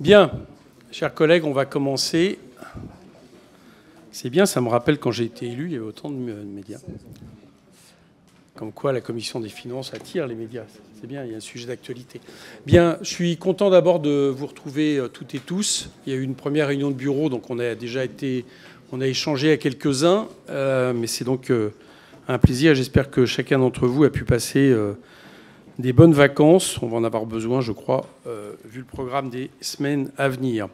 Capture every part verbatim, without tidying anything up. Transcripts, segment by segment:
Bien, chers collègues, on va commencer. C'est bien, ça me rappelle quand j'ai été élu, il y avait autant de médias. Comme quoi la commission des finances attire les médias. C'est bien, il y a un sujet d'actualité. Bien, je suis content d'abord de vous retrouver toutes et tous. Il y a eu une première réunion de bureau, donc on a déjà été, on a échangé à quelques-uns, euh, mais c'est donc euh, un plaisir. J'espère que chacun d'entre vous a pu passer euh, des bonnes vacances. On va en avoir besoin, je crois, euh, vu le programme des semaines à venir.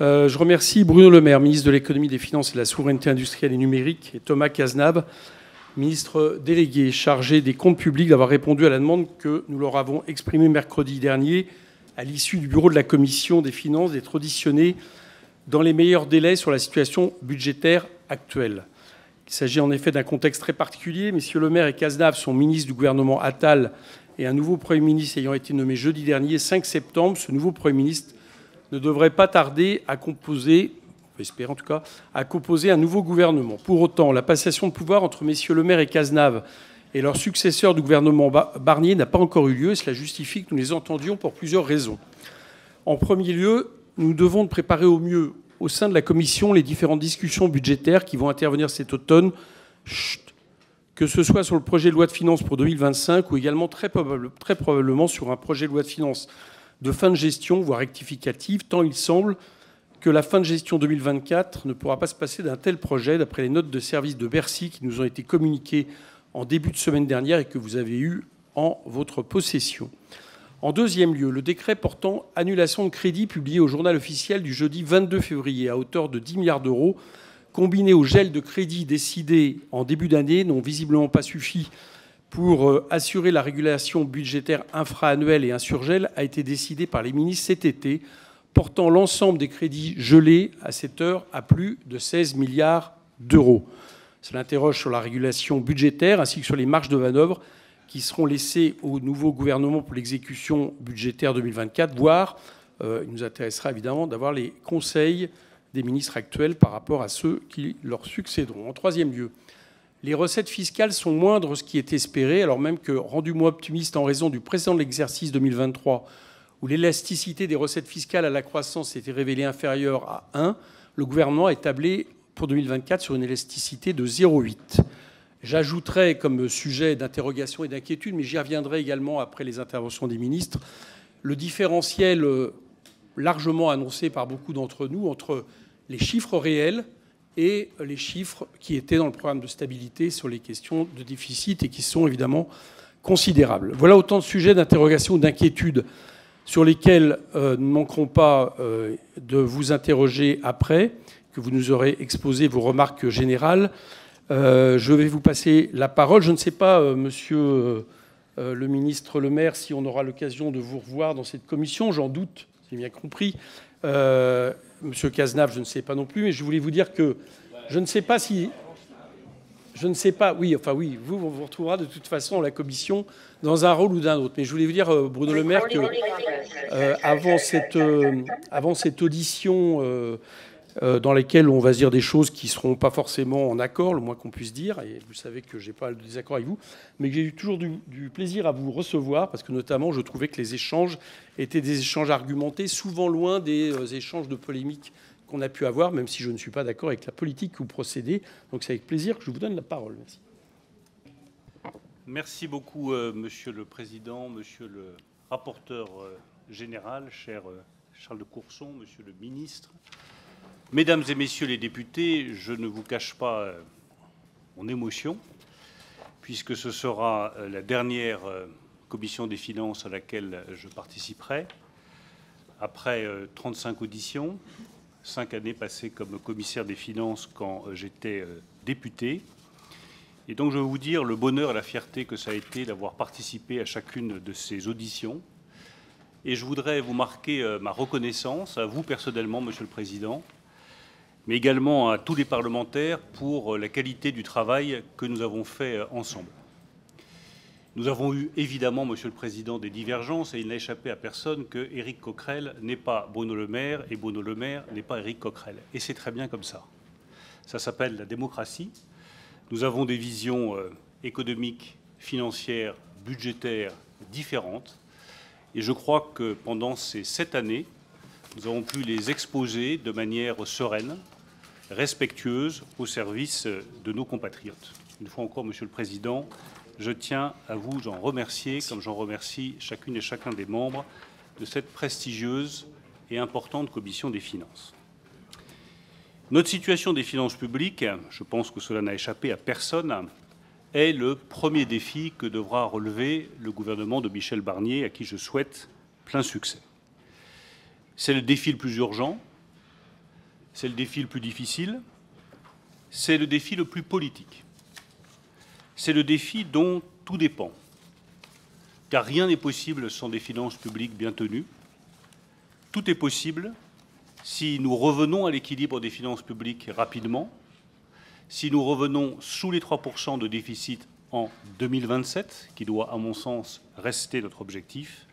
Euh, je remercie Bruno Le Maire, ministre de l'Économie, des Finances et de la Souveraineté industrielle et numérique, et Thomas Cazenave, ministre délégué chargé des comptes publics, d'avoir répondu à la demande que nous leur avons exprimée mercredi dernier à l'issue du bureau de la Commission des Finances d'être auditionnés dans les meilleurs délais sur la situation budgétaire actuelle. Il s'agit en effet d'un contexte très particulier. Messieurs Le Maire et Cazenave sont ministres du gouvernement Attal et un nouveau Premier ministre ayant été nommé jeudi dernier, cinq septembre, ce nouveau Premier ministre ne devrait pas tarder à composer, j'espère en tout cas, à composer un nouveau gouvernement. Pour autant, la passation de pouvoir entre messieurs Le Maire et Cazenave et leur successeur du gouvernement Barnier n'a pas encore eu lieu, et cela justifie que nous les entendions pour plusieurs raisons. En premier lieu, nous devons préparer au mieux, au sein de la Commission, les différentes discussions budgétaires qui vont intervenir cet automne, chut, que ce soit sur le projet de loi de finances pour deux mille vingt-cinq ou également très probablement sur un projet de loi de finances de fin de gestion, voire rectificative, tant il semble que la fin de gestion deux mille vingt-quatre ne pourra pas se passer d'un tel projet, d'après les notes de service de Bercy qui nous ont été communiquées en début de semaine dernière et que vous avez eues en votre possession. En deuxième lieu, le décret portant annulation de crédit publié au journal officiel du jeudi vingt-deux février à hauteur de dix milliards d'euros, combiné au gel de crédit décidé en début d'année, n'ont visiblement pas suffi pour assurer la régulation budgétaire infra-annuelle et un surgel a été décidé par les ministres cet été, portant l'ensemble des crédits gelés à cette heure à plus de seize milliards d'euros. Cela interroge sur la régulation budgétaire ainsi que sur les marges de manœuvre qui seront laissées au nouveau gouvernement pour l'exécution budgétaire deux mille vingt-quatre, voire, euh, il nous intéressera évidemment d'avoir les conseils des ministres actuels par rapport à ceux qui leur succéderont. En troisième lieu, les recettes fiscales sont moindres de ce qui est espéré, alors même que, rendu moins optimiste en raison du précédent de l'exercice deux mille vingt-trois, où l'élasticité des recettes fiscales à la croissance s'était révélée inférieure à un, le gouvernement a établi pour deux mille vingt-quatre sur une élasticité de zéro virgule huit. J'ajouterai comme sujet d'interrogation et d'inquiétude, mais j'y reviendrai également après les interventions des ministres, le différentiel largement annoncé par beaucoup d'entre nous entre les chiffres réels et les chiffres qui étaient dans le programme de stabilité sur les questions de déficit et qui sont évidemment considérables. Voilà autant de sujets d'interrogation ou d'inquiétude sur lesquels euh, nous ne manquerons pas euh, de vous interroger après, que vous nous aurez exposé vos remarques générales. Euh, je vais vous passer la parole. Je ne sais pas, euh, monsieur euh, le ministre Le Maire, si on aura l'occasion de vous revoir dans cette commission. J'en doute, j'ai bien compris. Euh, monsieur Cazenave, je ne sais pas non plus, mais je voulais vous dire que je ne sais pas si... Je ne sais pas, oui, enfin oui, vous, on vous retrouvera de toute façon à la commission dans un rôle ou d'un autre. Mais je voulais vous dire, Bruno Le Maire, que euh, avant, cette, euh, avant cette audition euh, euh, dans laquelle on va se dire des choses qui ne seront pas forcément en accord, le moins qu'on puisse dire, et vous savez que je n'ai pas de désaccord avec vous, mais que j'ai eu toujours du, du plaisir à vous recevoir, parce que notamment je trouvais que les échanges étaient des échanges argumentés, souvent loin des euh, échanges de polémiques qu'on a pu avoir, même si je ne suis pas d'accord avec la politique que vous procédez. Donc c'est avec plaisir que je vous donne la parole. Merci. Merci beaucoup, euh, Monsieur le Président, Monsieur le rapporteur euh, général, cher euh, Charles de Courson, Monsieur le Ministre. Mesdames et Messieurs les députés, je ne vous cache pas euh, mon émotion, puisque ce sera euh, la dernière euh, commission des finances à laquelle je participerai, après euh, trente-cinq auditions. Cinq années passées comme commissaire des finances quand j'étais député. Et donc je veux vous dire le bonheur et la fierté que ça a été d'avoir participé à chacune de ces auditions. Et je voudrais vous marquer ma reconnaissance à vous personnellement, Monsieur le Président, mais également à tous les parlementaires pour la qualité du travail que nous avons fait ensemble. Nous avons eu évidemment, Monsieur le Président, des divergences et il n'a échappé à personne que Éric Coquerel n'est pas Bruno Le Maire et Bruno Le Maire n'est pas Éric Coquerel. Et c'est très bien comme ça. Ça s'appelle la démocratie. Nous avons des visions économiques, financières, budgétaires différentes. Et je crois que pendant ces sept années, Nous avons pu les exposer de manière sereine, respectueuse, au service de nos compatriotes. Une fois encore, Monsieur le Président, je tiens à vous en remercier, comme j'en remercie chacune et chacun des membres de cette prestigieuse et importante commission des finances. Notre situation des finances publiques, je pense que cela n'a échappé à personne, est le premier défi que devra relever le gouvernement de Michel Barnier, à qui je souhaite plein succès. C'est le défi le plus urgent, c'est le défi le plus difficile, c'est le défi le plus politique. C'est le défi dont tout dépend, car rien n'est possible sans des finances publiques bien tenues. Tout est possible si nous revenons à l'équilibre des finances publiques rapidement, si nous revenons sous les trois pour cent de déficit en deux mille vingt-sept, qui doit, à mon sens, rester notre objectif,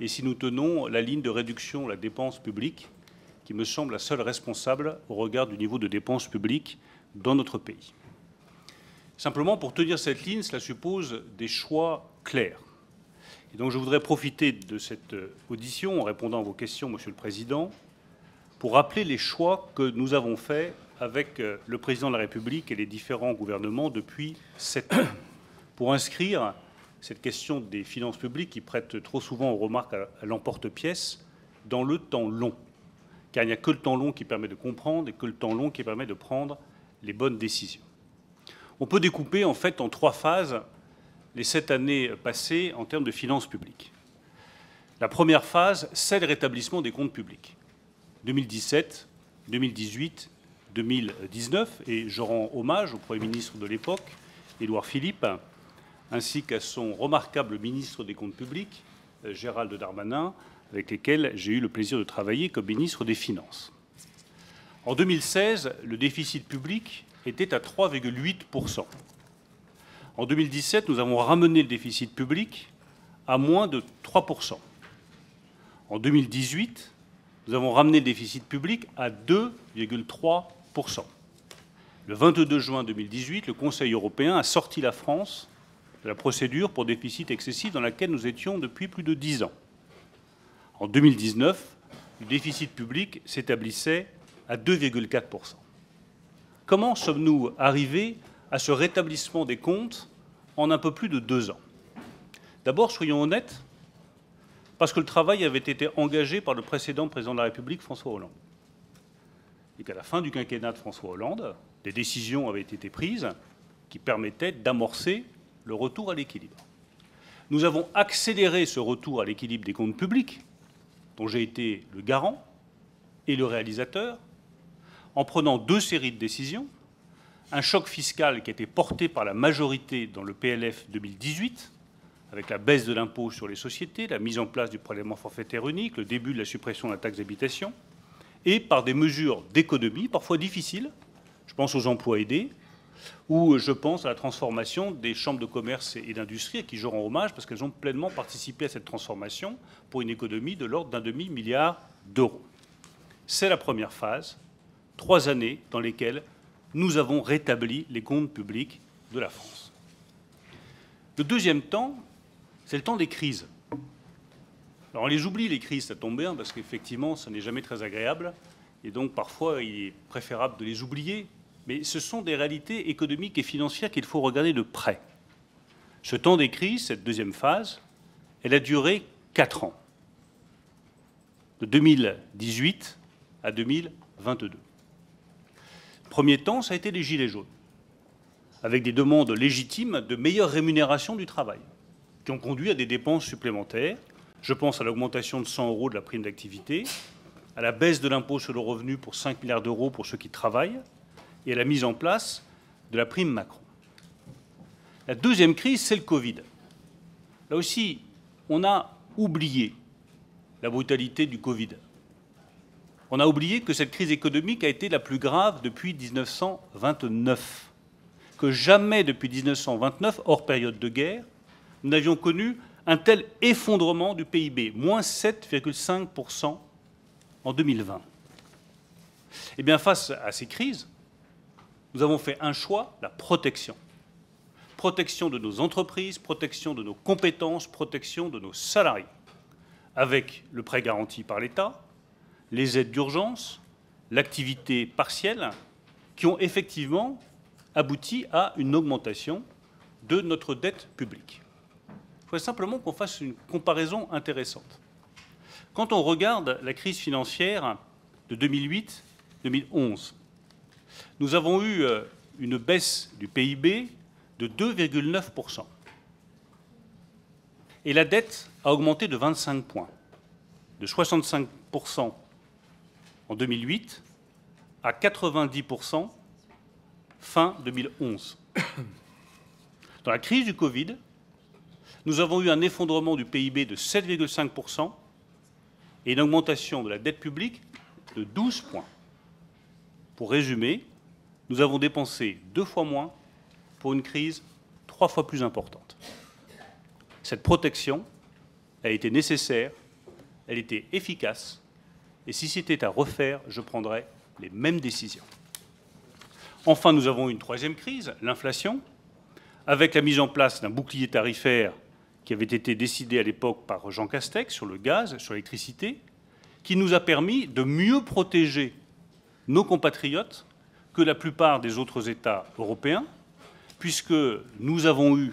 et si nous tenons la ligne de réduction de la dépense publique, qui me semble la seule responsable au regard du niveau de dépenses publiques dans notre pays. Simplement, pour tenir cette ligne, cela suppose des choix clairs. Et donc, je voudrais profiter de cette audition, en répondant à vos questions, Monsieur le Président, pour rappeler les choix que nous avons faits avec le Président de la République et les différents gouvernements depuis sept ans, pour inscrire cette question des finances publiques, qui prête trop souvent aux remarques à l'emporte-pièce, dans le temps long. Car il n'y a que le temps long qui permet de comprendre et que le temps long qui permet de prendre les bonnes décisions. On peut découper en fait en trois phases les sept années passées en termes de finances publiques. La première phase, c'est le rétablissement des comptes publics. deux mille dix-sept, deux mille dix-huit, deux mille dix-neuf, et je rends hommage au Premier ministre de l'époque, Édouard Philippe, ainsi qu'à son remarquable ministre des Comptes publics, Gérald Darmanin, avec lesquels j'ai eu le plaisir de travailler comme ministre des Finances. En deux mille seize, le déficit public était à trois virgule huit pour cent. En deux mille dix-sept, nous avons ramené le déficit public à moins de trois pour cent. En deux mille dix-huit, nous avons ramené le déficit public à deux virgule trois pour cent. Le vingt-deux juin deux mille dix-huit, le Conseil européen a sorti la France de la procédure pour déficit excessif dans laquelle nous étions depuis plus de dix ans. En deux mille dix-neuf, le déficit public s'établissait à deux virgule quatre pour cent. Comment sommes-nous arrivés à ce rétablissement des comptes en un peu plus de deux ans? D'abord, soyons honnêtes, parce que le travail avait été engagé par le précédent président de la République, François Hollande. Et qu'à la fin du quinquennat de François Hollande, des décisions avaient été prises qui permettaient d'amorcer le retour à l'équilibre. Nous avons accéléré ce retour à l'équilibre des comptes publics, dont j'ai été le garant et le réalisateur, en prenant deux séries de décisions, un choc fiscal qui a été porté par la majorité dans le P L F deux mille dix-huit, avec la baisse de l'impôt sur les sociétés, la mise en place du prélèvement forfaitaire unique, le début de la suppression de la taxe d'habitation, et par des mesures d'économie, parfois difficiles, je pense aux emplois aidés, ou je pense à la transformation des chambres de commerce et d'industrie, à qui je rends hommage, parce qu'elles ont pleinement participé à cette transformation pour une économie de l'ordre d'un demi-milliard d'euros. C'est la première phase. Trois années dans lesquelles nous avons rétabli les comptes publics de la France. Le deuxième temps, c'est le temps des crises. Alors on les oublie, les crises, ça tombe bien, parce qu'effectivement, ça n'est jamais très agréable, et donc parfois, il est préférable de les oublier. Mais ce sont des réalités économiques et financières qu'il faut regarder de près. Ce temps des crises, cette deuxième phase, elle a duré quatre ans, de deux mille dix-huit à deux mille vingt-deux. Premier temps, ça a été les gilets jaunes, avec des demandes légitimes de meilleure rémunération du travail, qui ont conduit à des dépenses supplémentaires. Je pense à l'augmentation de cent euros de la prime d'activité, à la baisse de l'impôt sur le revenu pour cinq milliards d'euros pour ceux qui travaillent, et à la mise en place de la prime Macron. La deuxième crise, c'est le Covid. Là aussi, on a oublié la brutalité du Covid. On a oublié que cette crise économique a été la plus grave depuis mille neuf cent vingt-neuf, que jamais depuis mille neuf cent vingt-neuf, hors période de guerre, nous n'avions connu un tel effondrement du P I B, moins sept virgule cinq pour cent en deux mille vingt. Eh bien, face à ces crises, nous avons fait un choix, la protection. Protection de nos entreprises, protection de nos compétences, protection de nos salariés, avec le prêt garanti par l'État, les aides d'urgence, l'activité partielle, qui ont effectivement abouti à une augmentation de notre dette publique. Il faudrait simplement qu'on fasse une comparaison intéressante. Quand on regarde la crise financière de deux mille huit deux mille onze, nous avons eu une baisse du P I B de deux virgule neuf pour cent. Et la dette a augmenté de vingt-cinq points, de soixante-cinq pour cent en deux mille huit à quatre-vingt-dix pour cent fin deux mille onze. Dans la crise du Covid, nous avons eu un effondrement du P I B de sept virgule cinq pour cent et une augmentation de la dette publique de douze points. Pour résumer, nous avons dépensé deux fois moins pour une crise trois fois plus importante. Cette protection, elle était nécessaire, elle était efficace, et si c'était à refaire, je prendrais les mêmes décisions. Enfin, nous avons une troisième crise, l'inflation, avec la mise en place d'un bouclier tarifaire qui avait été décidé à l'époque par Jean Castex sur le gaz, sur l'électricité, qui nous a permis de mieux protéger nos compatriotes que la plupart des autres États européens, puisque nous avons eu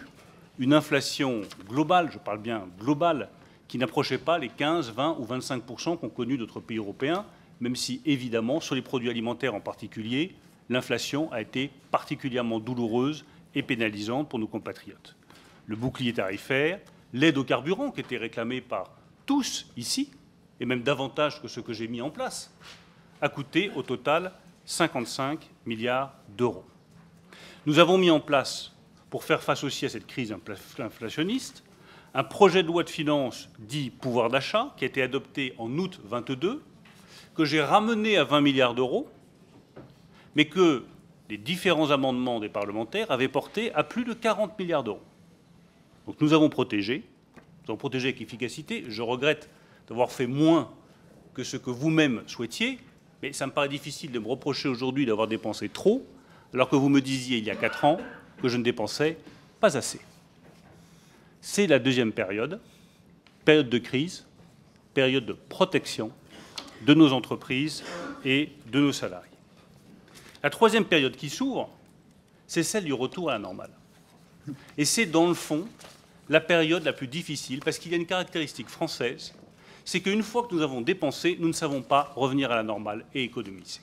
une inflation globale, je parle bien globale, qui n'approchait pas les quinze, vingt ou vingt-cinq pour cent qu'ont connu d'autres pays européens, même si, évidemment, sur les produits alimentaires en particulier, l'inflation a été particulièrement douloureuse et pénalisante pour nos compatriotes. Le bouclier tarifaire, l'aide au carburant qui était réclamée par tous ici, et même davantage que ce que j'ai mis en place, a coûté au total cinquante-cinq milliards d'euros. Nous avons mis en place, pour faire face aussi à cette crise inflationniste, un projet de loi de finances dit pouvoir d'achat, qui a été adopté en août vingt-deux, que j'ai ramené à vingt milliards d'euros, mais que les différents amendements des parlementaires avaient porté à plus de quarante milliards d'euros. Donc nous avons protégé, nous avons protégé avec efficacité. Je regrette d'avoir fait moins que ce que vous-même souhaitiez, mais ça me paraît difficile de me reprocher aujourd'hui d'avoir dépensé trop, alors que vous me disiez il y a quatre ans que je ne dépensais pas assez. C'est la deuxième période, période de crise, période de protection de nos entreprises et de nos salariés. La troisième période qui s'ouvre, c'est celle du retour à la normale. Et c'est dans le fond la période la plus difficile, parce qu'il y a une caractéristique française, c'est qu'une fois que nous avons dépensé, nous ne savons pas revenir à la normale et économiser.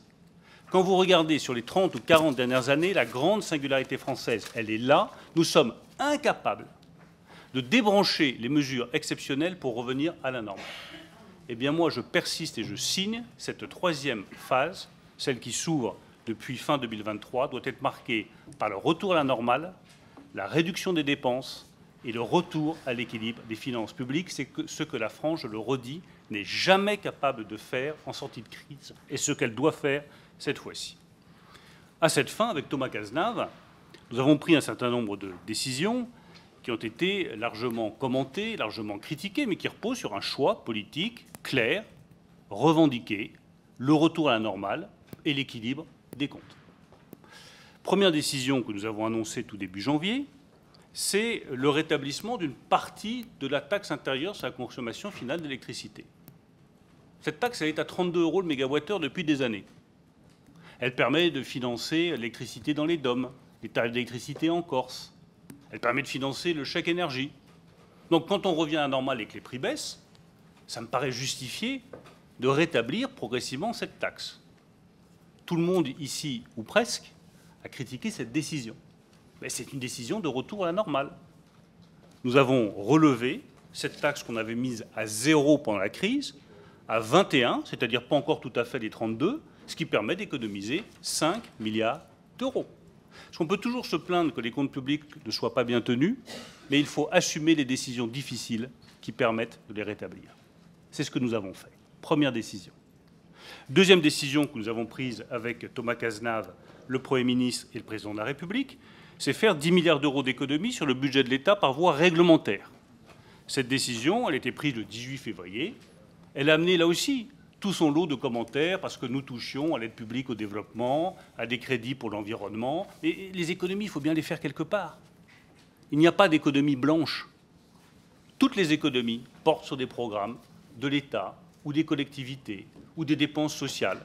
Quand vous regardez sur les trente ou quarante dernières années, la grande singularité française, elle est là. Nous sommes incapables de débrancher les mesures exceptionnelles pour revenir à la normale. Eh bien moi, je persiste et je signe. Cette troisième phase, celle qui s'ouvre depuis fin deux mille vingt-trois, doit être marquée par le retour à la normale, la réduction des dépenses et le retour à l'équilibre des finances publiques. C'est ce que la France, je le redis, n'est jamais capable de faire en sortie de crise et ce qu'elle doit faire cette fois-ci. À cette fin, avec Thomas Cazenave, nous avons pris un certain nombre de décisions qui ont été largement commentées, largement critiquées, mais qui reposent sur un choix politique clair, revendiqué, le retour à la normale et l'équilibre des comptes. Première décision que nous avons annoncée tout début janvier, c'est le rétablissement d'une partie de la taxe intérieure sur la consommation finale d'électricité. Cette taxe, elle est à trente-deux euros le mégawattheure depuis des années. Elle permet de financer l'électricité dans les D O M, les tarifs d'électricité en Corse. Elle permet de financer le chèque énergie. Donc quand on revient à la normale et que les prix baissent, ça me paraît justifié de rétablir progressivement cette taxe. Tout le monde ici, ou presque, a critiqué cette décision. Mais c'est une décision de retour à la normale. Nous avons relevé cette taxe qu'on avait mise à zéro pendant la crise, à vingt et un, c'est-à-dire pas encore tout à fait les trente-deux, ce qui permet d'économiser cinq milliards d'euros. Parce qu'on peut toujours se plaindre que les comptes publics ne soient pas bien tenus, mais il faut assumer les décisions difficiles qui permettent de les rétablir. C'est ce que nous avons fait. Première décision. Deuxième décision que nous avons prise avec Thomas Cazenave, le Premier ministre et le Président de la République, c'est faire dix milliards d'euros d'économies sur le budget de l'État par voie réglementaire. Cette décision, elle a été prise le dix-huit février. Elle a amené là aussi tout son lot de commentaires parce que nous touchions à l'aide publique au développement, à des crédits pour l'environnement. Et les économies, il faut bien les faire quelque part. Il n'y a pas d'économie blanche. Toutes les économies portent sur des programmes de l'État, ou des collectivités, ou des dépenses sociales.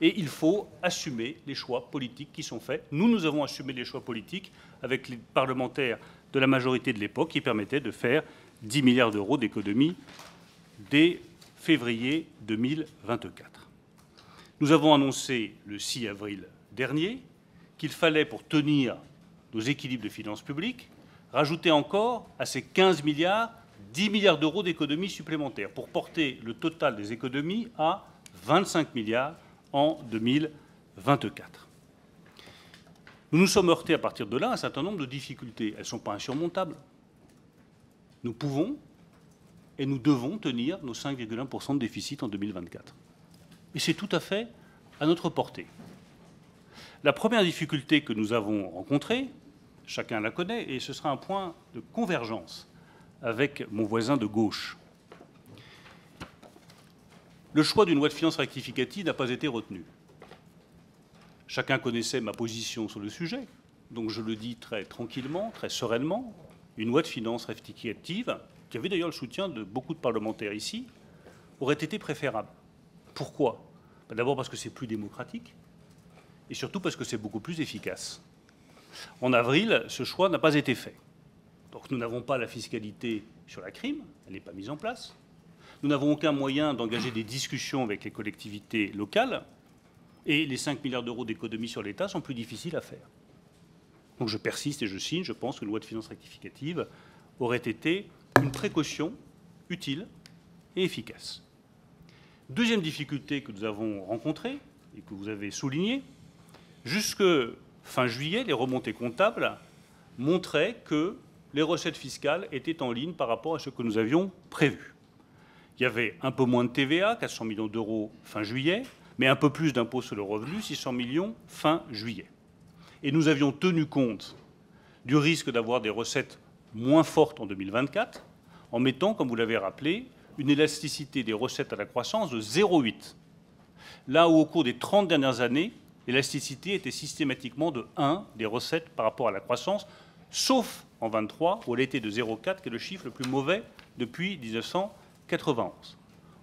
Et il faut assumer les choix politiques qui sont faits. Nous, nous avons assumé les choix politiques avec les parlementaires de la majorité de l'époque qui permettaient de faire dix milliards d'euros d'économies dès février deux mille vingt-quatre. Nous avons annoncé le six avril dernier qu'il fallait, pour tenir nos équilibres de finances publiques, rajouter encore à ces quinze milliards dix milliards d'euros d'économies supplémentaires pour porter le total des économies à vingt-cinq milliards en deux mille vingt-quatre. Nous nous sommes heurtés à partir de là à un certain nombre de difficultés. Elles ne sont pas insurmontables. Nous pouvons et nous devons tenir nos cinq virgule un pour cent de déficit en deux mille vingt-quatre. Et c'est tout à fait à notre portée. La première difficulté que nous avons rencontrée, chacun la connaît, et ce sera un point de convergence avec mon voisin de gauche. Le choix d'une loi de finances rectificative n'a pas été retenu. Chacun connaissait ma position sur le sujet, donc je le dis très tranquillement, très sereinement. Une loi de finances rectificative, qui avait d'ailleurs le soutien de beaucoup de parlementaires ici, aurait été préférable. Pourquoi ? D'abord parce que c'est plus démocratique, et surtout parce que c'est beaucoup plus efficace. En avril, ce choix n'a pas été fait. Donc nous n'avons pas la fiscalité sur la C R I M, elle n'est pas mise en place. Nous n'avons aucun moyen d'engager des discussions avec les collectivités locales, et les cinq milliards d'euros d'économies sur l'État sont plus difficiles à faire. Donc je persiste et je signe, je pense que la loi de finances rectificative aurait été une précaution utile et efficace. Deuxième difficulté que nous avons rencontrée, et que vous avez soulignée, jusque fin juillet, les remontées comptables montraient que les recettes fiscales étaient en ligne par rapport à ce que nous avions prévu. Il y avait un peu moins de T V A, quatre cents millions d'euros fin juillet, mais un peu plus d'impôts sur le revenu, six cents millions fin juillet. Et nous avions tenu compte du risque d'avoir des recettes moins fortes en deux mille vingt-quatre, en mettant, comme vous l'avez rappelé, une élasticité des recettes à la croissance de zéro virgule huit. Là où, au cours des trente dernières années, l'élasticité était systématiquement de un des recettes par rapport à la croissance, sauf en vingt-trois, où elle était de zéro virgule quatre, qui est le chiffre le plus mauvais depuis mille neuf cent quatre-vingt-onze.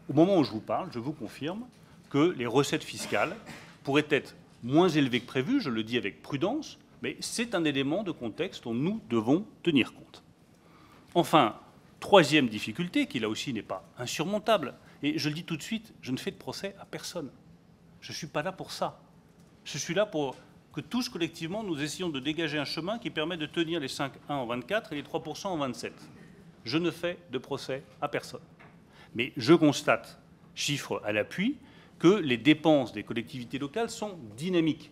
Au moment où je vous parle, je vous confirme que les recettes fiscales pourraient être moins élevées que prévu, je le dis avec prudence, mais c'est un élément de contexte dont nous devons tenir compte. Enfin, troisième difficulté, qui là aussi n'est pas insurmontable, et je le dis tout de suite, je ne fais de procès à personne. Je ne suis pas là pour ça. Je suis là pour que tous, collectivement, nous essayons de dégager un chemin qui permet de tenir les cinq virgule un en vingt-quatre et les trois pour cent en vingt-sept. Je ne fais de procès à personne. Mais je constate, chiffres à l'appui, que les dépenses des collectivités locales sont dynamiques.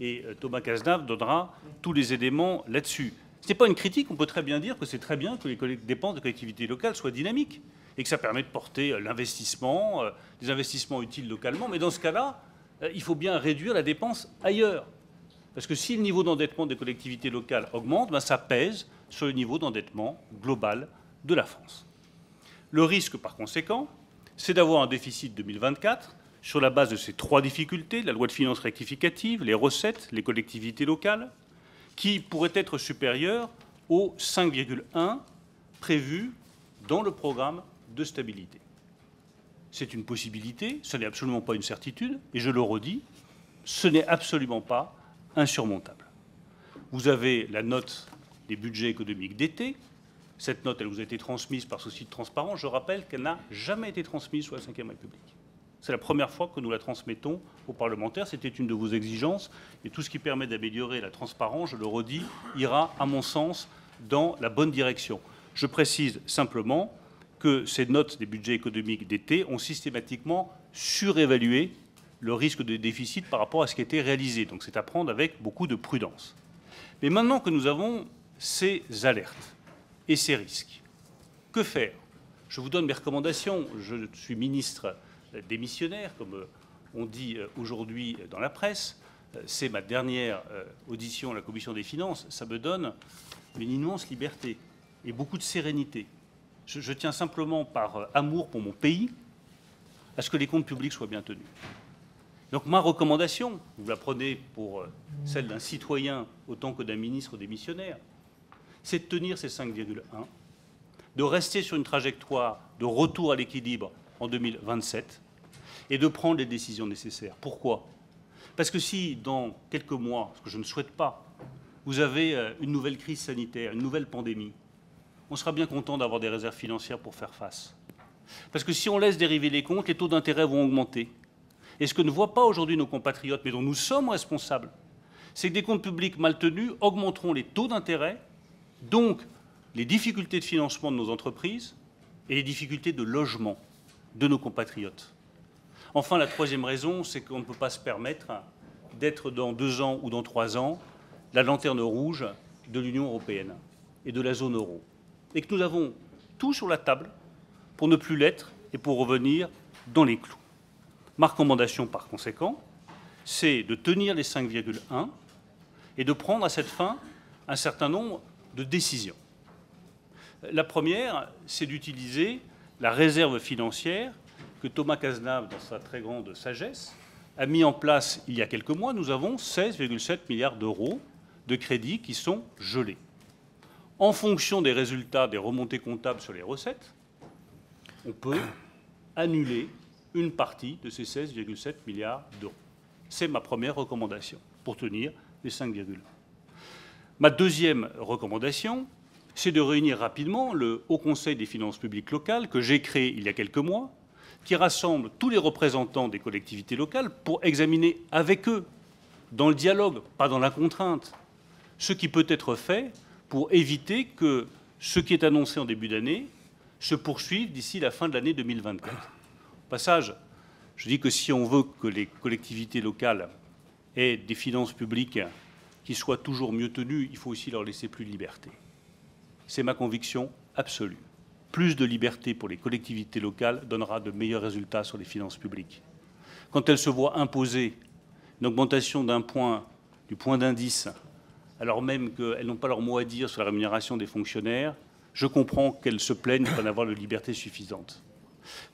Et Thomas Cazenave donnera tous les éléments là-dessus. Ce n'est pas une critique, on peut très bien dire que c'est très bien que les dépenses des collectivités locales soient dynamiques et que ça permet de porter l'investissement, des investissements utiles localement. Mais dans ce cas-là, il faut bien réduire la dépense ailleurs. Parce que si le niveau d'endettement des collectivités locales augmente, ben ça pèse sur le niveau d'endettement global de la France. Le risque, par conséquent, c'est d'avoir un déficit deux mille vingt-quatre sur la base de ces trois difficultés, la loi de finances rectificative, les recettes, les collectivités locales, qui pourraient être supérieures aux cinq virgule un prévus dans le programme de stabilité. C'est une possibilité, ce n'est absolument pas une certitude, et je le redis, ce n'est absolument pas insurmontable. Vous avez la note des budgets économiques d'été. Cette note, elle vous a été transmise par souci de transparence. Je rappelle qu'elle n'a jamais été transmise sous la cinquième République. C'est la première fois que nous la transmettons aux parlementaires. C'était une de vos exigences, et tout ce qui permet d'améliorer la transparence, je le redis, ira, à mon sens, dans la bonne direction. Je précise simplement que ces notes des budgets économiques d'été ont systématiquement surévalué le risque de déficit par rapport à ce qui était réalisé. Donc c'est à prendre avec beaucoup de prudence. Mais maintenant que nous avons ces alertes et ces risques, que faire? Je vous donne mes recommandations. Je suis ministre démissionnaire, comme on dit aujourd'hui dans la presse. C'est ma dernière audition à la Commission des finances. Ça me donne une immense liberté et beaucoup de sérénité. Je, je tiens simplement, par amour pour mon pays, à ce que les comptes publics soient bien tenus. Donc ma recommandation, vous la prenez pour celle d'un citoyen autant que d'un ministre démissionnaire, c'est de tenir ces cinq virgule un, de rester sur une trajectoire de retour à l'équilibre en deux mille vingt-sept et de prendre les décisions nécessaires. Pourquoi ? Parce que si, dans quelques mois, ce que je ne souhaite pas, vous avez une nouvelle crise sanitaire, une nouvelle pandémie, on sera bien content d'avoir des réserves financières pour faire face. Parce que si on laisse dériver les comptes, les taux d'intérêt vont augmenter. Et ce que ne voient pas aujourd'hui nos compatriotes, mais dont nous sommes responsables, c'est que des comptes publics mal tenus augmenteront les taux d'intérêt, donc les difficultés de financement de nos entreprises et les difficultés de logement de nos compatriotes. Enfin, la troisième raison, c'est qu'on ne peut pas se permettre d'être dans deux ans ou dans trois ans la lanterne rouge de l'Union européenne et de la zone euro. Et que nous avons tout sur la table pour ne plus l'être et pour revenir dans les clous. Ma recommandation, par conséquent, c'est de tenir les cinq virgule un et de prendre à cette fin un certain nombre de décisions. La première, c'est d'utiliser la réserve financière que Thomas Cazenave, dans sa très grande sagesse, a mis en place il y a quelques mois. Nous avons seize virgule sept milliards d'euros de crédits qui sont gelés. En fonction des résultats des remontées comptables sur les recettes, on peut annuler une partie de ces seize virgule sept milliards d'euros. C'est ma première recommandation pour tenir les cinq virgule un. Ma deuxième recommandation, c'est de réunir rapidement le Haut Conseil des finances publiques locales que j'ai créé il y a quelques mois, qui rassemble tous les représentants des collectivités locales pour examiner avec eux, dans le dialogue, pas dans la contrainte, ce qui peut être fait pour éviter que ce qui est annoncé en début d'année se poursuive d'ici la fin de l'année deux mille vingt-quatre. Au passage, je dis que si on veut que les collectivités locales aient des finances publiques qui soient toujours mieux tenues, il faut aussi leur laisser plus de liberté. C'est ma conviction absolue. Plus de liberté pour les collectivités locales donnera de meilleurs résultats sur les finances publiques. Quand elles se voient imposer une augmentation d'un point, du point d'indice, alors même qu'elles n'ont pas leur mot à dire sur la rémunération des fonctionnaires, je comprends qu'elles se plaignent de ne pas avoir de liberté suffisante.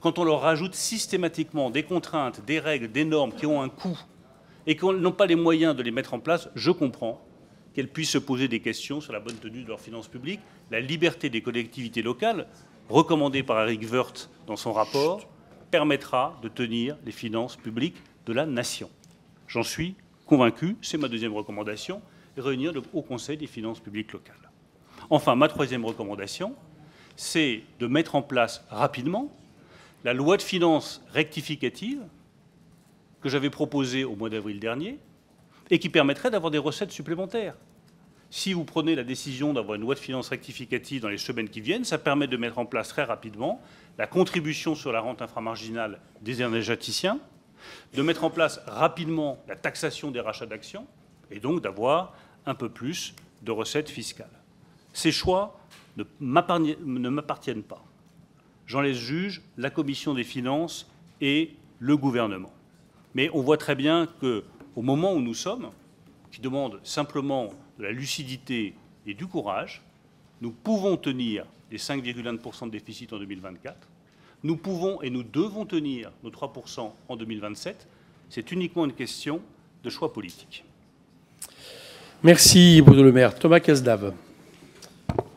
Quand on leur rajoute systématiquement des contraintes, des règles, des normes qui ont un coût et qu'elles n'ont pas les moyens de les mettre en place, je comprends qu'elles puissent se poser des questions sur la bonne tenue de leurs finances publiques. La liberté des collectivités locales, recommandée par Eric Woerth dans son rapport, permettra de tenir les finances publiques de la nation. J'en suis convaincu. C'est ma deuxième recommandation, réunir le Haut Conseil des finances publiques locales. Enfin, ma troisième recommandation, c'est de mettre en place rapidement la loi de finances rectificative que j'avais proposée au mois d'avril dernier et qui permettrait d'avoir des recettes supplémentaires. Si vous prenez la décision d'avoir une loi de finances rectificative dans les semaines qui viennent, ça permet de mettre en place très rapidement la contribution sur la rente inframarginale des énergéticiens, de mettre en place rapidement la taxation des rachats d'actions et donc d'avoir un peu plus de recettes fiscales. Ces choix ne m'appartiennent pas. J'en laisse juge la Commission des finances et le gouvernement. Mais on voit très bien qu'au moment où nous sommes, qui demande simplement de la lucidité et du courage, nous pouvons tenir les cinq virgule un pour cent de déficit en deux mille vingt-quatre. Nous pouvons et nous devons tenir nos trois pour cent en deux mille vingt-sept. C'est uniquement une question de choix politique. Merci, Bruno Le Maire. Thomas Cazenave.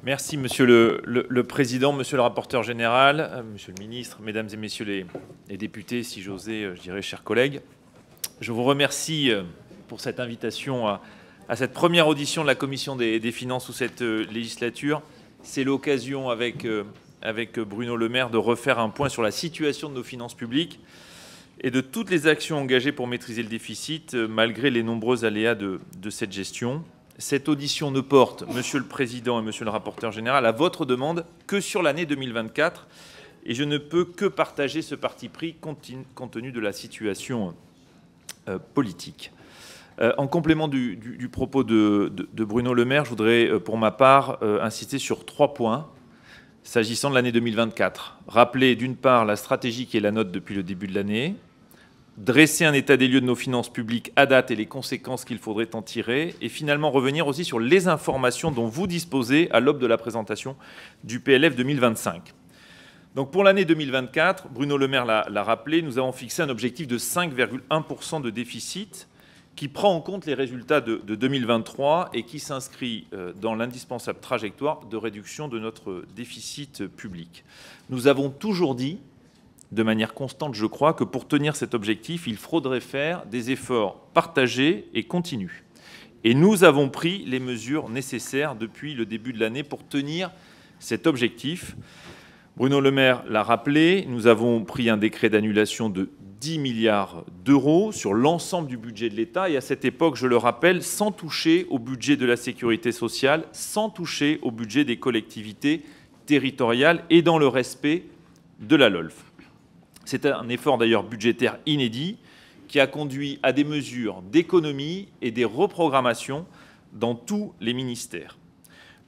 Merci, Monsieur le, le, le Président, Monsieur le rapporteur général, euh, Monsieur le Ministre, Mesdames et Messieurs les, les députés, si j'osais, euh, je dirais, chers collègues. Je vous remercie euh, pour cette invitation à, à cette première audition de la Commission des, des Finances sous cette euh, législature. C'est l'occasion, avec, euh, avec Bruno Le Maire, de refaire un point sur la situation de nos finances publiques et de toutes les actions engagées pour maîtriser le déficit, euh, malgré les nombreux aléas de, de cette gestion. Cette audition ne porte, Monsieur le Président et Monsieur le rapporteur général, à votre demande que sur l'année deux mille vingt-quatre. Et je ne peux que partager ce parti pris compte tenu de la situation euh, politique. Euh, en complément du, du, du propos de, de, de Bruno Le Maire, je voudrais, euh, pour ma part, euh, insister sur trois points s'agissant de l'année deux mille vingt-quatre. Rappeler, d'une part, la stratégie qui est la nôtre depuis le début de l'année. Dresser un état des lieux de nos finances publiques à date et les conséquences qu'il faudrait en tirer, et finalement revenir aussi sur les informations dont vous disposez à l'aube de la présentation du P L F deux mille vingt-cinq. Donc pour l'année deux mille vingt-quatre, Bruno Le Maire l'a rappelé, nous avons fixé un objectif de cinq virgule un pour cent de déficit qui prend en compte les résultats de, de deux mille vingt-trois et qui s'inscrit dans l'indispensable trajectoire de réduction de notre déficit public. Nous avons toujours dit de manière constante, je crois, que pour tenir cet objectif, il faudrait faire des efforts partagés et continus. Et nous avons pris les mesures nécessaires depuis le début de l'année pour tenir cet objectif. Bruno Le Maire l'a rappelé, nous avons pris un décret d'annulation de dix milliards d'euros sur l'ensemble du budget de l'État. Et à cette époque, je le rappelle, sans toucher au budget de la sécurité sociale, sans toucher au budget des collectivités territoriales et dans le respect de la L O L F. C'est un effort d'ailleurs budgétaire inédit qui a conduit à des mesures d'économie et des reprogrammations dans tous les ministères.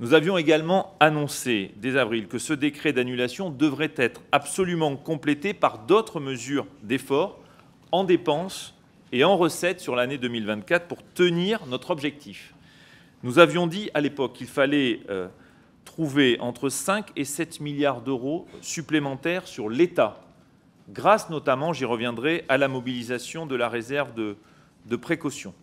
Nous avions également annoncé dès avril que ce décret d'annulation devrait être absolument complété par d'autres mesures d'effort en dépenses et en recettes sur l'année deux mille vingt-quatre pour tenir notre objectif. Nous avions dit à l'époque qu'il fallait euh, trouver entre cinq et sept milliards d'euros supplémentaires sur l'État, grâce notamment, j'y reviendrai, à la mobilisation de la réserve de, de précaution.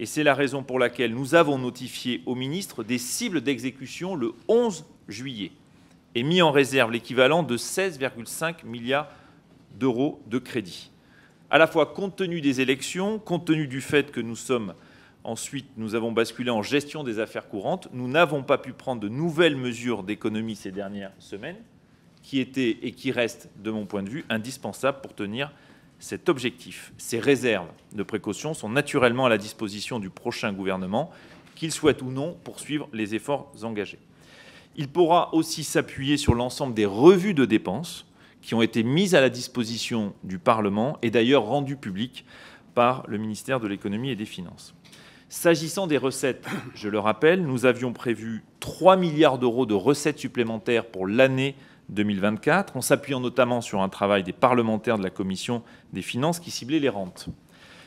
Et c'est la raison pour laquelle nous avons notifié au ministre des cibles d'exécution le onze juillet et mis en réserve l'équivalent de seize virgule cinq milliards d'euros de crédit. À la fois compte tenu des élections, compte tenu du fait que nous sommes ensuite, nous avons basculé en gestion des affaires courantes, nous n'avons pas pu prendre de nouvelles mesures d'économie ces dernières semaines qui étaient et qui restent, de mon point de vue, indispensables pour tenir cet objectif. Ces réserves de précaution sont naturellement à la disposition du prochain gouvernement, qu'il souhaite ou non poursuivre les efforts engagés. Il pourra aussi s'appuyer sur l'ensemble des revues de dépenses qui ont été mises à la disposition du Parlement et d'ailleurs rendues publiques par le ministère de l'Économie et des Finances. S'agissant des recettes, je le rappelle, nous avions prévu trois milliards d'euros de recettes supplémentaires pour l'année deux mille vingt-quatre, en s'appuyant notamment sur un travail des parlementaires de la Commission des finances qui ciblait les rentes.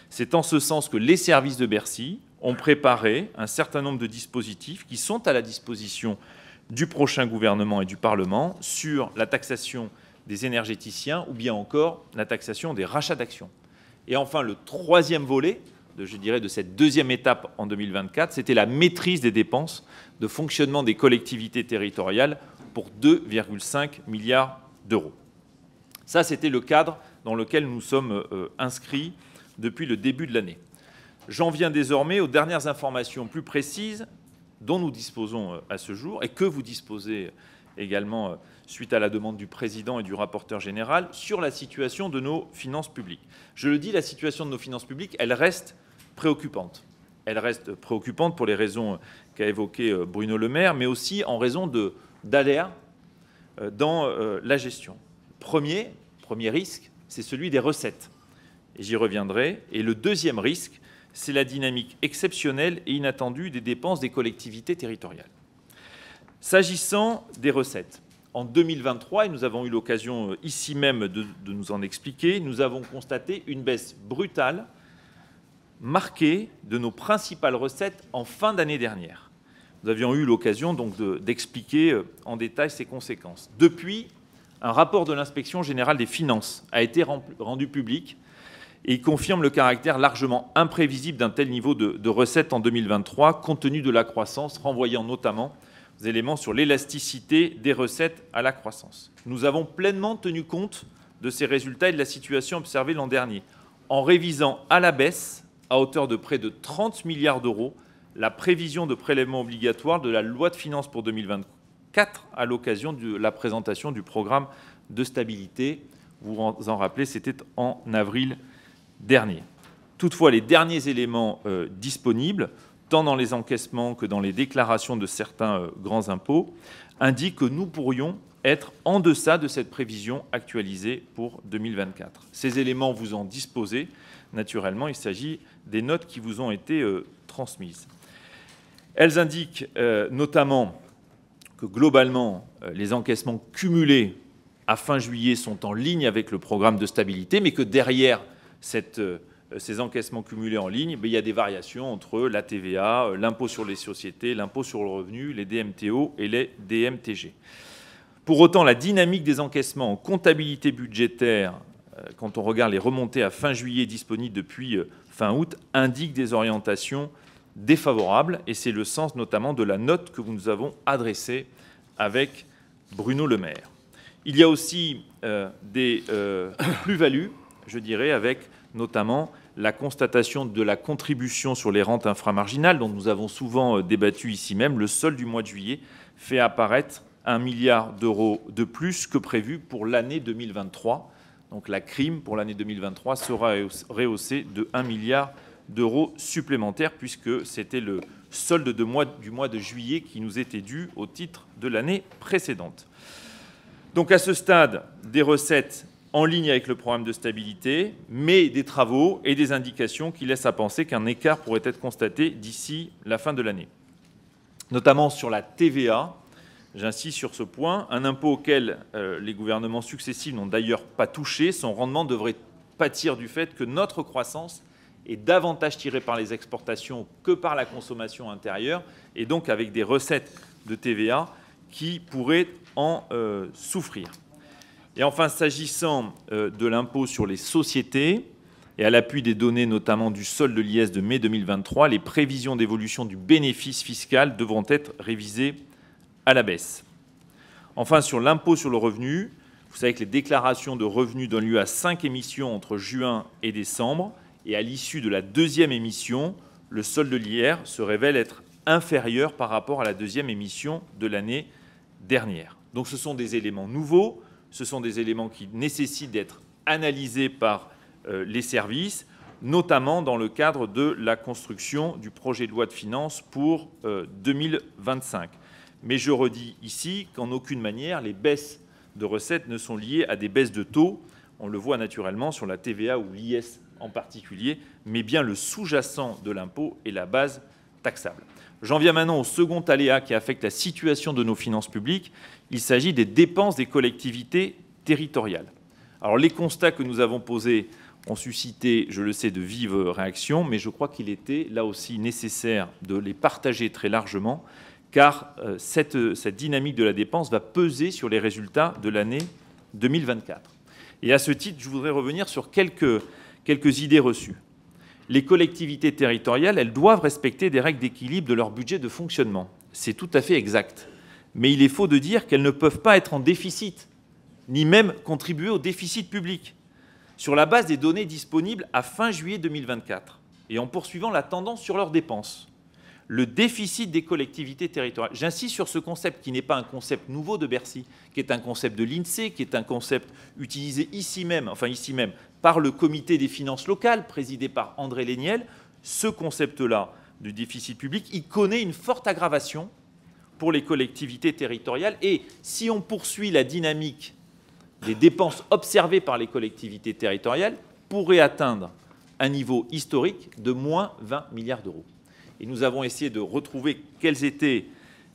C'est en ce sens que les services de Bercy ont préparé un certain nombre de dispositifs qui sont à la disposition du prochain gouvernement et du Parlement sur la taxation des énergéticiens ou bien encore la taxation des rachats d'actions. Et enfin, le troisième volet, de, je dirais, de cette deuxième étape en deux mille vingt-quatre, c'était la maîtrise des dépenses de fonctionnement des collectivités territoriales pour deux virgule cinq milliards d'euros. Ça, c'était le cadre dans lequel nous sommes inscrits depuis le début de l'année. J'en viens désormais aux dernières informations plus précises dont nous disposons à ce jour et que vous disposez également suite à la demande du président et du rapporteur général sur la situation de nos finances publiques. Je le dis, la situation de nos finances publiques, elle reste préoccupante. Elle reste préoccupante pour les raisons qu'a évoquées Bruno Le Maire, mais aussi en raison de d'alerte dans la gestion. Premier, premier risque, c'est celui des recettes. Et j'y reviendrai. Et le deuxième risque, c'est la dynamique exceptionnelle et inattendue des dépenses des collectivités territoriales. S'agissant des recettes, en deux mille vingt-trois, et nous avons eu l'occasion ici même de, de nous en expliquer, nous avons constaté une baisse brutale, marquée, de nos principales recettes en fin d'année dernière. Nous avions eu l'occasion donc d'expliquer de, en détail ses conséquences. Depuis, un rapport de l'Inspection générale des finances a été rendu public et il confirme le caractère largement imprévisible d'un tel niveau de, de recettes en deux mille vingt-trois, compte tenu de la croissance, renvoyant notamment aux éléments sur l'élasticité des recettes à la croissance. Nous avons pleinement tenu compte de ces résultats et de la situation observée l'an dernier, en révisant à la baisse, à hauteur de près de trente milliards d'euros, la prévision de prélèvement obligatoire de la loi de finances pour deux mille vingt-quatre à l'occasion de la présentation du programme de stabilité. Vous vous en rappelez, c'était en avril dernier. Toutefois, les derniers éléments euh, disponibles, tant dans les encaissements que dans les déclarations de certains euh, grands impôts, indiquent que nous pourrions être en deçà de cette prévision actualisée pour deux mille vingt-quatre. Ces éléments, vous en disposez. Naturellement, il s'agit des notes qui vous ont été euh, transmises. Elles indiquent euh, notamment que globalement, euh, les encaissements cumulés à fin juillet sont en ligne avec le programme de stabilité, mais que derrière cette, euh, ces encaissements cumulés en ligne, eh bien, il y a des variations entre la T V A, euh, l'impôt sur les sociétés, l'impôt sur le revenu, les D M T O et les D M T G. Pour autant, la dynamique des encaissements en comptabilité budgétaire, euh, quand on regarde les remontées à fin juillet disponibles depuis euh, fin août, indique des orientations défavorable, et c'est le sens notamment de la note que nous avons adressée avec Bruno Le Maire. Il y a aussi euh, des euh, plus-values, je dirais, avec notamment la constatation de la contribution sur les rentes inframarginales, dont nous avons souvent débattu ici même. Le solde du mois de juillet fait apparaître un milliard d'euros de plus que prévu pour l'année deux mille vingt-trois. Donc la C R I M pour l'année deux mille vingt-trois sera rehaussée de un milliard d'euros supplémentaires, puisque c'était le solde de mois, du mois de juillet qui nous était dû au titre de l'année précédente. Donc à ce stade, des recettes en ligne avec le programme de stabilité, mais des travaux et des indications qui laissent à penser qu'un écart pourrait être constaté d'ici la fin de l'année. Notamment sur la T V A, j'insiste sur ce point, un impôt auquel euh, les gouvernements successifs n'ont d'ailleurs pas touché, son rendement devrait pâtir du fait que notre croissance est davantage tirée par les exportations que par la consommation intérieure, et donc avec des recettes de T V A qui pourraient en euh, souffrir. Et enfin, s'agissant de l'impôt sur les sociétés, et à l'appui des données notamment du solde de l'I S de mai deux mille vingt-trois, les prévisions d'évolution du bénéfice fiscal devront être révisées à la baisse. Enfin, sur l'impôt sur le revenu, vous savez que les déclarations de revenus donnent lieu à cinq émissions entre juin et décembre, et à l'issue de la deuxième émission, le solde de l'I R se révèle être inférieur par rapport à la deuxième émission de l'année dernière. Donc ce sont des éléments nouveaux. Ce sont des éléments qui nécessitent d'être analysés par euh, les services, notamment dans le cadre de la construction du projet de loi de finances pour euh, deux mille vingt-cinq. Mais je redis ici qu'en aucune manière, les baisses de recettes ne sont liées à des baisses de taux. On le voit naturellement sur la T V A ou l'I S en particulier, mais bien le sous-jacent de l'impôt et la base taxable. J'en viens maintenant au second aléa qui affecte la situation de nos finances publiques. Il s'agit des dépenses des collectivités territoriales. Alors les constats que nous avons posés ont suscité, je le sais, de vives réactions, mais je crois qu'il était là aussi nécessaire de les partager très largement, car cette, cette dynamique de la dépense va peser sur les résultats de l'année deux mille vingt-quatre. Et à ce titre, je voudrais revenir sur quelques, quelques idées reçues. Les collectivités territoriales, elles doivent respecter des règles d'équilibre de leur budget de fonctionnement. C'est tout à fait exact. Mais il est faux de dire qu'elles ne peuvent pas être en déficit, ni même contribuer au déficit public, sur la base des données disponibles à fin juillet deux mille vingt-quatre, et en poursuivant la tendance sur leurs dépenses. Le déficit des collectivités territoriales. J'insiste sur ce concept qui n'est pas un concept nouveau de Bercy, qui est un concept de l'I N S E E, qui est un concept utilisé ici même, enfin ici même, par le Comité des finances locales, présidé par André Laignel. Ce concept-là du déficit public, il connaît une forte aggravation pour les collectivités territoriales. Et si on poursuit la dynamique des dépenses observées par les collectivités territoriales, pourrait atteindre un niveau historique de moins vingt milliards d'euros. Et nous avons essayé de retrouver quelles étaient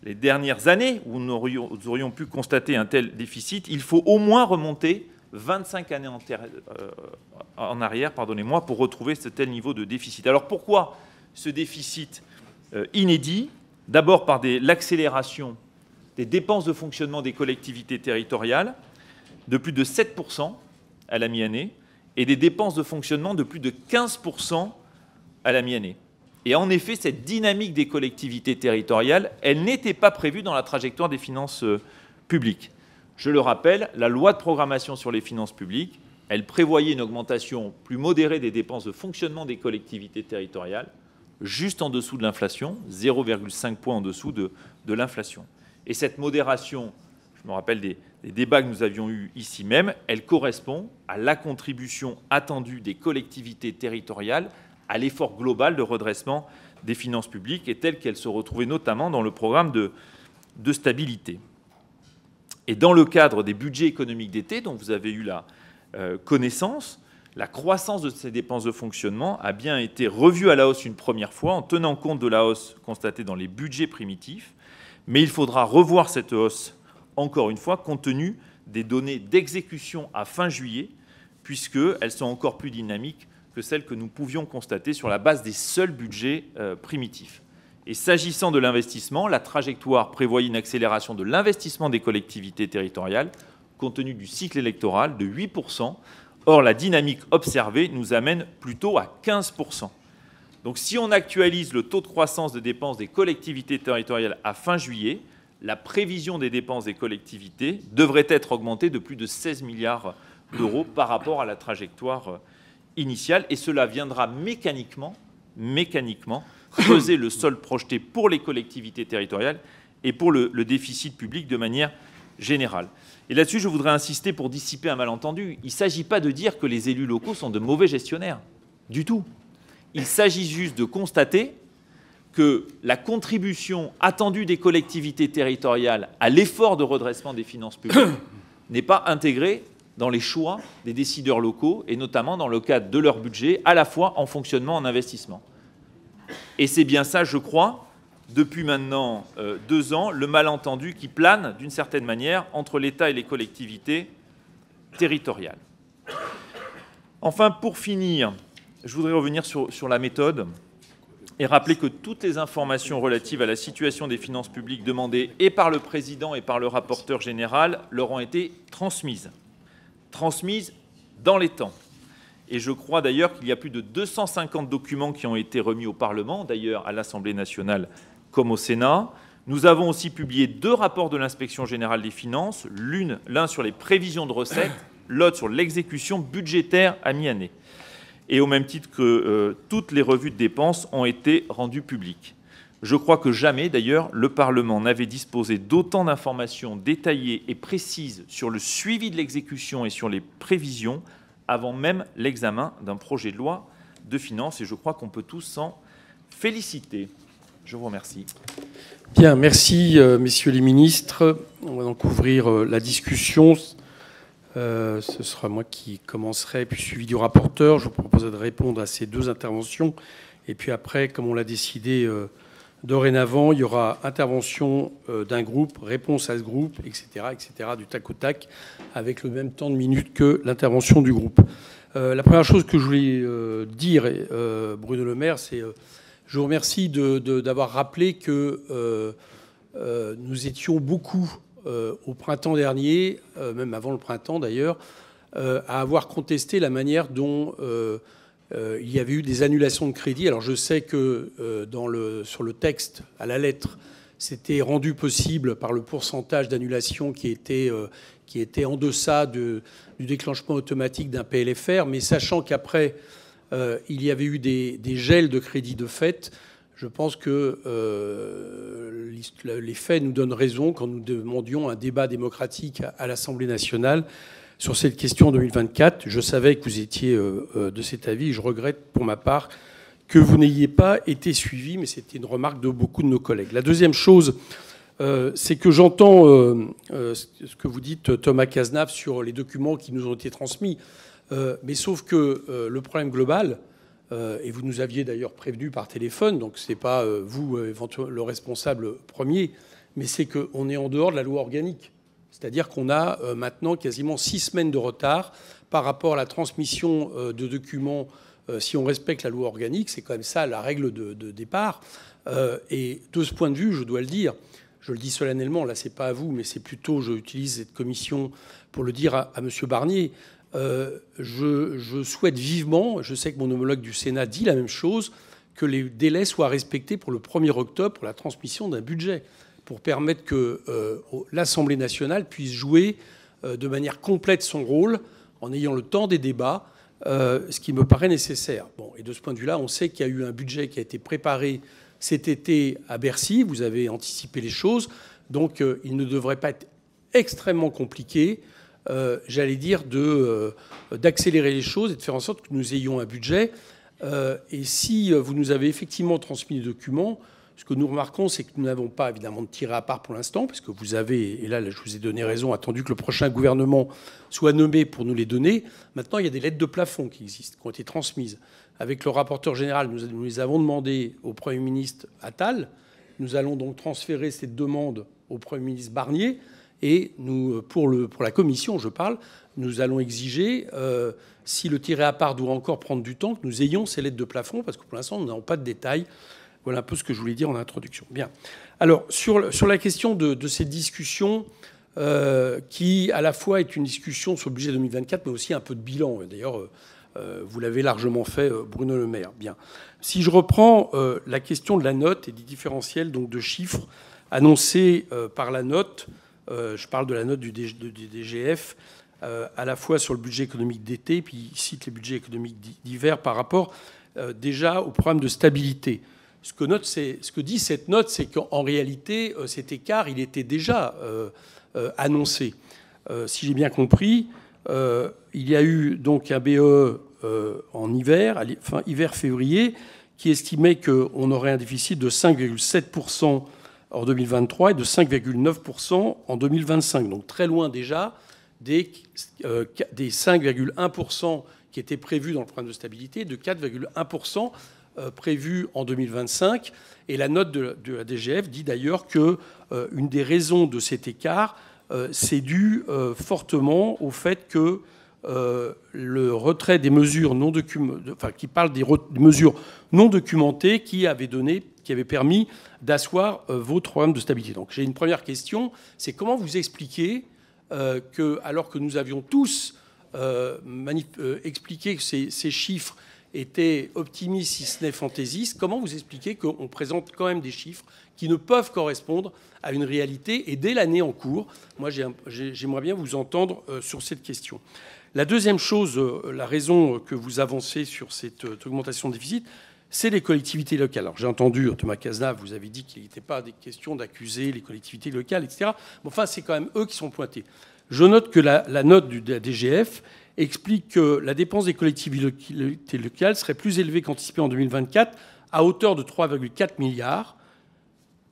les dernières années où nous aurions, nous aurions pu constater un tel déficit. Il faut au moins remonter vingt-cinq années en, terre, euh, en arrière, pardonnez-moi, pour retrouver ce tel niveau de déficit. Alors pourquoi ce déficit euh, inédit? D'abord par l'accélération des dépenses de fonctionnement des collectivités territoriales de plus de sept pour cent à la mi-année et des dépenses de fonctionnement de plus de quinze pour cent à la mi-année. Et en effet, cette dynamique des collectivités territoriales, elle n'était pas prévue dans la trajectoire des finances publiques. Je le rappelle, la loi de programmation sur les finances publiques, elle prévoyait une augmentation plus modérée des dépenses de fonctionnement des collectivités territoriales, juste en dessous de l'inflation, zéro virgule cinq point en dessous de, de l'inflation. Et cette modération, je me rappelle des, des débats que nous avions eus ici même, elle correspond à la contribution attendue des collectivités territoriales à l'effort global de redressement des finances publiques, et telle qu'elle se retrouvait notamment dans le programme de, de stabilité. Et dans le cadre des budgets économiques d'été, dont vous avez eu la euh, connaissance, la croissance de ces dépenses de fonctionnement a bien été revue à la hausse une première fois, en tenant compte de la hausse constatée dans les budgets primitifs. Mais il faudra revoir cette hausse, encore une fois, compte tenu des données d'exécution à fin juillet, puisqu'elles sont encore plus dynamiques que celles que nous pouvions constater sur la base des seuls budgets euh, primitifs. Et s'agissant de l'investissement, la trajectoire prévoyait une accélération de l'investissement des collectivités territoriales, compte tenu du cycle électoral, de huit pour cent. Or, la dynamique observée nous amène plutôt à quinze pour cent. Donc si on actualise le taux de croissance des dépenses des collectivités territoriales à fin juillet, la prévision des dépenses des collectivités devrait être augmentée de plus de seize milliards d'euros par rapport à la trajectoire initiale. Et cela viendra mécaniquement, mécaniquement creuser le solde projeté pour les collectivités territoriales et pour le, le déficit public de manière générale. Et là-dessus, je voudrais insister pour dissiper un malentendu. Il ne s'agit pas de dire que les élus locaux sont de mauvais gestionnaires, du tout. Il s'agit juste de constater que la contribution attendue des collectivités territoriales à l'effort de redressement des finances publiques n'est pas intégrée dans les choix des décideurs locaux, et notamment dans le cadre de leur budget, à la fois en fonctionnement et en investissement. Et c'est bien ça, je crois, depuis maintenant euh, deux ans, le malentendu qui plane, d'une certaine manière, entre l'État et les collectivités territoriales. Enfin, pour finir, je voudrais revenir sur, sur la méthode et rappeler que toutes les informations relatives à la situation des finances publiques demandées et par le président et par le rapporteur général leur ont été transmises. Transmises dans les temps. Et je crois d'ailleurs qu'il y a plus de deux cent cinquante documents qui ont été remis au Parlement, d'ailleurs à l'Assemblée nationale comme au Sénat. Nous avons aussi publié deux rapports de l'Inspection générale des finances, l'un sur les prévisions de recettes, l'autre sur l'exécution budgétaire à mi-année. Et au même titre que euh, toutes les revues de dépenses ont été rendues publiques. Je crois que jamais, d'ailleurs, le Parlement n'avait disposé d'autant d'informations détaillées et précises sur le suivi de l'exécution et sur les prévisions avant même l'examen d'un projet de loi de finances. Et je crois qu'on peut tous s'en féliciter. Je vous remercie. Bien, merci, euh, messieurs les ministres. On va donc ouvrir euh, la discussion. Euh, ce sera moi qui commencerai, puis suivi du rapporteur. Je vous proposerai de répondre à ces deux interventions. Et puis après, comme on l'a décidé euh, dorénavant, il y aura intervention euh, d'un groupe, réponse à ce groupe, et cetera, et cetera, du tac au tac, avec le même temps de minute que l'intervention du groupe. Euh, la première chose que je voulais euh, dire, euh, Bruno Le Maire, c'est euh, je vous remercie de, de, d'avoir rappelé que euh, euh, nous étions beaucoup... Euh, au printemps dernier, euh, même avant le printemps d'ailleurs, euh, à avoir contesté la manière dont euh, euh, il y avait eu des annulations de crédits. Alors je sais que euh, dans le, sur le texte, à la lettre, c'était rendu possible par le pourcentage d'annulation qui était, euh, qui était en deçà de, du déclenchement automatique d'un P L F R, mais sachant qu'après, euh, il y avait eu des, des gels de crédits de fait. Je pense que euh, les faits nous donnent raison quand nous demandions un débat démocratique à l'Assemblée nationale sur cette question deux mille vingt-quatre. Je savais que vous étiez euh, de cet avis. Je regrette pour ma part que vous n'ayez pas été suivi, mais c'était une remarque de beaucoup de nos collègues. La deuxième chose, euh, c'est que j'entends euh, euh, ce que vous dites, Thomas Cazenave, sur les documents qui nous ont été transmis. Euh, mais sauf que euh, le problème global... Euh, et vous nous aviez d'ailleurs prévenu par téléphone, donc ce n'est pas euh, vous euh, le responsable premier, mais c'est qu'on est en dehors de la loi organique. C'est-à-dire qu'on a euh, maintenant quasiment six semaines de retard par rapport à la transmission euh, de documents. Euh, si on respecte la loi organique, c'est quand même ça la règle de, de départ. Euh, et de ce point de vue, je dois le dire, je le dis solennellement, là c'est pas à vous, mais c'est plutôt, j'utilise cette commission pour le dire à, à M. Barnier, Euh, je, je souhaite vivement, je sais que mon homologue du Sénat dit la même chose, que les délais soient respectés pour le premier octobre pour la transmission d'un budget, pour permettre que euh, l'Assemblée nationale puisse jouer euh, de manière complète son rôle en ayant le temps des débats, euh, ce qui me paraît nécessaire. Bon, et de ce point de vue-là, on sait qu'il y a eu un budget qui a été préparé cet été à Bercy. Vous avez anticipé les choses. Donc euh, il ne devrait pas être extrêmement compliqué Euh, j'allais dire, de, euh, d'accélérer les choses et de faire en sorte que nous ayons un budget. Euh, et si vous nous avez effectivement transmis les documents, ce que nous remarquons, c'est que nous n'avons pas, évidemment, de tiré à part pour l'instant, parce que vous avez, et là, je vous ai donné raison, attendu que le prochain gouvernement soit nommé pour nous les donner. Maintenant, il y a des lettres de plafond qui existent, qui ont été transmises. Avec le rapporteur général, nous, nous les avons demandées au Premier ministre Attal. Nous allons donc transférer cette demande au Premier ministre Barnier. Et nous, pour, le, pour la Commission, je parle, nous allons exiger, euh, si le tiré à part doit encore prendre du temps, que nous ayons ces lettres de plafond, parce que pour l'instant, nous n'avons pas de détails. Voilà un peu ce que je voulais dire en introduction. Bien. Alors, sur, sur la question de, de cette discussion, euh, qui à la fois est une discussion sur le budget deux mille vingt-quatre, mais aussi un peu de bilan. D'ailleurs, euh, vous l'avez largement fait, euh, Bruno Le Maire. Bien. Si je reprends euh, la question de la note et du différentiel, donc de chiffres, annoncé euh, par la note, euh, je parle de la note du D G F, euh, à la fois sur le budget économique d'été, puis il cite les budgets économiques d'hiver par rapport euh, déjà au programme de stabilité. Ce que, note, ce que dit cette note, c'est qu'en réalité, euh, cet écart, il était déjà euh, euh, annoncé. Euh, si j'ai bien compris, euh, il y a eu donc un B E euh, en hiver, enfin hiver-février, qui estimait qu'on aurait un déficit de cinq virgule sept pour cent en deux mille vingt-trois et de cinq virgule neuf pour cent en deux mille vingt-cinq. Donc très loin déjà des, euh, des cinq virgule un pour cent qui étaient prévus dans le programme de stabilité, de quatre virgule un pour cent euh, prévus en deux mille vingt-cinq. Et la note de, de la D G F dit d'ailleurs qu'une euh, des raisons de cet écart, euh, c'est dû euh, fortement au fait que Euh, le retrait des mesures non documentées, enfin qui parle des, des mesures non documentées qui avaient donné, qui avaient permis d'asseoir euh, vos programmes de stabilité. Donc j'ai une première question, c'est comment vous expliquez euh, que, alors que nous avions tous euh, euh, expliqué que ces, ces chiffres étaient optimistes, si ce n'est fantaisistes, comment vous expliquez qu'on présente quand même des chiffres qui ne peuvent correspondre à une réalité? Et dès l'année en cours, moi j'aimerais bien vous entendre euh, sur cette question. La deuxième chose, la raison que vous avancez sur cette augmentation de déficit, c'est les collectivités locales. Alors j'ai entendu, Thomas Cazenave, vous avez dit qu'il n'était pas des questions d'accuser les collectivités locales, et cetera. Mais enfin, c'est quand même eux qui sont pointés. Je note que la, la note de la D G F explique que la dépense des collectivités locales serait plus élevée qu'anticipée en deux mille vingt-quatre, à hauteur de trois virgule quatre milliards,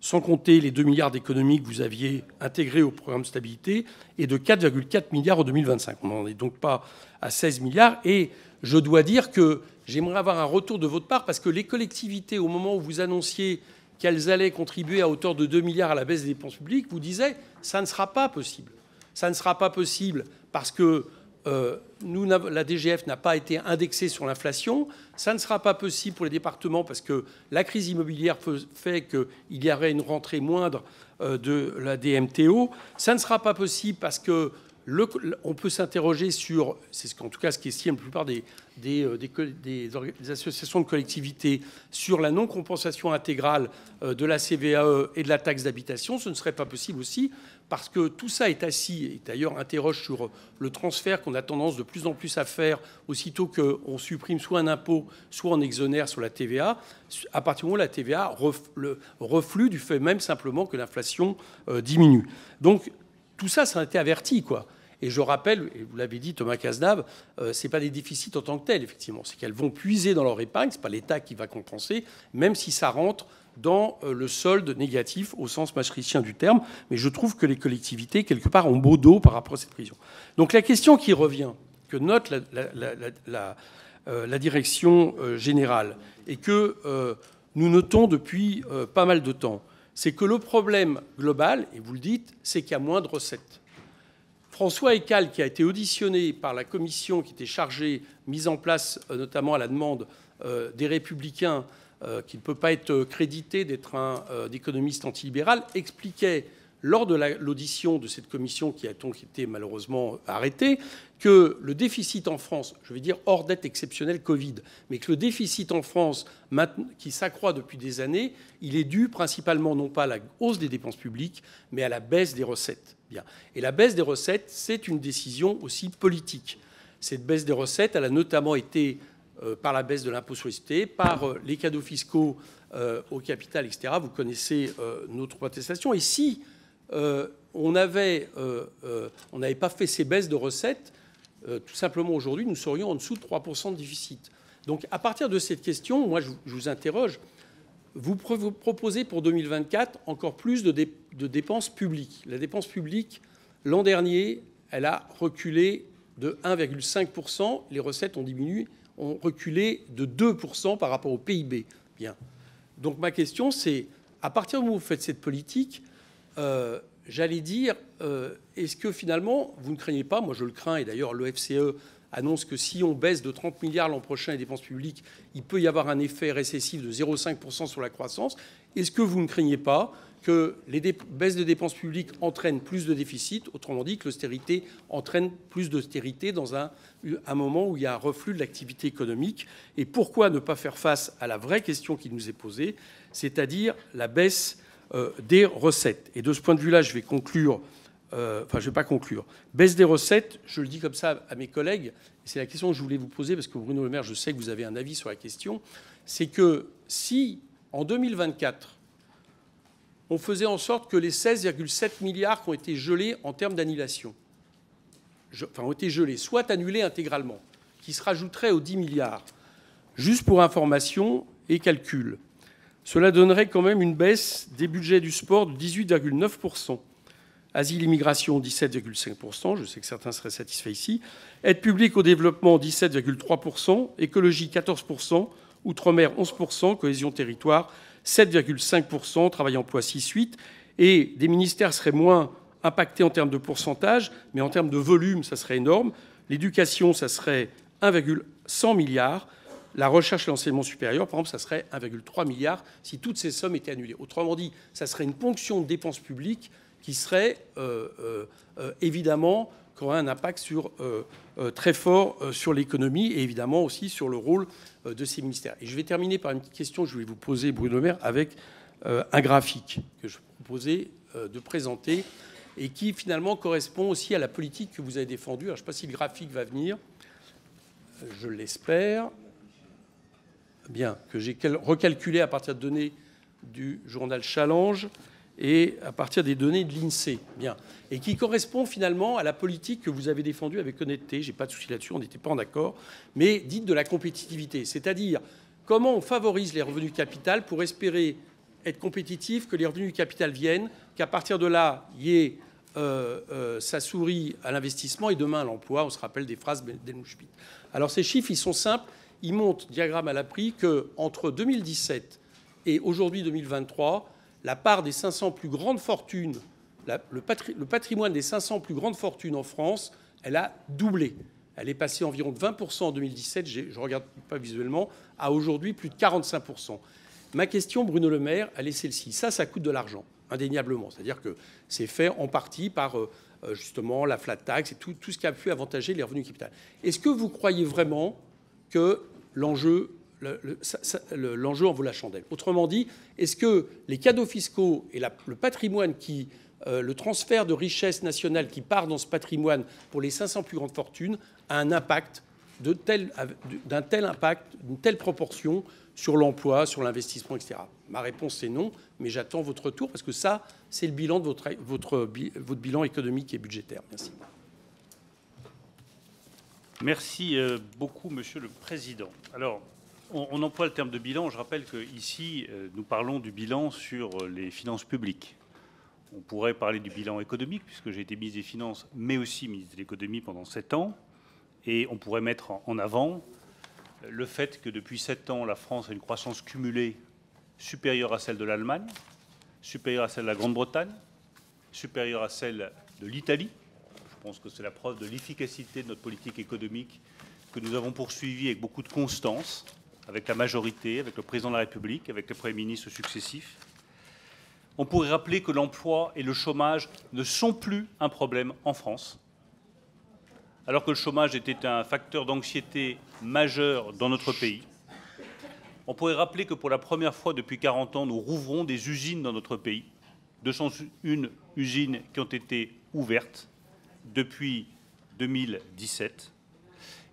sans compter les deux milliards d'économies que vous aviez intégrées au programme de stabilité, et de quatre virgule quatre milliards en deux mille vingt-cinq. On n'en est donc pas à seize milliards. Et je dois dire que j'aimerais avoir un retour de votre part, parce que les collectivités, au moment où vous annonciez qu'elles allaient contribuer à hauteur de deux milliards à la baisse des dépenses publiques, vous disaient « ça ne sera pas possible ». Ça ne sera pas possible parce que euh, nous, la D G F n'a pas été indexée sur l'inflation. Ça ne sera pas possible pour les départements parce que la crise immobilière fait qu'il y aurait une rentrée moindre euh, de la D M T O. Ça ne sera pas possible parce que le, on peut s'interroger sur, c'est ce, en tout cas ce qu'estiment la plupart des, des, des, des, des associations de collectivités, sur la non-compensation intégrale euh, de la C V A E et de la taxe d'habitation. Ce ne serait pas possible aussi. Parce que tout ça est assis, et d'ailleurs interroge sur le transfert qu'on a tendance de plus en plus à faire aussitôt qu'on supprime soit un impôt, soit on exonère sur la T V A, à partir du moment où la T V A reflue du fait même simplement que l'inflation diminue. Donc tout ça, ça a été averti, quoi. Et je rappelle, et vous l'avez dit, Thomas Cazenave, euh, ce n'est pas des déficits en tant que tels, effectivement. C'est qu'elles vont puiser dans leur épargne, ce n'est pas l'État qui va compenser, même si ça rentre dans euh, le solde négatif au sens maastrichtien du terme. Mais je trouve que les collectivités, quelque part, ont beau dos par rapport à cette prévision. Donc la question qui revient, que note la, la, la, la, la, euh, la direction euh, générale, et que euh, nous notons depuis euh, pas mal de temps, c'est que le problème global, et vous le dites, c'est qu'il y a moins de recettes. François Ecal, qui a été auditionné par la commission qui était chargée, mise en place notamment à la demande euh, des Républicains, euh, qui ne peut pas être crédité d'être un euh, économiste antilibéral, expliquait lors de l'audition la, de cette commission qui a donc été malheureusement arrêtée que le déficit en France, je vais dire hors dette exceptionnelle Covid, mais que le déficit en France qui s'accroît depuis des années, il est dû principalement non pas à la hausse des dépenses publiques, mais à la baisse des recettes. Et la baisse des recettes, c'est une décision aussi politique. Cette baisse des recettes, elle a notamment été euh, par la baisse de l'impôt sur les sociétés, par euh, les cadeaux fiscaux euh, au capital, et cetera. Vous connaissez euh, notre protestation. Et si euh, on n'avait euh, euh, pas fait ces baisses de recettes, euh, tout simplement aujourd'hui, nous serions en dessous de trois pour cent de déficit. Donc à partir de cette question, moi je, je vous interroge, vous proposez pour deux mille vingt-quatre encore plus de, dé, de dépenses publiques. La dépense publique, l'an dernier, elle a reculé de un virgule cinq pour cent. Les recettes ont diminué, ont reculé de deux pour cent par rapport au P I B. Bien. Donc ma question, c'est à partir du moment où vous faites cette politique, euh, j'allais dire, euh, est-ce que finalement, vous ne craignez pas, moi je le crains, et d'ailleurs l'O F C E annonce que si on baisse de trente milliards l'an prochain les dépenses publiques, il peut y avoir un effet récessif de zéro virgule cinq pour cent sur la croissance. Est-ce que vous ne craignez pas que les baisses de dépenses publiques entraînent plus de déficit, autrement dit que l'austérité entraîne plus d'austérité dans un, un moment où il y a un reflux de l'activité économique? Et pourquoi ne pas faire face à la vraie question qui nous est posée, c'est-à-dire la baisse euh, des recettes. Et de ce point de vue-là, je vais conclure, euh, enfin je ne vais pas conclure, baisse des recettes, je le dis comme ça à mes collègues, c'est la question que je voulais vous poser, parce que Bruno Le Maire, je sais que vous avez un avis sur la question, c'est que si en deux mille vingt-quatre, on faisait en sorte que les seize virgule sept milliards qui ont été gelés en termes d'annulation, enfin ont été gelés, soient annulés intégralement, qui se rajouteraient aux dix milliards, juste pour information et calcul. Cela donnerait quand même une baisse des budgets du sport de dix-huit virgule neuf pour cent. Asile, immigration, dix-sept virgule cinq pour cent. Je sais que certains seraient satisfaits ici. Aide publique au développement, dix-sept virgule trois pour cent. Écologie, quatorze pour cent. Outre-mer, onze pour cent. Cohésion territoire, sept virgule cinq pour cent. Travail emploi, six virgule huit pour cent. Et des ministères seraient moins impactés en termes de pourcentage, mais en termes de volume, ça serait énorme. L'éducation, ça serait un virgule cent milliard. La recherche et l'enseignement supérieur, par exemple, ça serait un virgule trois milliard si toutes ces sommes étaient annulées. Autrement dit, ça serait une ponction de dépenses publiques qui serait euh, euh, évidemment, qui aurait un impact sur, euh, euh, très fort euh, sur l'économie et évidemment aussi sur le rôle euh, de ces ministères. Et je vais terminer par une petite question que je vais vous poser, Bruno Le Maire, avec euh, un graphique que je proposais euh, de présenter et qui finalement correspond aussi à la politique que vous avez défendue. Alors, je ne sais pas si le graphique va venir, je l'espère. Bien, que j'ai recalculé à partir de données du journal Challenge et à partir des données de l'INSEE. Bien. Et qui correspond finalement à la politique que vous avez défendue avec honnêteté. Je n'ai pas de souci là-dessus, on n'était pas en accord. Mais dites de la compétitivité, c'est-à-dire comment on favorise les revenus du capital pour espérer être compétitif, que les revenus du capital viennent, qu'à partir de là, il y ait euh, euh, ça sourit à l'investissement et demain à l'emploi. On se rappelle des phrases d'El-Mouchpit. Alors ces chiffres, ils sont simples. Il montre, diagramme à l'appui, qu'entre deux mille dix-sept et aujourd'hui deux mille vingt-trois, la part des cinq cents plus grandes fortunes, la, le, patri, le patrimoine des cinq cents plus grandes fortunes en France, elle a doublé. Elle est passée environ de vingt pour cent en deux mille dix-sept, je ne regarde pas visuellement, à aujourd'hui plus de quarante-cinq pour cent. Ma question, Bruno Le Maire, elle est celle-ci. Ça, ça coûte de l'argent, indéniablement. C'est-à-dire que c'est fait en partie par euh, justement la flat tax et tout, tout ce qui a pu avantager les revenus capital. Est-ce que vous croyez vraiment que l'enjeu le, le, le, en vaut la chandelle. Autrement dit, est-ce que les cadeaux fiscaux et la, le patrimoine, qui, euh, le transfert de richesse nationale qui part dans ce patrimoine pour les cinq cents plus grandes fortunes a un impact d'un tel, tel impact, d'une telle proportion sur l'emploi, sur l'investissement, et cetera. Ma réponse est non, mais j'attends votre retour parce que ça, c'est le bilan de votre, votre, votre bilan économique et budgétaire. Merci. Merci beaucoup, Monsieur le Président. Alors, on, on emploie le terme de bilan. Je rappelle qu'ici, nous parlons du bilan sur les finances publiques. On pourrait parler du bilan économique, puisque j'ai été ministre des Finances, mais aussi ministre de l'Économie pendant sept ans. Et on pourrait mettre en avant le fait que depuis sept ans, la France a une croissance cumulée supérieure à celle de l'Allemagne, supérieure à celle de la Grande-Bretagne, supérieure à celle de l'Italie. Je pense que c'est la preuve de l'efficacité de notre politique économique que nous avons poursuivie avec beaucoup de constance, avec la majorité, avec le président de la République, avec les premiers ministres successifs. On pourrait rappeler que l'emploi et le chômage ne sont plus un problème en France, alors que le chômage était un facteur d'anxiété majeur dans notre pays. On pourrait rappeler que pour la première fois depuis quarante ans, nous rouvrons des usines dans notre pays, deux cent une usines qui ont été ouvertes depuis deux mille dix-sept,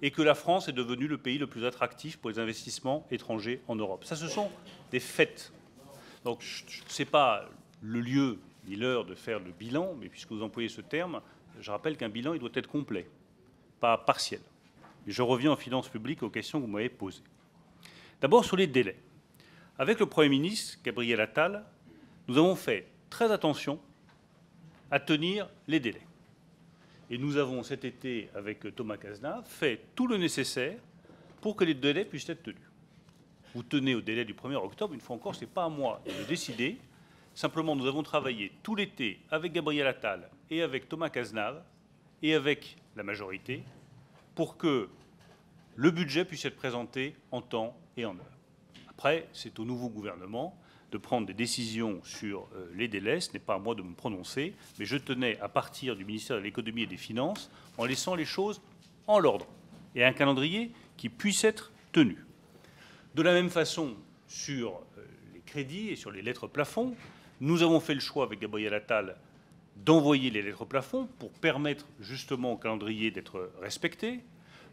et que la France est devenue le pays le plus attractif pour les investissements étrangers en Europe. Ça, ce sont des faits. Donc, ce n'est pas le lieu ni l'heure de faire le bilan, mais puisque vous employez ce terme, je rappelle qu'un bilan, il doit être complet, pas partiel. Et je reviens aux finances publiques, aux questions que vous m'avez posées. D'abord, sur les délais. Avec le Premier ministre, Gabriel Attal, nous avons fait très attention à tenir les délais. Et nous avons cet été, avec Thomas Cazenave, fait tout le nécessaire pour que les délais puissent être tenus. Vous tenez au délai du premier octobre, une fois encore, ce n'est pas à moi de décider. Simplement, nous avons travaillé tout l'été avec Gabriel Attal et avec Thomas Cazenave et avec la majorité pour que le budget puisse être présenté en temps et en heure. Après, c'est au nouveau gouvernement de prendre des décisions sur les délais. Ce n'est pas à moi de me prononcer, mais je tenais à partir du ministère de l'Économie et des Finances en laissant les choses en l'ordre et un calendrier qui puisse être tenu. De la même façon, sur les crédits et sur les lettres plafonds, Nous avons fait le choix avec Gabriel Attal d'envoyer les lettres plafond pour permettre justement au calendrier d'être respecté.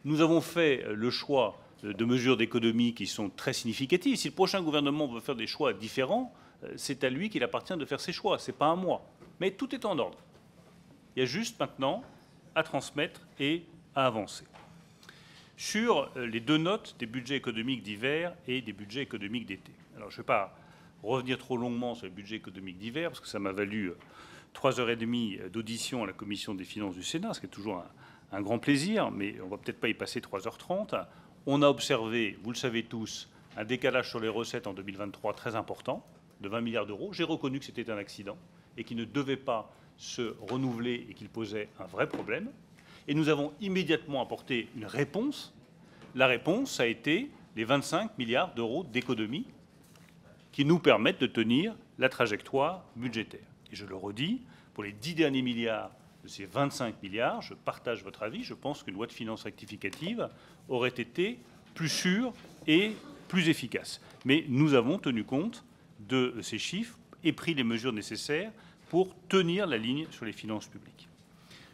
Nous avons fait le choix de mesures d'économie qui sont très significatives. Si le prochain gouvernement veut faire des choix différents, c'est à lui qu'il appartient de faire ses choix. Ce n'est pas à moi. Mais tout est en ordre. Il y a juste maintenant à transmettre et à avancer. Sur les deux notes des budgets économiques d'hiver et des budgets économiques d'été. Alors, je ne vais pas revenir trop longuement sur les budgets économiques d'hiver, parce que ça m'a valu trois heures et demie d'audition à la Commission des finances du Sénat, ce qui est toujours un, un grand plaisir, mais on ne va peut-être pas y passer trois heures trente. On a observé, vous le savez tous, un décalage sur les recettes en deux mille vingt-trois très important, de vingt milliards d'euros. J'ai reconnu que c'était un accident et qu'il ne devait pas se renouveler et qu'il posait un vrai problème. Et nous avons immédiatement apporté une réponse. La réponse a été les vingt-cinq milliards d'euros d'économies qui nous permettent de tenir la trajectoire budgétaire. Et je le redis, pour les dix derniers milliards de ces vingt-cinq milliards, je partage votre avis, je pense qu'une loi de finances rectificative aurait été plus sûre et plus efficace. Mais nous avons tenu compte de ces chiffres et pris les mesures nécessaires pour tenir la ligne sur les finances publiques.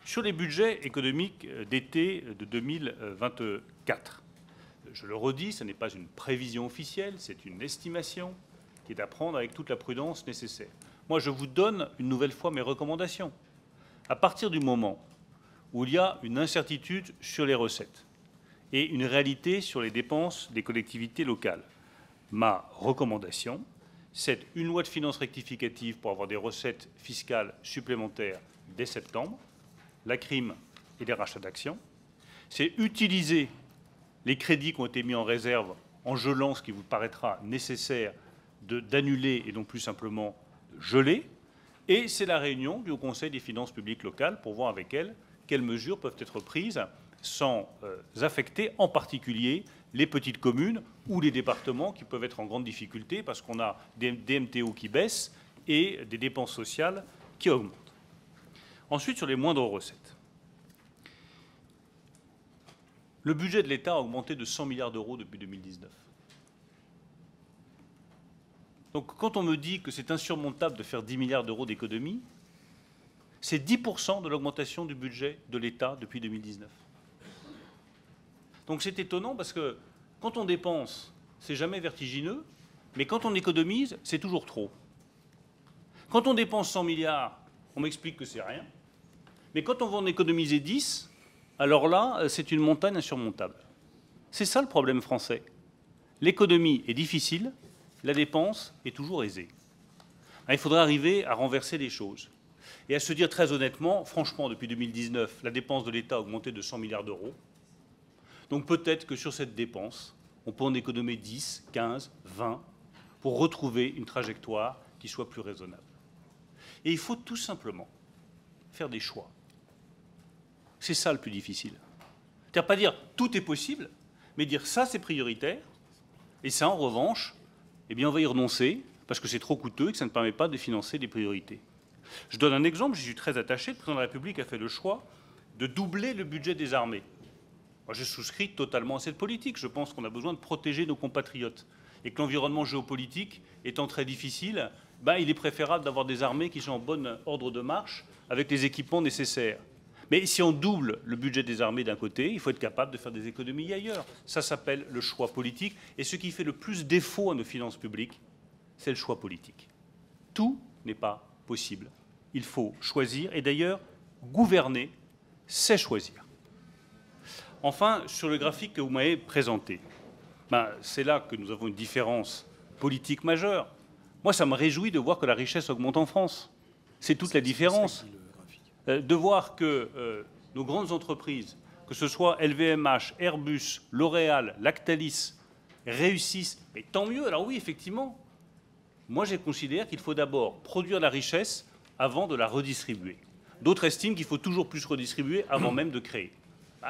Sur les budgets économiques d'été de deux mille vingt-quatre, je le redis, ce n'est pas une prévision officielle, c'est une estimation qui est à prendre avec toute la prudence nécessaire. Moi, je vous donne une nouvelle fois mes recommandations. À partir du moment où il y a une incertitude sur les recettes et une réalité sur les dépenses des collectivités locales, ma recommandation, c'est une loi de finances rectificative pour avoir des recettes fiscales supplémentaires dès septembre, la C R I M et les rachats d'actions. C'est utiliser les crédits qui ont été mis en réserve en gelant ce qui vous paraîtra nécessaire d'annuler et non plus simplement geler. Et c'est la réunion du Conseil des finances publiques locales pour voir avec elle quelles mesures peuvent être prises sans euh, affecter en particulier les petites communes ou les départements qui peuvent être en grande difficulté parce qu'on a des D M T O qui baissent et des dépenses sociales qui augmentent. Ensuite, sur les moindres recettes. Le budget de l'État a augmenté de cent milliards d'euros depuis deux mille dix-neuf. Donc quand on me dit que c'est insurmontable de faire dix milliards d'euros d'économie, c'est dix pour cent de l'augmentation du budget de l'État depuis deux mille dix-neuf. Donc c'est étonnant parce que quand on dépense, c'est jamais vertigineux, mais quand on économise, c'est toujours trop. Quand on dépense cent milliards, on m'explique que c'est rien. Mais quand on va en économiser dix, alors là, c'est une montagne insurmontable. C'est ça le problème français. L'économie est difficile, la dépense est toujours aisée. Il faudrait arriver à renverser les choses et à se dire très honnêtement, franchement, depuis deux mille dix-neuf, la dépense de l'État a augmenté de cent milliards d'euros. Donc peut-être que sur cette dépense, on peut en économiser dix, quinze, vingt pour retrouver une trajectoire qui soit plus raisonnable. Et il faut tout simplement faire des choix. C'est ça le plus difficile. C'est-à-dire pas dire tout est possible, mais dire ça c'est prioritaire, et ça en revanche, eh bien on va y renoncer, parce que c'est trop coûteux et que ça ne permet pas de financer des priorités. Je donne un exemple, j'y suis très attaché, le président de la République a fait le choix de doubler le budget des armées. Moi, je souscris totalement à cette politique. Je pense qu'on a besoin de protéger nos compatriotes. Et que l'environnement géopolitique étant très difficile, ben, il est préférable d'avoir des armées qui sont en bon ordre de marche avec les équipements nécessaires. Mais si on double le budget des armées d'un côté, il faut être capable de faire des économies ailleurs. Ça s'appelle le choix politique. Et ce qui fait le plus défaut à nos finances publiques, c'est le choix politique. Tout n'est pas possible. Il faut choisir. Et d'ailleurs, gouverner, c'est choisir. Enfin, sur le graphique que vous m'avez présenté, ben, c'est là que nous avons une différence politique majeure. Moi, ça me réjouit de voir que la richesse augmente en France. C'est toute la différence. De voir que euh, nos grandes entreprises, que ce soit L V M H, Airbus, L'Oréal, Lactalis, réussissent. Mais tant mieux. Alors oui, effectivement, moi, je considère qu'il faut d'abord produire la richesse avant de la redistribuer. D'autres estiment qu'il faut toujours plus redistribuer avant même de créer.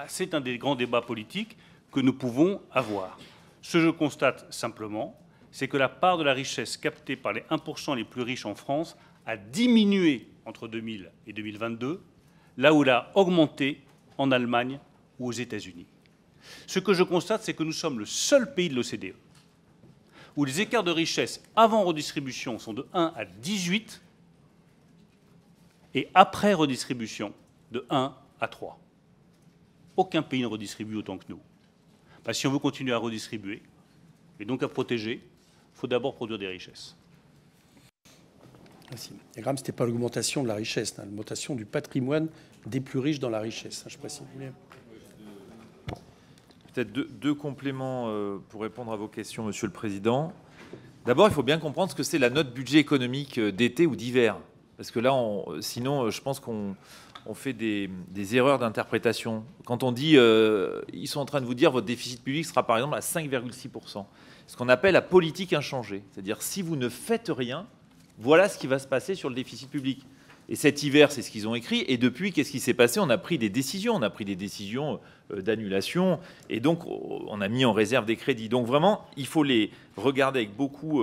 C'est un des grands débats politiques que nous pouvons avoir. Ce que je constate simplement, c'est que la part de la richesse captée par les un pour cent les plus riches en France a diminué entre deux mille et deux mille vingt-deux, là où elle a augmenté en Allemagne ou aux États-Unis. Ce que je constate, c'est que nous sommes le seul pays de l'O C D E où les écarts de richesse avant redistribution sont de un à dix-huit et après redistribution de un à trois. Aucun pays ne redistribue autant que nous. Parce que si on veut continuer à redistribuer et donc à protéger, il faut d'abord produire des richesses. Merci. Le diagramme, ce n'était pas l'augmentation de la richesse, hein, l'augmentation du patrimoine des plus riches dans la richesse. Hein, je précise. Peut-être deux, deux compléments euh, pour répondre à vos questions, Monsieur le Président. D'abord, il faut bien comprendre ce que c'est la note budget économique d'été ou d'hiver. Parce que là, on, sinon, je pense qu'on on fait des, des erreurs d'interprétation. Quand on dit, euh, ils sont en train de vous dire votre déficit public sera par exemple à cinq virgule six pour cent. Ce qu'on appelle la politique inchangée. C'est-à-dire, si vous ne faites rien, voilà ce qui va se passer sur le déficit public. Et cet hiver, c'est ce qu'ils ont écrit. Et depuis, qu'est-ce qui s'est passé? On a pris des décisions. On a pris des décisions d'annulation. Et donc, on a mis en réserve des crédits. Donc, vraiment, il faut les regarder avec beaucoup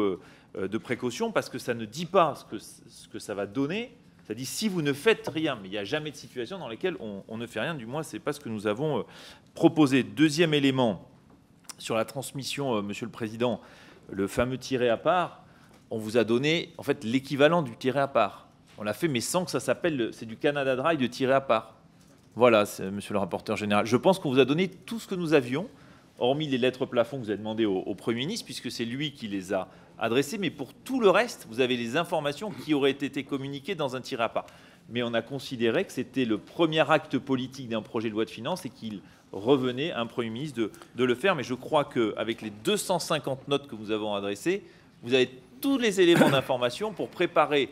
de précaution parce que ça ne dit pas ce que, ce que ça va donner. Ça dit si vous ne faites rien. Mais il n'y a jamais de situation dans laquelle on, on ne fait rien. Du moins, ce n'est pas ce que nous avons proposé. Deuxième élément sur la transmission, Monsieur le Président, le fameux tiré à part. On vous a donné en fait l'équivalent du tiré à part. On l'a fait, mais sans que ça s'appelle... C'est du Canada Dry de tirer à part. Voilà, Monsieur le rapporteur général. Je pense qu'on vous a donné tout ce que nous avions, hormis les lettres plafond que vous avez demandées au, au Premier ministre, puisque c'est lui qui les a adressées. Mais pour tout le reste, vous avez les informations qui auraient été communiquées dans un tiré à part. Mais on a considéré que c'était le premier acte politique d'un projet de loi de finances et qu'il revenait à un Premier ministre de, de le faire. Mais je crois qu'avec les deux cent cinquante notes que nous avons adressées, vous avez tous les éléments d'information pour préparer...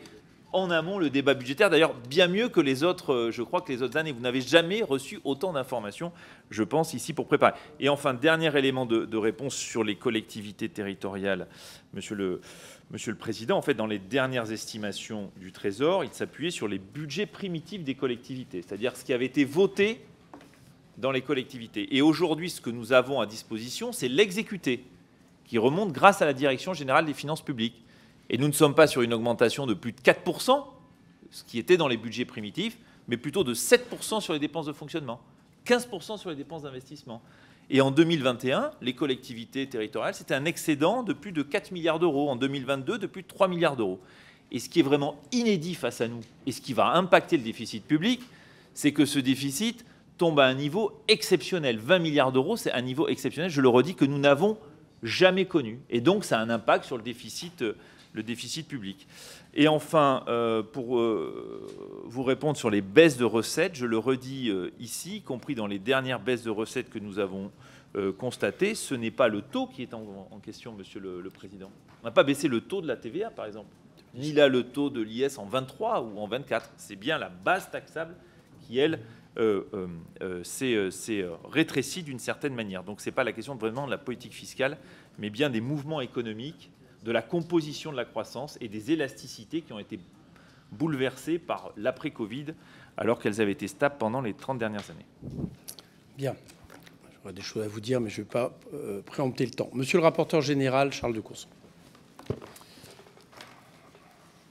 en amont le débat budgétaire, d'ailleurs bien mieux que les autres, je crois que les autres années. Vous n'avez jamais reçu autant d'informations, je pense, ici pour préparer. Et enfin, dernier élément de, de réponse sur les collectivités territoriales, Monsieur le, Monsieur le Président. En fait, dans les dernières estimations du Trésor, il s'appuyait sur les budgets primitifs des collectivités, c'est-à-dire ce qui avait été voté dans les collectivités. Et aujourd'hui, ce que nous avons à disposition, c'est l'exécuté, qui remonte grâce à la Direction générale des finances publiques. Et nous ne sommes pas sur une augmentation de plus de quatre pour cent, ce qui était dans les budgets primitifs, mais plutôt de sept pour cent sur les dépenses de fonctionnement, quinze pour cent sur les dépenses d'investissement. Et en deux mille vingt et un, les collectivités territoriales, c'était un excédent de plus de quatre milliards d'euros. En deux mille vingt-deux, de plus de trois milliards d'euros. Et ce qui est vraiment inédit face à nous, et ce qui va impacter le déficit public, c'est que ce déficit tombe à un niveau exceptionnel. vingt milliards d'euros, c'est un niveau exceptionnel, je le redis, que nous n'avons jamais connu. Et donc, ça a un impact sur le déficit le déficit public. Et enfin, euh, pour euh, vous répondre sur les baisses de recettes, je le redis euh, ici, y compris dans les dernières baisses de recettes que nous avons euh, constatées, ce n'est pas le taux qui est en, en question, Monsieur le, le Président. On n'a pas baissé le taux de la T V A, par exemple, ni là le taux de l'I S en vingt-trois ou en vingt-quatre. C'est bien la base taxable qui, elle, euh, euh, euh, s'est euh, rétrécie d'une certaine manière. Donc ce n'est pas la question vraiment de la politique fiscale, mais bien des mouvements économiques, de la composition de la croissance et des élasticités qui ont été bouleversées par l'après-Covid, alors qu'elles avaient été stables pendant les trente dernières années. Bien. J'aurais des choses à vous dire, mais je ne vais pas euh, préempter le temps. Monsieur le rapporteur général, Charles de Courson.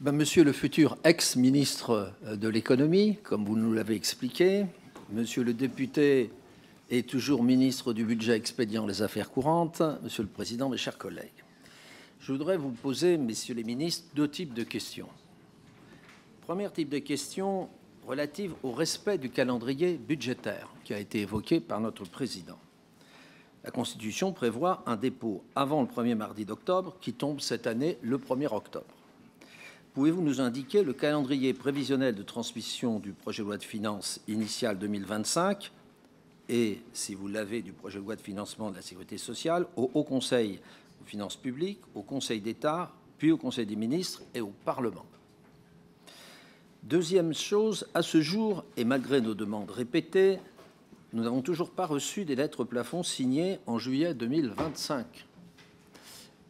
Ben, monsieur le futur ex-ministre de l'économie, comme vous nous l'avez expliqué, monsieur le député et toujours ministre du budget expédient les affaires courantes, monsieur le Président, mes chers collègues. Je voudrais vous poser, messieurs les ministres, deux types de questions. Premier type de question relative au respect du calendrier budgétaire qui a été évoqué par notre président. La Constitution prévoit un dépôt avant le premier mardi d'octobre qui tombe cette année le premier octobre. Pouvez-vous nous indiquer le calendrier prévisionnel de transmission du projet de loi de finances initial deux mille vingt-cinq et, si vous l'avez, du projet de loi de financement de la Sécurité sociale au Haut Conseil aux finances publiques, au Conseil d'État, puis au Conseil des ministres et au Parlement. Deuxième chose, à ce jour, et malgré nos demandes répétées, nous n'avons toujours pas reçu des lettres plafond signées en juillet deux mille vingt-cinq.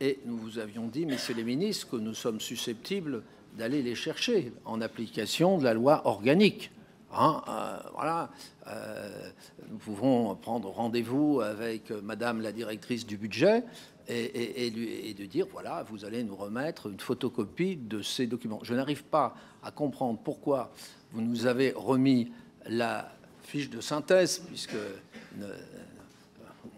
Et nous vous avions dit, messieurs les ministres, que nous sommes susceptibles d'aller les chercher en application de la loi organique. Hein, euh, voilà, euh, nous pouvons prendre rendez-vous avec Madame la directrice du budget et, et, et, lui, et de dire, voilà, vous allez nous remettre une photocopie de ces documents. Je n'arrive pas à comprendre pourquoi vous nous avez remis la fiche de synthèse, puisque ne,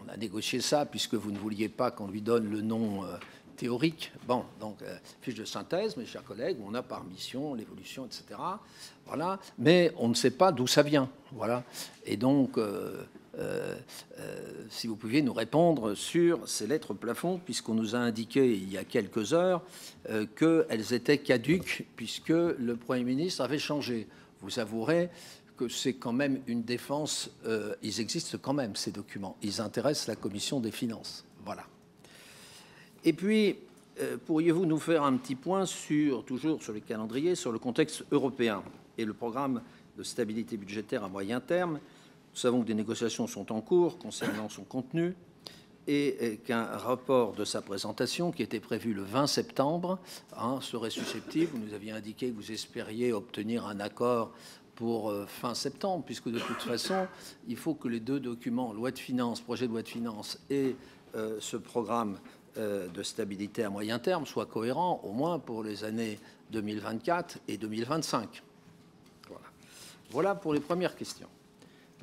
on a négocié ça, puisque vous ne vouliez pas qu'on lui donne le nom euh, théorique. Bon, donc, euh, fiche de synthèse, mes chers collègues, on a par mission l'évolution, et cetera. Voilà. Mais on ne sait pas d'où ça vient. Voilà. Et donc, euh, euh, euh, si vous pouviez nous répondre sur ces lettres plafond, puisqu'on nous a indiqué il y a quelques heures euh, qu'elles étaient caduques, puisque le Premier ministre avait changé. Vous avouerez que c'est quand même une défense. Euh, ils existent quand même, ces documents. Ils intéressent la Commission des finances. Voilà. Et puis, euh, pourriez-vous nous faire un petit point sur, toujours sur les calendriers, sur le contexte européen et le programme de stabilité budgétaire à moyen terme? Nous savons que des négociations sont en cours concernant son contenu et, et qu'un rapport de sa présentation, qui était prévu le vingt septembre, hein, serait susceptible. Vous nous aviez indiqué que vous espériez obtenir un accord pour fin septembre, puisque de toute façon, il faut que les deux documents, loi de finances, projet de loi de finances et euh, ce programme euh, de stabilité à moyen terme, soient cohérents au moins pour les années deux mille vingt-quatre et deux mille vingt-cinq. Voilà. Voilà pour les premières questions.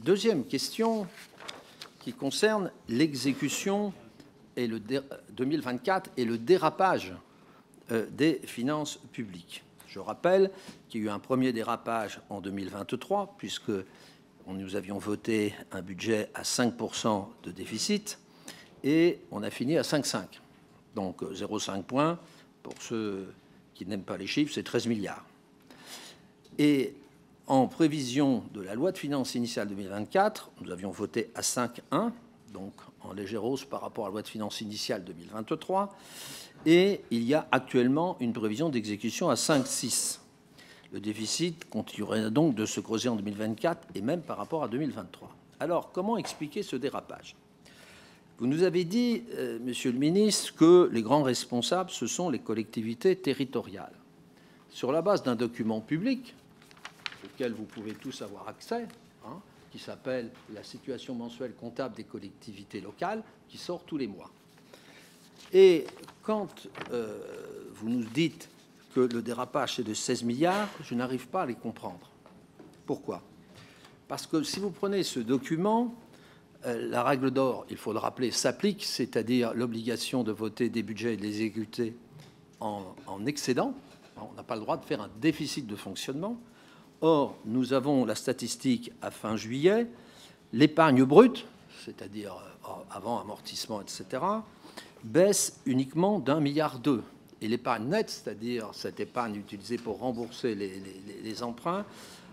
Deuxième question qui concerne l'exécution et le deux mille vingt-quatre et le dérapage euh, des finances publiques. Je rappelle qu'il y a eu un premier dérapage en deux mille vingt-trois, puisque nous avions voté un budget à cinq pour cent de déficit, et on a fini à cinq virgule cinq. Donc zéro virgule cinq point, pour ceux qui n'aiment pas les chiffres, c'est treize milliards. Et en prévision de la loi de finances initiale deux mille vingt-quatre, nous avions voté à cinq virgule un, donc en légère hausse par rapport à la loi de finances initiale deux mille vingt-trois, et il y a actuellement une prévision d'exécution à cinq virgule six. Le déficit continuerait donc de se creuser en deux mille vingt-quatre et même par rapport à deux mille vingt-trois. Alors, comment expliquer ce dérapage? Vous nous avez dit, euh, Monsieur le Ministre, que les grands responsables, ce sont les collectivités territoriales. Sur la base d'un document public, auquel vous pouvez tous avoir accès, hein, qui s'appelle la situation mensuelle comptable des collectivités locales, qui sort tous les mois. Et quand euh, vous nous dites que le dérapage est de seize milliards, je n'arrive pas à les comprendre. Pourquoi? Parce que si vous prenez ce document, euh, la règle d'or, il faut le rappeler, s'applique, c'est-à-dire l'obligation de voter des budgets et de les exécuter en, en excédent. On n'a pas le droit de faire un déficit de fonctionnement. Or, nous avons la statistique à fin juillet, l'épargne brute, c'est-à-dire avant amortissement, et cetera, baisse uniquement d'un milliard deux. Et l'épargne nette, c'est-à-dire cette épargne utilisée pour rembourser les, les, les emprunts,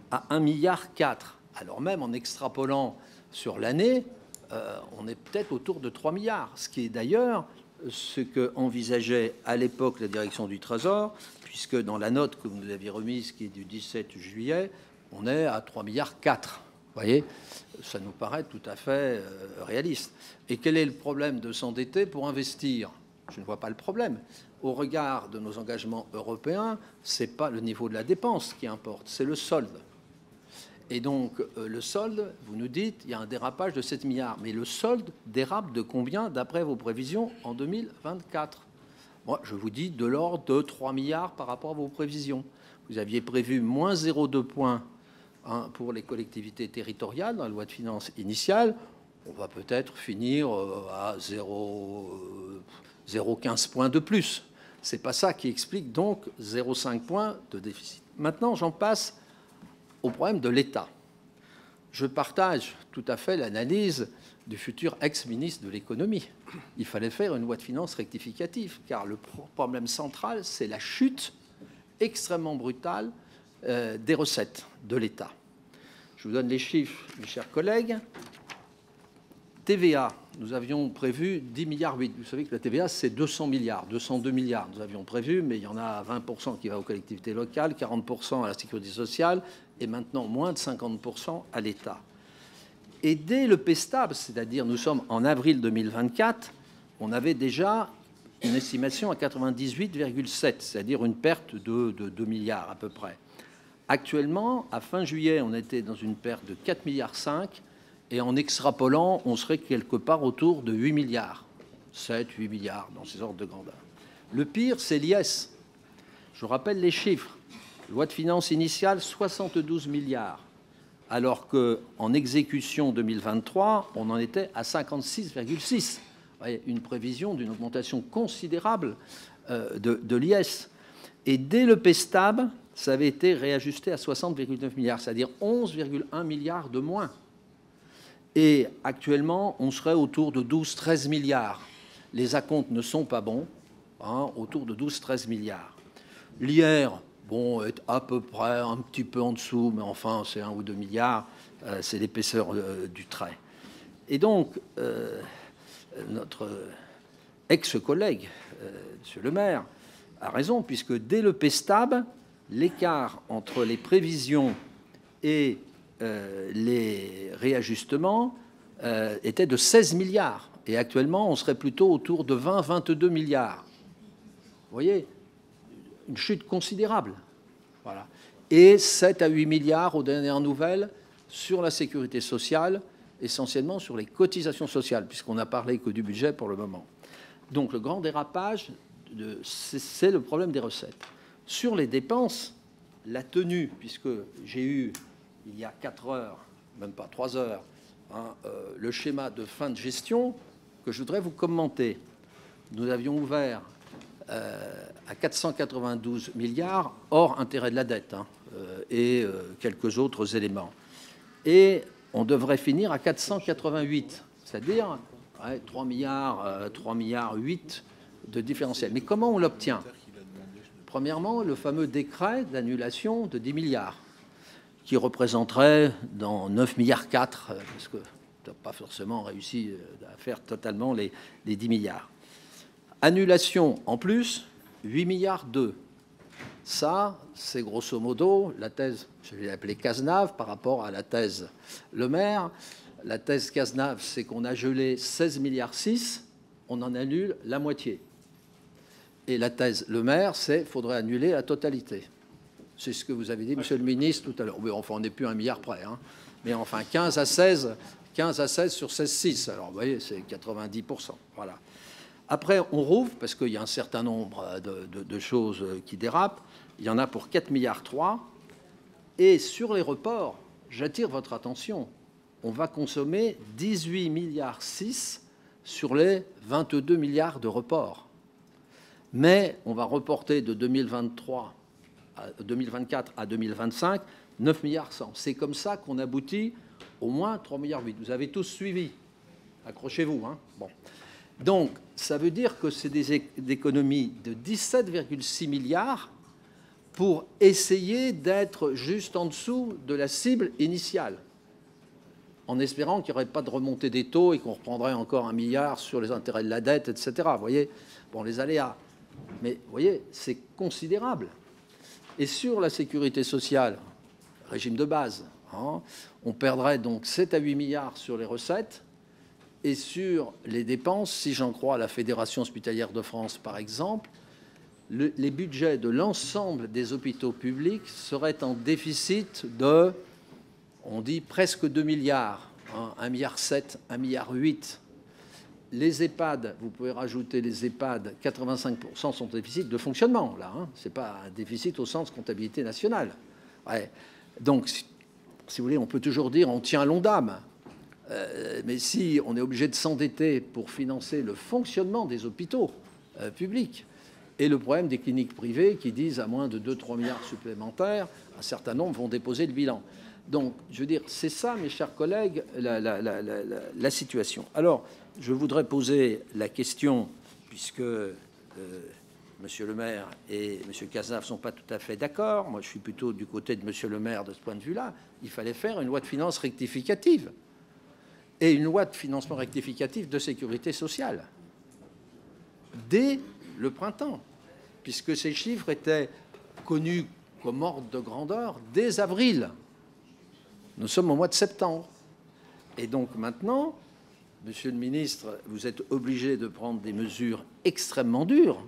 à un milliard quatre. Alors même en extrapolant sur l'année, euh, on est peut-être autour de trois milliards, ce qui est d'ailleurs ce qu'envisageait à l'époque la direction du Trésor, puisque dans la note que vous nous aviez remise, qui est du dix-sept juillet, on est à trois milliards quatre. Vous voyez, ça nous paraît tout à fait réaliste. Et quel est le problème de s'endetter pour investir? Je ne vois pas le problème. Au regard de nos engagements européens, ce n'est pas le niveau de la dépense qui importe, c'est le solde. Et donc, le solde, vous nous dites, il y a un dérapage de sept milliards. Mais le solde dérape de combien, d'après vos prévisions, en deux mille vingt-quatre? Moi, je vous dis de l'ordre de trois milliards par rapport à vos prévisions. Vous aviez prévu moins zéro virgule deux points pour les collectivités territoriales dans la loi de finances initiale. On va peut-être finir à zéro virgule quinze points de plus. C'est pas ça qui explique donc zéro virgule cinq points de déficit. Maintenant, j'en passe au problème de l'État. Je partage tout à fait l'analyse du futur ex-ministre de l'économie. Il fallait faire une loi de finances rectificative, car le problème central, c'est la chute extrêmement brutale Euh, des recettes de l'État. Je vous donne les chiffres, mes chers collègues. T V A, nous avions prévu dix virgule huit milliards. Vous savez que la T V A, c'est deux cents milliards, deux cent deux milliards. Nous avions prévu, mais il y en a vingt pour cent qui va aux collectivités locales, quarante pour cent à la sécurité sociale, et maintenant moins de cinquante pour cent à l'État. Et dès le P S T A B, c'est-à-dire nous sommes en avril deux mille vingt-quatre, on avait déjà une estimation à quatre-vingt-dix-huit virgule sept, c'est-à-dire une perte de, de deux milliards à peu près. Actuellement, à fin juillet, on était dans une perte de quatre virgule cinq milliards et en extrapolant, on serait quelque part autour de huit milliards, sept, huit milliards, dans ces ordres de grandeur. Le pire, c'est l'I S. Je rappelle les chiffres. Loi de finances initiale, soixante-douze milliards, alors qu'en exécution deux mille vingt-trois, on en était à cinquante-six virgule six. une prévision d'une augmentation considérable euh, de, de l'I S. Et dès le P S T A B, ça avait été réajusté à soixante virgule neuf milliards, c'est-à-dire onze virgule un milliards de moins. Et actuellement, on serait autour de douze à treize milliards. Les acomptes ne sont pas bons, hein, autour de douze à treize milliards. L'I R, bon, est à peu près un petit peu en dessous, mais enfin, c'est un ou deux milliards, euh, c'est l'épaisseur euh, du trait. Et donc, euh, notre ex-collègue, euh, M. Le Maire, a raison, puisque dès le P S T A B, l'écart entre les prévisions et euh, les réajustements euh, était de seize milliards. Et actuellement, on serait plutôt autour de vingt à vingt-deux milliards. Vous voyez, une chute considérable. Voilà. Et sept à huit milliards aux dernières nouvelles sur la sécurité sociale, essentiellement sur les cotisations sociales, puisqu'on n'a parlé que du budget pour le moment. Donc le grand dérapage, c'est le problème des recettes. Sur les dépenses, la tenue, puisque j'ai eu, il y a quatre heures, même pas trois heures, hein, euh, le schéma de fin de gestion que je voudrais vous commenter. Nous avions ouvert euh, à quatre cent quatre-vingt-douze milliards, hors intérêt de la dette, hein, euh, et euh, quelques autres éléments. Et on devrait finir à quatre cent quatre-vingt-huit, c'est-à-dire ouais, trois milliards, euh, trois milliards huit de différentiel. Mais comment on l'obtient ? Premièrement, le fameux décret d'annulation de dix milliards, qui représenterait dans neuf virgule quatre milliards, parce que tu n'as pas forcément réussi à faire totalement les, les dix milliards. Annulation en plus, huit milliards deux. Ça, c'est grosso modo la thèse, je l'ai appelée Cazenave, par rapport à la thèse Le Maire. La thèse Cazenave, c'est qu'on a gelé seize virgule six milliards, on en annule la moitié. Et la thèse Le Maire, c'est qu'il faudrait annuler la totalité. C'est ce que vous avez dit, monsieur le ministre, tout à l'heure. Oui, enfin, on n'est plus à un milliard près. Hein. Mais enfin, quinze à seize sur seize virgule six. Alors, vous voyez, c'est quatre-vingt-dix pour cent. Voilà. Après, on rouvre, parce qu'il y a un certain nombre de, de, de choses qui dérapent. Il y en a pour quatre virgule trois milliards. Et sur les reports, j'attire votre attention. On va consommer dix-huit virgule six milliards sur les vingt-deux milliards de reports. Mais on va reporter de deux mille vingt-trois à deux mille vingt-quatre à deux mille vingt-cinq neuf virgule un milliards. C'est comme ça qu'on aboutit au moins trois virgule huit milliards. Vous avez tous suivi. Accrochez-vous. Hein. Bon. Donc, ça veut dire que c'est des économies de dix-sept virgule six milliards pour essayer d'être juste en dessous de la cible initiale, en espérant qu'il n'y aurait pas de remontée des taux et qu'on reprendrait encore un milliard sur les intérêts de la dette, et cetera. Vous voyez, bon, les aléas. Mais vous voyez, c'est considérable. Et sur la sécurité sociale, régime de base, hein, on perdrait donc sept à huit milliards sur les recettes et sur les dépenses, si j'en crois la Fédération hospitalière de France par exemple, le, les budgets de l'ensemble des hôpitaux publics seraient en déficit de, on dit, presque deux milliards, hein, un virgule sept milliard, un virgule huit milliard. Les EHPAD, vous pouvez rajouter les EHPAD, quatre-vingt-cinq pour cent sont déficit de fonctionnement, là. Hein. Ce n'est pas un déficit au sens comptabilité nationale. Ouais. Donc, si, si vous voulez, on peut toujours dire on tient l'Ondam. Euh, mais si on est obligé de s'endetter pour financer le fonctionnement des hôpitaux euh, publics et le problème des cliniques privées qui disent à moins de deux à trois milliards supplémentaires, un certain nombre vont déposer le bilan. Donc, je veux dire, c'est ça, mes chers collègues, la, la, la, la, la situation. Alors, je voudrais poser la question, puisque euh, monsieur le Maire et monsieur Cazenave ne sont pas tout à fait d'accord. Moi, je suis plutôt du côté de monsieur le Maire de ce point de vue-là. Il fallait faire une loi de finances rectificative et une loi de financement rectificative de sécurité sociale dès le printemps, puisque ces chiffres étaient connus comme ordre de grandeur dès avril. Nous sommes au mois de septembre. Et donc maintenant, monsieur le ministre, vous êtes obligé de prendre des mesures extrêmement dures.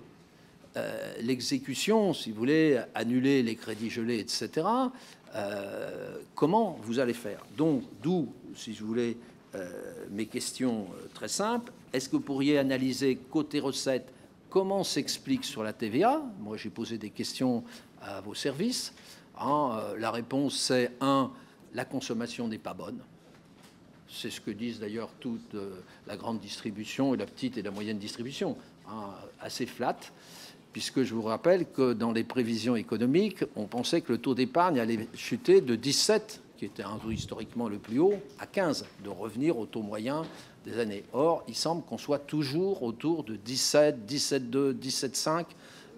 Euh, L'exécution, si vous voulez, annuler les crédits gelés, et cetera. Euh, comment vous allez faire? Donc, d'où, si vous voulez, euh, mes questions très simples. Est-ce que vous pourriez analyser, côté recettes, comment s'explique sur la T V A? Moi, j'ai posé des questions à vos services. Hein, la réponse, c'est un... La consommation n'est pas bonne. C'est ce que disent d'ailleurs toute la grande distribution et la petite et la moyenne distribution, hein, assez flat, puisque je vous rappelle que dans les prévisions économiques, on pensait que le taux d'épargne allait chuter de dix-sept, qui était un taux historiquement le plus haut, à quinze, de revenir au taux moyen des années. Or, il semble qu'on soit toujours autour de dix-sept, dix-sept virgule deux, dix-sept virgule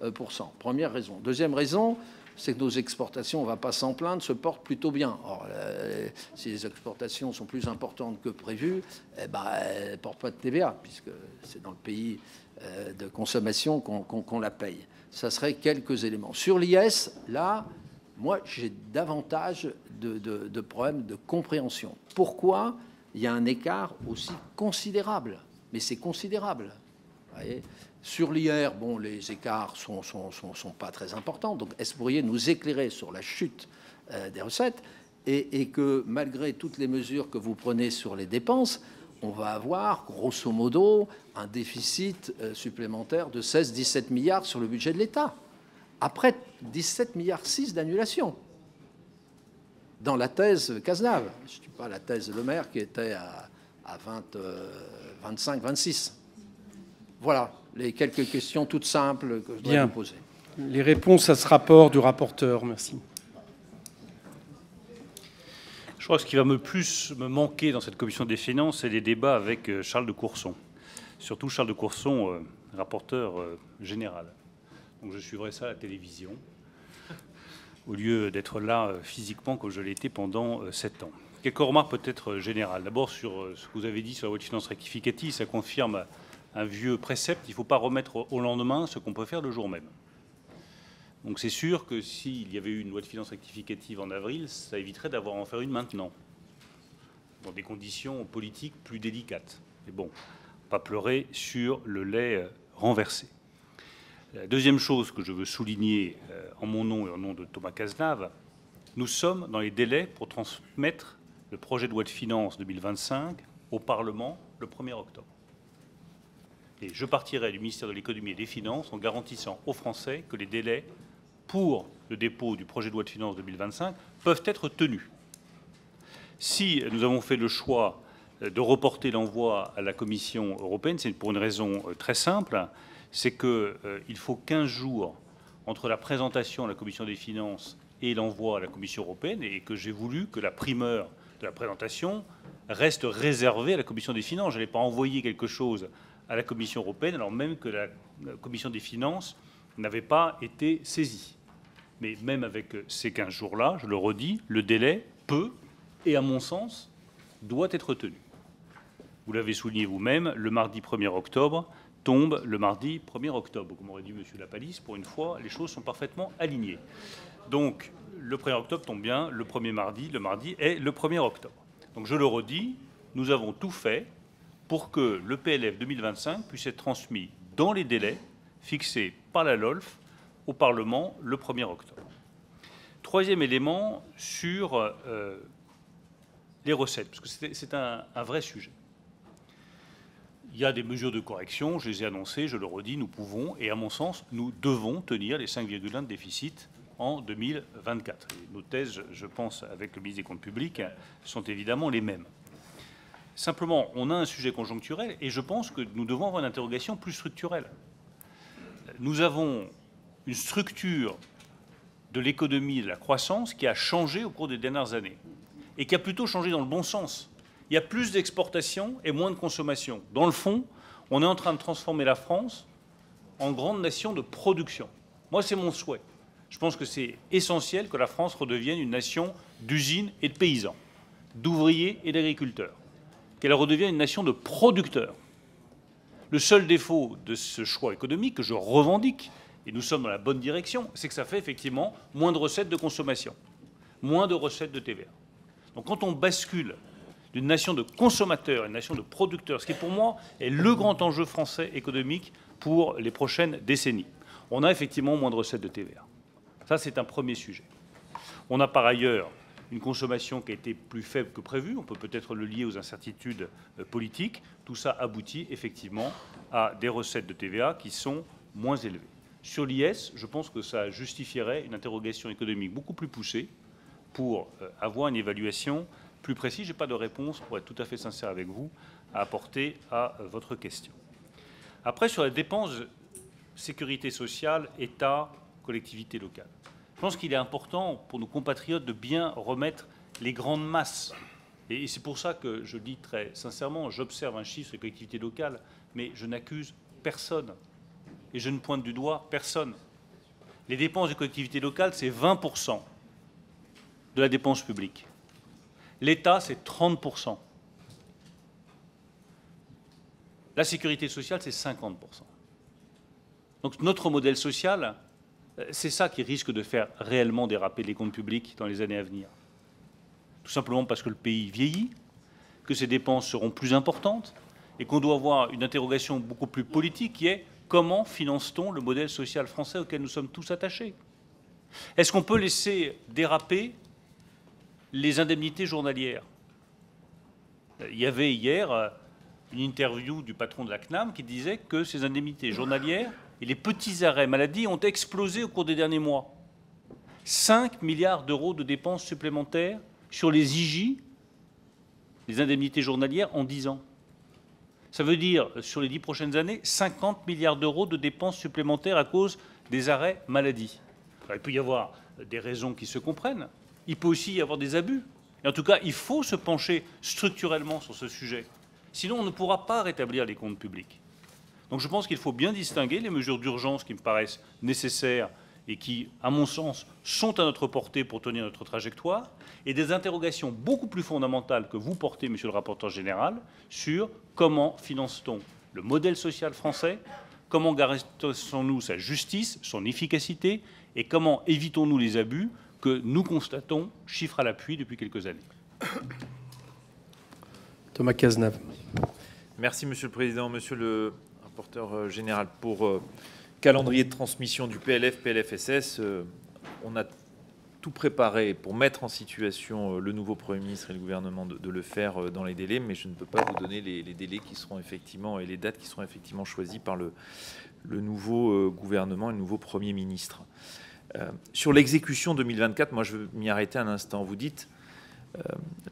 cinq pour cent. Première raison. Deuxième raison, c'est que nos exportations, on ne va pas s'en plaindre, se portent plutôt bien. Or, euh, si les exportations sont plus importantes que prévues, eh ben, elles ne portent pas de T V A, puisque c'est dans le pays euh, de consommation qu'on qu'on, qu'on la paye. Ça serait quelques éléments. Sur l'I S, là, moi, j'ai davantage de, de, de problèmes de compréhension. Pourquoi il y a un écart aussi considérable? Mais c'est considérable. Vous voyez ? Sur l'I R, bon, les écarts sont, sont, sont, sont pas très importants. Donc, est-ce que vous pourriez nous éclairer sur la chute euh, des recettes et, et que, malgré toutes les mesures que vous prenez sur les dépenses, on va avoir, grosso modo, un déficit euh, supplémentaire de seize à dix-sept milliards sur le budget de l'État. Après, dix-sept milliards six d'annulation. Dans la thèse Cazenave. Je ne dis pas la thèse Le Maire qui était à, à vingt, euh, vingt-cinq, vingt-six. Voilà les quelques questions toutes simples que je dois vous poser. Les réponses à ce rapport du rapporteur, merci. Je crois que ce qui va me plus me manquer dans cette commission des finances, c'est les débats avec Charles de Courson. Surtout Charles de Courson, euh, rapporteur euh, général. Donc je suivrai ça à la télévision, au lieu d'être là euh, physiquement comme je l'étais pendant euh, sept ans. Quelques remarques peut-être générales. D'abord sur euh, ce que vous avez dit sur la loi de finances rectificative, ça confirme un vieux précepte, il ne faut pas remettre au lendemain ce qu'on peut faire le jour même. Donc c'est sûr que s'il y avait eu une loi de finances rectificative en avril, ça éviterait d'avoir à en faire une maintenant, dans des conditions politiques plus délicates. Mais bon, pas pleurer sur le lait renversé. La deuxième chose que je veux souligner en mon nom et au nom de Thomas Cazenave, nous sommes dans les délais pour transmettre le projet de loi de finances deux mille vingt-cinq au Parlement le premier octobre. Et je partirai du ministère de l'Économie et des Finances en garantissant aux Français que les délais pour le dépôt du projet de loi de finances deux mille vingt-cinq peuvent être tenus. Si nous avons fait le choix de reporter l'envoi à la Commission européenne, c'est pour une raison très simple, c'est qu'il faut quinze jours entre la présentation à la Commission des finances et l'envoi à la Commission européenne, et que j'ai voulu que la primeur de la présentation reste réservée à la Commission des finances. Je n'allais pas envoyer quelque chose à la Commission européenne, alors même que la Commission des finances n'avait pas été saisie. Mais même avec ces quinze jours-là, je le redis, le délai peut, et à mon sens, doit être tenu. Vous l'avez souligné vous-même, le mardi premier octobre tombe le mardi premier octobre. Comme aurait dit M. Lapalisse, pour une fois, les choses sont parfaitement alignées. Donc, le premier octobre tombe bien, le premier mardi, le mardi est le premier octobre. Donc, je le redis, nous avons tout fait pour que le P L F deux mille vingt-cinq puisse être transmis dans les délais fixés par la L O L F au Parlement le premier octobre. Troisième élément sur euh, les recettes, parce que c'est un, un vrai sujet. Il y a des mesures de correction, je les ai annoncées, je le redis, nous pouvons, et à mon sens, nous devons tenir les cinq virgule un de déficit en deux mille vingt-quatre. Et nos thèses, je pense, avec le ministre des Comptes publics, sont évidemment les mêmes. Simplement, on a un sujet conjoncturel et je pense que nous devons avoir une interrogation plus structurelle. Nous avons une structure de l'économie et de la croissance qui a changé au cours des dernières années et qui a plutôt changé dans le bon sens. Il y a plus d'exportations et moins de consommation. Dans le fond, on est en train de transformer la France en grande nation de production. Moi, c'est mon souhait. Je pense que c'est essentiel que la France redevienne une nation d'usines et de paysans, d'ouvriers et d'agriculteurs, qu'elle redevienne une nation de producteurs. Le seul défaut de ce choix économique que je revendique, et nous sommes dans la bonne direction, c'est que ça fait effectivement moins de recettes de consommation, moins de recettes de T V A. Donc quand on bascule d'une nation de consommateurs à une nation de producteurs, ce qui pour moi est le grand enjeu français économique pour les prochaines décennies, on a effectivement moins de recettes de T V A. Ça, c'est un premier sujet. On a par ailleurs une consommation qui a été plus faible que prévu. On peut peut-être le lier aux incertitudes politiques. Tout ça aboutit effectivement à des recettes de T V A qui sont moins élevées. Sur l'I S, je pense que ça justifierait une interrogation économique beaucoup plus poussée pour avoir une évaluation plus précis. Je n'ai pas de réponse, pour être tout à fait sincère avec vous, à apporter à votre question. Après, sur la dépense sécurité sociale, État, collectivité locale. Je pense qu'il est important pour nos compatriotes de bien remettre les grandes masses. Et c'est pour ça que je dis très sincèrement, j'observe un chiffre sur les collectivités locales, mais je n'accuse personne. Et je ne pointe du doigt personne. Les dépenses des collectivités locales, c'est vingt pour cent de la dépense publique. L'État, c'est trente pour cent. La sécurité sociale, c'est cinquante pour cent. Donc notre modèle social, c'est ça qui risque de faire réellement déraper les comptes publics dans les années à venir. Tout simplement parce que le pays vieillit, que ses dépenses seront plus importantes et qu'on doit avoir une interrogation beaucoup plus politique qui est comment finance-t-on le modèle social français auquel nous sommes tous attachés? Est-ce qu'on peut laisser déraper les indemnités journalières? Il y avait hier une interview du patron de la C N A M qui disait que ces indemnités journalières et les petits arrêts maladie ont explosé au cours des derniers mois. cinq milliards d'euros de dépenses supplémentaires sur les I J, les indemnités journalières, en dix ans. Ça veut dire, sur les dix prochaines années, cinquante milliards d'euros de dépenses supplémentaires à cause des arrêts maladie. Alors, il peut y avoir des raisons qui se comprennent. Il peut aussi y avoir des abus. Et en tout cas, il faut se pencher structurellement sur ce sujet. Sinon, on ne pourra pas rétablir les comptes publics. Donc je pense qu'il faut bien distinguer les mesures d'urgence qui me paraissent nécessaires et qui, à mon sens, sont à notre portée pour tenir notre trajectoire, et des interrogations beaucoup plus fondamentales que vous portez, monsieur le rapporteur général, sur comment finance-t-on le modèle social français, comment garantissons-nous sa justice, son efficacité, et comment évitons-nous les abus que nous constatons, chiffre à l'appui, depuis quelques années. Thomas Cazenave. Merci, monsieur le président. Monsieur le rapporteur général, pour... Euh, calendrier de transmission du P L F, P L F S S, euh, on a tout préparé pour mettre en situation euh, le nouveau Premier ministre et le gouvernement de, de le faire euh, dans les délais, mais je ne peux pas vous donner les, les délais qui seront effectivement et les dates qui seront effectivement choisies par le, le nouveau euh, gouvernement et le nouveau Premier ministre. Euh, sur l'exécution deux mille vingt-quatre, moi je veux m'y arrêter un instant. Vous dites, euh,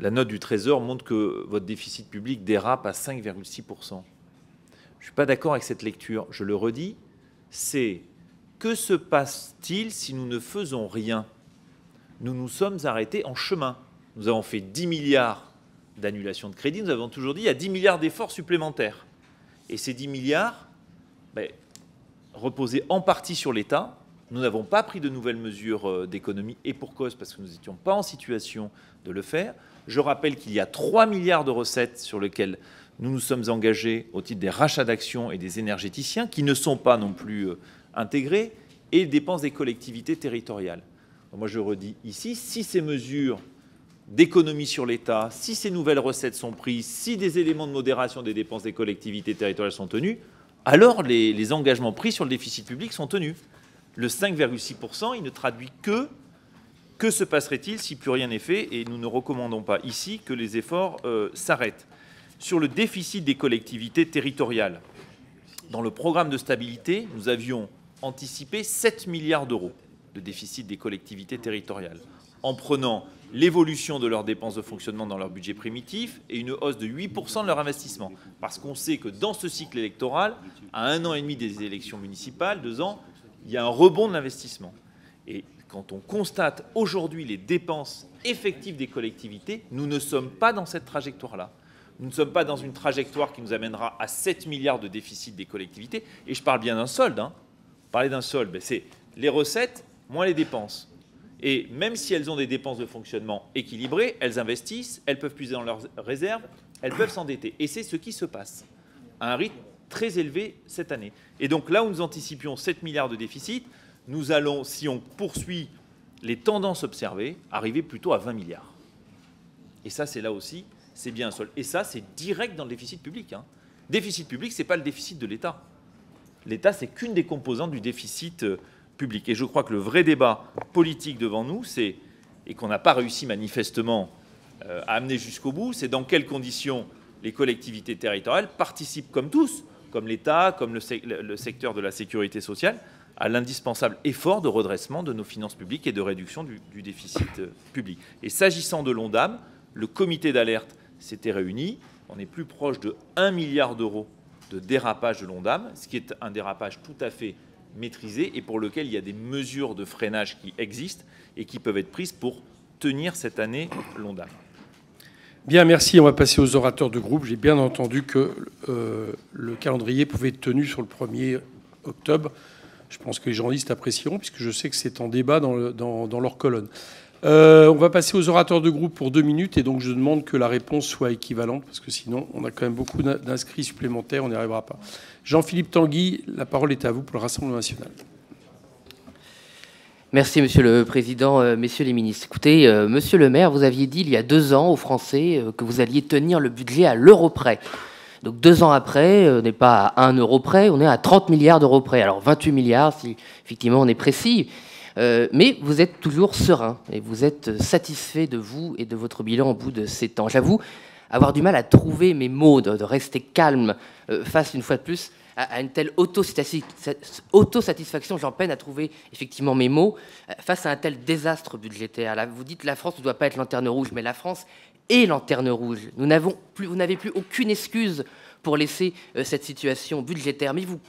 la note du Trésor montre que votre déficit public dérape à cinq virgule six pour cent. Je ne suis pas d'accord avec cette lecture, je le redis. C'est que se passe-t-il si nous ne faisons rien? Nous nous sommes arrêtés en chemin. Nous avons fait dix milliards d'annulations de crédits. Nous avons toujours dit qu'il y a dix milliards d'efforts supplémentaires. Et ces dix milliards ben, reposaient en partie sur l'État. Nous n'avons pas pris de nouvelles mesures d'économie, et pour cause, parce que nous n'étions pas en situation de le faire. Je rappelle qu'il y a trois milliards de recettes sur lesquelles nous nous sommes engagés au titre des rachats d'actions et des énergéticiens, qui ne sont pas non plus intégrés, et les dépenses des collectivités territoriales. Donc moi, je redis ici, si ces mesures d'économie sur l'État, si ces nouvelles recettes sont prises, si des éléments de modération des dépenses des collectivités territoriales sont tenus, alors les, les engagements pris sur le déficit public sont tenus. Le cinq virgule six pour cent, il ne traduit que... Que se passerait-il si plus rien n'est fait? Et nous ne recommandons pas ici que les efforts euh, s'arrêtent. Sur le déficit des collectivités territoriales, dans le programme de stabilité, nous avions anticipé sept milliards d'euros de déficit des collectivités territoriales, en prenant l'évolution de leurs dépenses de fonctionnement dans leur budget primitif et une hausse de huit pour cent de leur investissement. Parce qu'on sait que dans ce cycle électoral, à un an et demi des élections municipales, deux ans, il y a un rebond de l'investissement. Et quand on constate aujourd'hui les dépenses effectives des collectivités, nous ne sommes pas dans cette trajectoire-là. Nous ne sommes pas dans une trajectoire qui nous amènera à sept milliards de déficit des collectivités. Et je parle bien d'un solde. Hein. Parler d'un solde, ben c'est les recettes moins les dépenses. Et même si elles ont des dépenses de fonctionnement équilibrées, elles investissent, elles peuvent puiser dans leurs réserves, elles peuvent s'endetter. Et c'est ce qui se passe à un rythme très élevé cette année. Et donc là où nous anticipions sept milliards de déficit, nous allons, si on poursuit les tendances observées, arriver plutôt à vingt milliards. Et ça, c'est là aussi... c'est bien un solde. Et ça, c'est direct dans le déficit public. Hein. Déficit public, ce n'est pas le déficit de l'État. L'État, c'est qu'une des composantes du déficit euh, public. Et je crois que le vrai débat politique devant nous, c'est, et qu'on n'a pas réussi manifestement euh, à amener jusqu'au bout, c'est dans quelles conditions les collectivités territoriales participent, comme tous, comme l'État, comme le, sec le secteur de la sécurité sociale, à l'indispensable effort de redressement de nos finances publiques et de réduction du, du déficit euh, public. Et s'agissant de l'Ondam, le comité d'alerte s'était réuni. On est plus proche de un milliard d'euros de dérapage de l'Ondam, ce qui est un dérapage tout à fait maîtrisé et pour lequel il y a des mesures de freinage qui existent et qui peuvent être prises pour tenir cette année l'Ondam. Bien, merci. On va passer aux orateurs de groupe. J'ai bien entendu que euh, le calendrier pouvait être tenu sur le premier octobre. Je pense que les journalistes apprécieront, puisque je sais que c'est en débat dans, le, dans, dans leur colonne. Euh, on va passer aux orateurs de groupe pour deux minutes, et donc je demande que la réponse soit équivalente, parce que sinon, on a quand même beaucoup d'inscrits supplémentaires, on n'y arrivera pas. Jean-Philippe Tanguy, la parole est à vous pour le Rassemblement national. Merci, Monsieur le Président, euh, Messieurs les ministres. Écoutez, euh, Monsieur le Maire, vous aviez dit il y a deux ans aux Français euh, que vous alliez tenir le budget à l'euro près. Donc deux ans après, on n'est pas à un euro près, on est à trente milliards d'euros près. Alors vingt-huit milliards, si effectivement on est précis. Euh, mais vous êtes toujours serein et vous êtes satisfait de vous et de votre bilan au bout de ces temps. J'avoue avoir du mal à trouver mes mots, de, de rester calme euh, face une fois de plus à une telle autosatisfaction, j'en peine à trouver effectivement mes mots, face à un tel désastre budgétaire. Là, vous dites que la France ne doit pas être lanterne rouge, mais la France est lanterne rouge. Nous n'avons plus, vous n'avez plus aucune excuse pour laisser euh, cette situation budgétaire. Mais vous,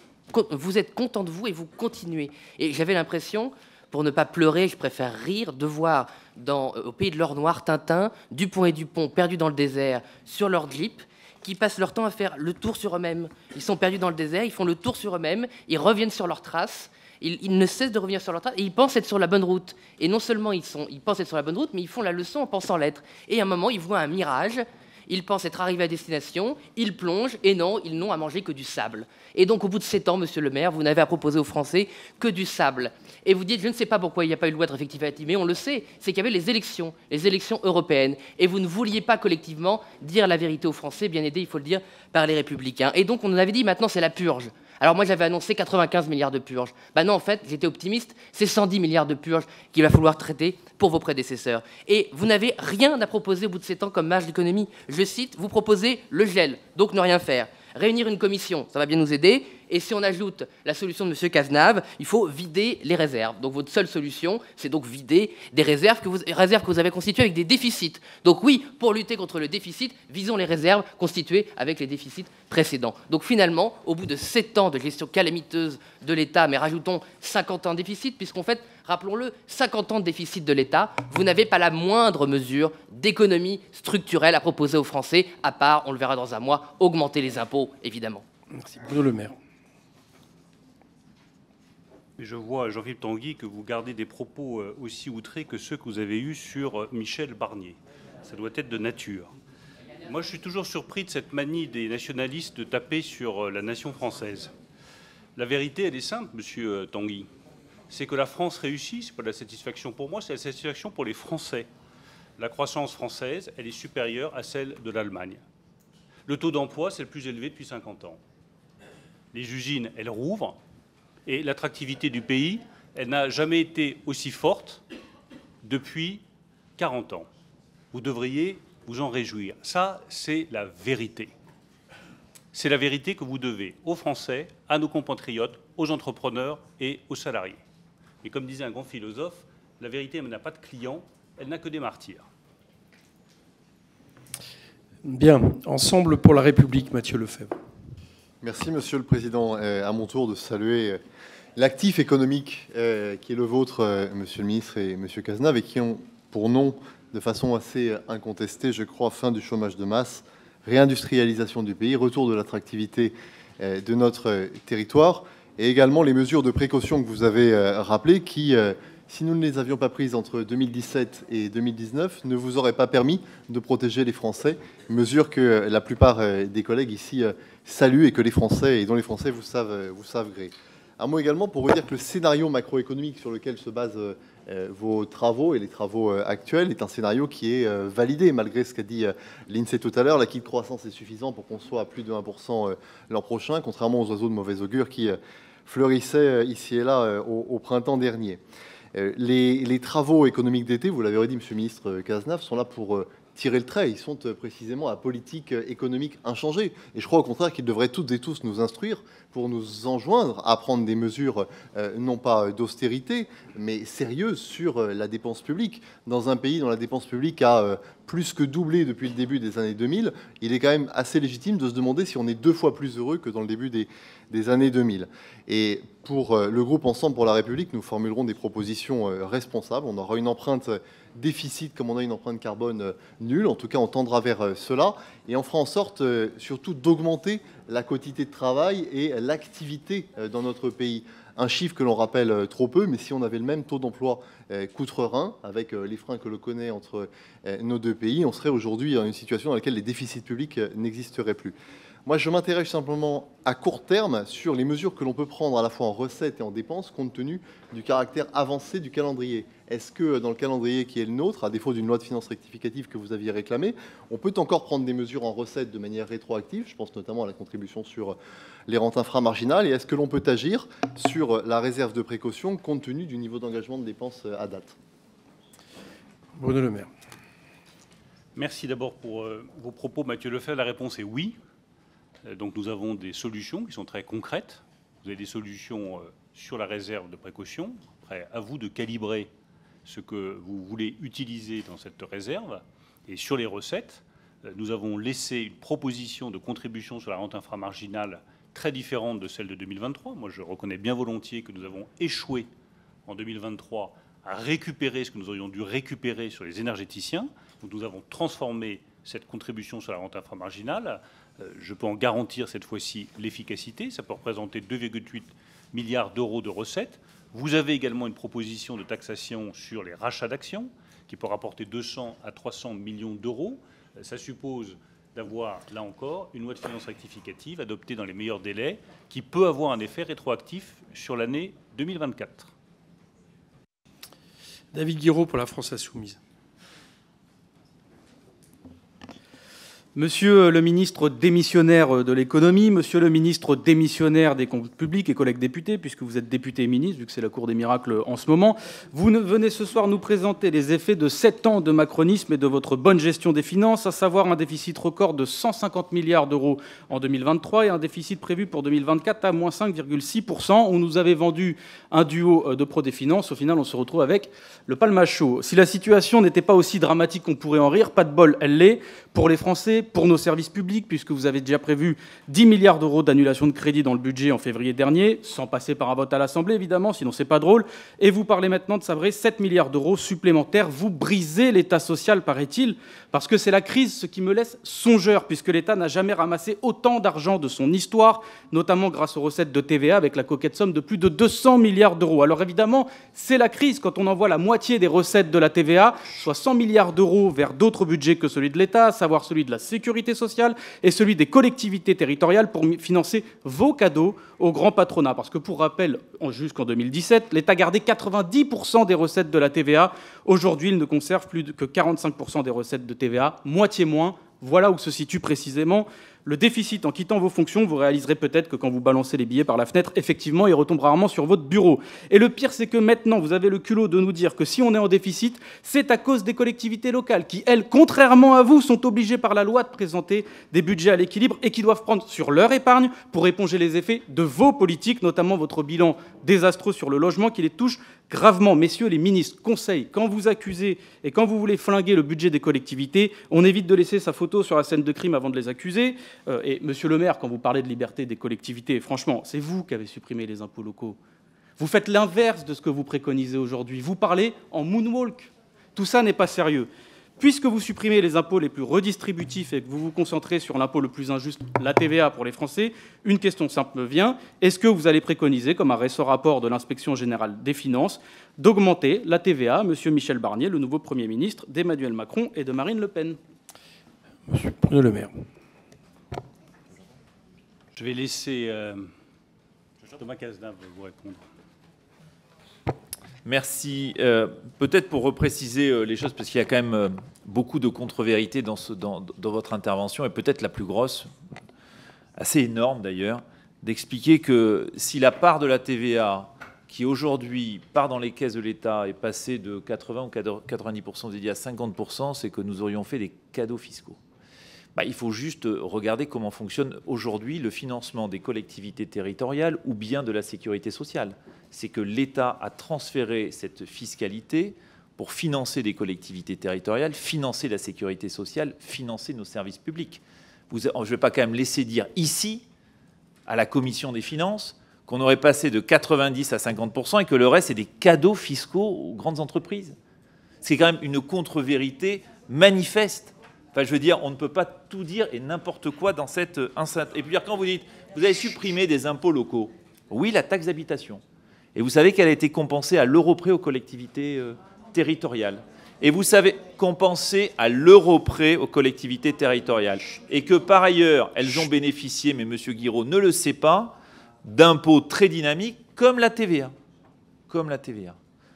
vous êtes content de vous et vous continuez. Et j'avais l'impression, pour ne pas pleurer, je préfère rire, de voir dans, euh, au pays de l'or noir, Tintin, Dupont et Dupont perdus dans le désert sur leur jeep, qui passent leur temps à faire le tour sur eux-mêmes. Ils sont perdus dans le désert, ils font le tour sur eux-mêmes, ils reviennent sur leurs traces, ils, ils ne cessent de revenir sur leurs traces, et ils pensent être sur la bonne route. Et non seulement ils, sont, ils pensent être sur la bonne route, mais ils font la leçon en pensant l'être. Et à un moment, ils voient un mirage, ils pensent être arrivés à destination, ils plongent, et non, ils n'ont à manger que du sable. Et donc, au bout de sept ans, Monsieur le Maire, vous n'avez à proposer aux Français que du sable. Et vous dites, je ne sais pas pourquoi il n'y a pas eu de loi de rectificatif, mais on le sait, c'est qu'il y avait les élections, les élections européennes. Et vous ne vouliez pas collectivement dire la vérité aux Français, bien aidé, il faut le dire, par les Républicains. Et donc, on avait dit, maintenant, c'est la purge. Alors moi, j'avais annoncé quatre-vingt-quinze milliards de purges. Ben non, en fait, j'étais optimiste, c'est cent dix milliards de purges qu'il va falloir traiter pour vos prédécesseurs. Et vous n'avez rien à proposer au bout de ces temps comme marge d'économie. Je cite, vous proposez le gel, donc ne rien faire. Réunir une commission, ça va bien nous aider. Et si on ajoute la solution de M. Cazenave, il faut vider les réserves. Donc votre seule solution, c'est donc vider des réserves que, vous, réserves que vous avez constituées avec des déficits. Donc oui, pour lutter contre le déficit, visons les réserves constituées avec les déficits précédents. Donc finalement, au bout de sept ans de gestion calamiteuse de l'État, mais rajoutons cinquante ans de déficit, puisqu'en fait, rappelons-le, cinquante ans de déficit de l'État, vous n'avez pas la moindre mesure d'économie structurelle à proposer aux Français, à part, on le verra dans un mois, augmenter les impôts, évidemment. Merci. Bruno Le Maire. Je vois, Jean-Philippe Tanguy, que vous gardez des propos aussi outrés que ceux que vous avez eus sur Michel Barnier. Ça doit être de nature. Moi, je suis toujours surpris de cette manie des nationalistes de taper sur la nation française. La vérité, elle est simple, Monsieur Tanguy. C'est que la France réussit, ce n'est pas de la satisfaction pour moi, c'est de la satisfaction pour les Français. La croissance française, elle est supérieure à celle de l'Allemagne. Le taux d'emploi, c'est le plus élevé depuis cinquante ans. Les usines, elles rouvrent. Et l'attractivité du pays, elle n'a jamais été aussi forte depuis quarante ans. Vous devriez vous en réjouir. Ça, c'est la vérité. C'est la vérité que vous devez aux Français, à nos compatriotes, aux entrepreneurs et aux salariés. Et comme disait un grand philosophe, la vérité n'a pas de clients, elle n'a que des martyrs. Bien. Ensemble pour la République, Mathieu Lefèvre. Merci, Monsieur le Président. À mon tour de saluer l'actif économique qui est le vôtre, Monsieur le Ministre et Monsieur Cazenave, et qui ont pour nom, de façon assez incontestée, je crois, fin du chômage de masse, réindustrialisation du pays, retour de l'attractivité de notre territoire, et également les mesures de précaution que vous avez rappelées, qui, si nous ne les avions pas prises entre deux mille dix-sept et deux mille dix-neuf, ne vous auraient pas permis de protéger les Français, mesure que la plupart des collègues ici saluent et que les Français, et dont les Français vous savent, vous savent gré. Un mot également pour vous dire que le scénario macroéconomique sur lequel se basent vos travaux et les travaux actuels est un scénario qui est validé, malgré ce qu'a dit l'INSEE tout à l'heure. L'acquis de croissance est suffisant pour qu'on soit à plus de un pour cent l'an prochain, contrairement aux oiseaux de mauvais augure qui fleurissaient ici et là au, au printemps dernier. Les, les travaux économiques d'été, vous l'avez dit, Monsieur le Ministre Cazenave, sont là pour tirer le trait. Ils sont précisément à politique économique inchangée. Et je crois au contraire qu'ils devraient toutes et tous nous instruire pour nous enjoindre à prendre des mesures euh, non pas d'austérité, mais sérieuses sur la dépense publique. Dans un pays dont la dépense publique a euh, plus que doublé depuis le début des années deux mille, il est quand même assez légitime de se demander si on est deux fois plus heureux que dans le début des, des années deux mille. Et pour le groupe Ensemble pour la République, nous formulerons des propositions responsables. On aura une empreinte déficit comme on a une empreinte carbone nulle. En tout cas, on tendra vers cela. Et on fera en sorte surtout d'augmenter la quantité de travail et l'activité dans notre pays. Un chiffre que l'on rappelle trop peu, mais si on avait le même taux d'emploi qu'outre-Rhin, avec les freins que l'on connaît entre nos deux pays, on serait aujourd'hui dans une situation dans laquelle les déficits publics n'existeraient plus. Moi, je m'intéresse simplement à court terme sur les mesures que l'on peut prendre à la fois en recettes et en dépenses, compte tenu du caractère avancé du calendrier. Est-ce que dans le calendrier qui est le nôtre, à défaut d'une loi de finances rectificative que vous aviez réclamée, on peut encore prendre des mesures en recettes de manière rétroactive? Je pense notamment à la contribution sur les rentes inframarginales. Et est-ce que l'on peut agir sur la réserve de précaution compte tenu du niveau d'engagement de dépenses à date? Bruno Le Maire. Merci d'abord pour vos propos, Mathieu Lefèvre. La réponse est oui. Donc nous avons des solutions qui sont très concrètes. Vous avez des solutions sur la réserve de précaution. Après, à vous de calibrer ce que vous voulez utiliser dans cette réserve. Et sur les recettes, nous avons laissé une proposition de contribution sur la rente inframarginale très différente de celle de deux mille vingt-trois. Moi, je reconnais bien volontiers que nous avons échoué en deux mille vingt-trois à récupérer ce que nous aurions dû récupérer sur les énergéticiens. Donc nous avons transformé cette contribution sur la rente inframarginale. Je peux en garantir cette fois-ci l'efficacité. Ça peut représenter deux virgule huit milliards d'euros de recettes. Vous avez également une proposition de taxation sur les rachats d'actions qui peut rapporter deux cents à trois cents millions d'euros. Ça suppose d'avoir, là encore, une loi de finances rectificative adoptée dans les meilleurs délais qui peut avoir un effet rétroactif sur l'année deux mille vingt-quatre. David Guiraud pour la France Insoumise. Monsieur le ministre démissionnaire de l'économie, monsieur le ministre démissionnaire des comptes publics et collègues députés, puisque vous êtes député et ministre, vu que c'est la cour des miracles en ce moment, vous venez ce soir nous présenter les effets de sept ans de macronisme et de votre bonne gestion des finances, à savoir un déficit record de cent cinquante milliards d'euros en deux mille vingt-trois et un déficit prévu pour deux mille vingt-quatre à moins cinq virgule six pour cent. On nous avait vendu un duo de pro des finances. Au final, on se retrouve avec le palma chaud. Si la situation n'était pas aussi dramatique qu'on pourrait en rire, pas de bol, elle l'est. Pour les Français, pour nos services publics, puisque vous avez déjà prévu dix milliards d'euros d'annulation de crédit dans le budget en février dernier, sans passer par un vote à l'Assemblée, évidemment, sinon c'est pas drôle. Et vous parlez maintenant de sabrer sept milliards d'euros supplémentaires. Vous brisez l'État social, paraît-il, parce que c'est la crise, ce qui me laisse songeur, puisque l'État n'a jamais ramassé autant d'argent de son histoire, notamment grâce aux recettes de T V A, avec la coquette somme de plus de deux cents milliards d'euros. Alors évidemment, c'est la crise quand on envoie la moitié des recettes de la T V A, soit cent milliards d'euros vers d'autres budgets que celui de l'État, à savoir celui de la sécurité sociale et celui des collectivités territoriales pour financer vos cadeaux au grand patronat. Parce que, pour rappel, jusqu'en deux mille dix-sept, l'État gardait quatre-vingt-dix pour cent des recettes de la T V A. Aujourd'hui, il ne conserve plus que quarante-cinq pour cent des recettes de T V A, moitié moins. Voilà où se situe précisément le déficit. En quittant vos fonctions, vous réaliserez peut-être que quand vous balancez les billets par la fenêtre, effectivement, ils retombent rarement sur votre bureau. Et le pire, c'est que maintenant, vous avez le culot de nous dire que si on est en déficit, c'est à cause des collectivités locales qui, elles, contrairement à vous, sont obligées par la loi de présenter des budgets à l'équilibre et qui doivent prendre sur leur épargne pour éponger les effets de vos politiques, notamment votre bilan désastreux sur le logement qui les touche gravement. Messieurs les ministres, conseil, quand vous accusez et quand vous voulez flinguer le budget des collectivités, on évite de laisser sa photo sur la scène de crime avant de les accuser. Et monsieur le maire, quand vous parlez de liberté des collectivités, franchement, c'est vous qui avez supprimé les impôts locaux. Vous faites l'inverse de ce que vous préconisez aujourd'hui. Vous parlez en moonwalk. Tout ça n'est pas sérieux. Puisque vous supprimez les impôts les plus redistributifs et que vous vous concentrez sur l'impôt le plus injuste, la T V A pour les Français, une question simple me vient. Est-ce que vous allez préconiser, comme un récent rapport de l'Inspection générale des finances, d'augmenter la T V A, monsieur Michel Barnier, le nouveau Premier ministre d'Emmanuel Macron et de Marine Le Pen? Monsieur Bruno Le Maire. Je vais laisser euh, Thomas Cazenave vous répondre. Merci. Euh, peut-être pour repréciser euh, les choses, parce qu'il y a quand même euh, beaucoup de contre-vérités dans, dans, dans votre intervention, et peut-être la plus grosse, assez énorme d'ailleurs, d'expliquer que si la part de la T V A qui aujourd'hui part dans les caisses de l'État est passée de quatre-vingts ou quatre-vingt-dix pour cent dédiée à cinquante pour cent, c'est que nous aurions fait des cadeaux fiscaux. Bah, il faut juste regarder comment fonctionne aujourd'hui le financement des collectivités territoriales ou bien de la sécurité sociale. C'est que l'État a transféré cette fiscalité pour financer des collectivités territoriales, financer la sécurité sociale, financer nos services publics. Vous, je ne vais pas quand même laisser dire ici, à la Commission des finances, qu'on aurait passé de quatre-vingt-dix à cinquante pour cent et que le reste, c'est des cadeaux fiscaux aux grandes entreprises. C'est quand même une contre-vérité manifeste. Enfin, je veux dire, on ne peut pas tout dire et n'importe quoi dans cette enceinte. Et puis, quand vous dites, vous avez supprimé des impôts locaux, oui, la taxe d'habitation. Et vous savez qu'elle a été compensée à l'euro près aux collectivités euh, territoriales. Et vous savez, compensée à l'euro près aux collectivités territoriales. Et que par ailleurs, elles ont bénéficié, mais M. Guiraud ne le sait pas, d'impôts très dynamiques comme la T V A. Comme la T V A.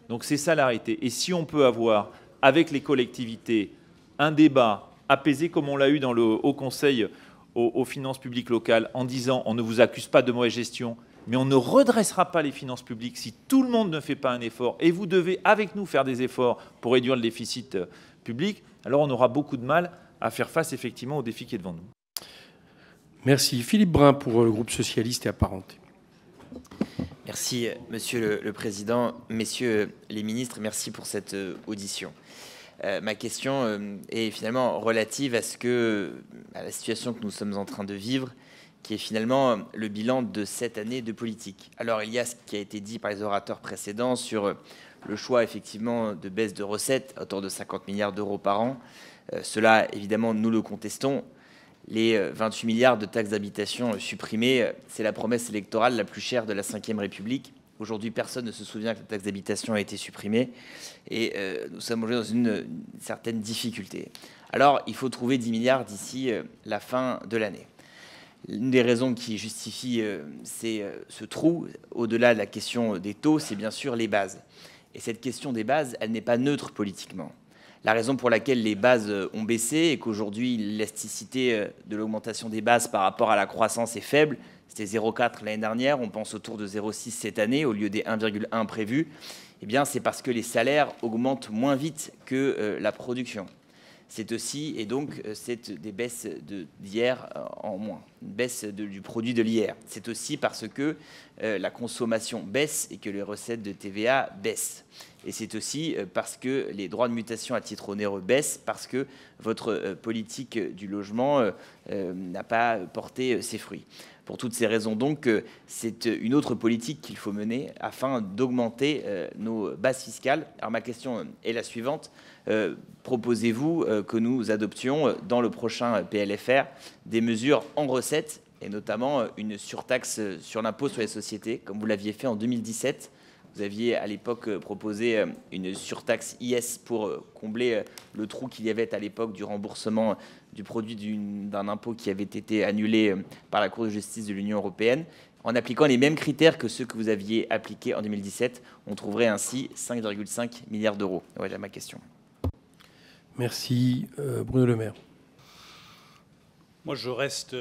Donc c'est ça l'arrêté. Et si on peut avoir, avec les collectivités, un débat apaisé comme on l'a eu dans le Haut Conseil aux, aux finances publiques locales, en disant on ne vous accuse pas de mauvaise gestion, mais on ne redressera pas les finances publiques si tout le monde ne fait pas un effort, et vous devez avec nous faire des efforts pour réduire le déficit public, alors on aura beaucoup de mal à faire face effectivement au défi qui est devant nous. Merci. Philippe Brun pour le groupe socialiste et apparenté. Merci Monsieur le, le Président, Messieurs les ministres, merci pour cette audition. Euh, ma question euh, est finalement relative à, ce que, à la situation que nous sommes en train de vivre, qui est finalement le bilan de cette année de politique. Alors, il y a ce qui a été dit par les orateurs précédents sur le choix, effectivement, de baisse de recettes autour de cinquante milliards d'euros par an. Euh, cela, évidemment, nous le contestons. Les vingt-huit milliards de taxes d'habitation supprimées, c'est la promesse électorale la plus chère de la cinquième République. Aujourd'hui, personne ne se souvient que la taxe d'habitation a été supprimée. Et euh, nous sommes aujourd'hui dans une, une certaine difficulté. Alors, il faut trouver dix milliards d'ici euh, la fin de l'année. L'une des raisons qui justifie euh, euh, ce trou, au-delà de la question des taux, c'est bien sûr les bases. Et cette question des bases, elle n'est pas neutre politiquement. La raison pour laquelle les bases ont baissé et qu'aujourd'hui l'élasticité de l'augmentation des bases par rapport à la croissance est faible, c'était zéro virgule quatre l'année dernière, on pense autour de zéro virgule six cette année au lieu des un virgule un prévus, eh bien c'est parce que les salaires augmentent moins vite que euh, la production. C'est aussi, et donc, c'est des baisses d'I R en moins, une baisse de, du produit de l'I R. C'est aussi parce que euh, la consommation baisse et que les recettes de T V A baissent. Et c'est aussi euh, parce que les droits de mutation à titre onéreux baissent, parce que votre euh, politique du logement euh, euh, n'a pas porté euh, ses fruits. Pour toutes ces raisons, donc, euh, c'est une autre politique qu'il faut mener afin d'augmenter euh, nos bases fiscales. Alors, ma question est la suivante. Euh, proposez-vous euh, que nous adoptions euh, dans le prochain euh, P L F R des mesures en recettes et notamment euh, une surtaxe euh, sur l'impôt sur les sociétés, comme vous l'aviez fait en deux mille dix-sept. Vous aviez à l'époque euh, proposé euh, une surtaxe I S pour euh, combler euh, le trou qu'il y avait à l'époque du remboursement euh, du produit d'un impôt qui avait été annulé euh, par la Cour de justice de l'Union européenne. En appliquant les mêmes critères que ceux que vous aviez appliqués en deux mille dix-sept, on trouverait ainsi cinq virgule cinq milliards d'euros. Voilà ma question. Merci. Euh, Bruno Le Maire. Moi, je reste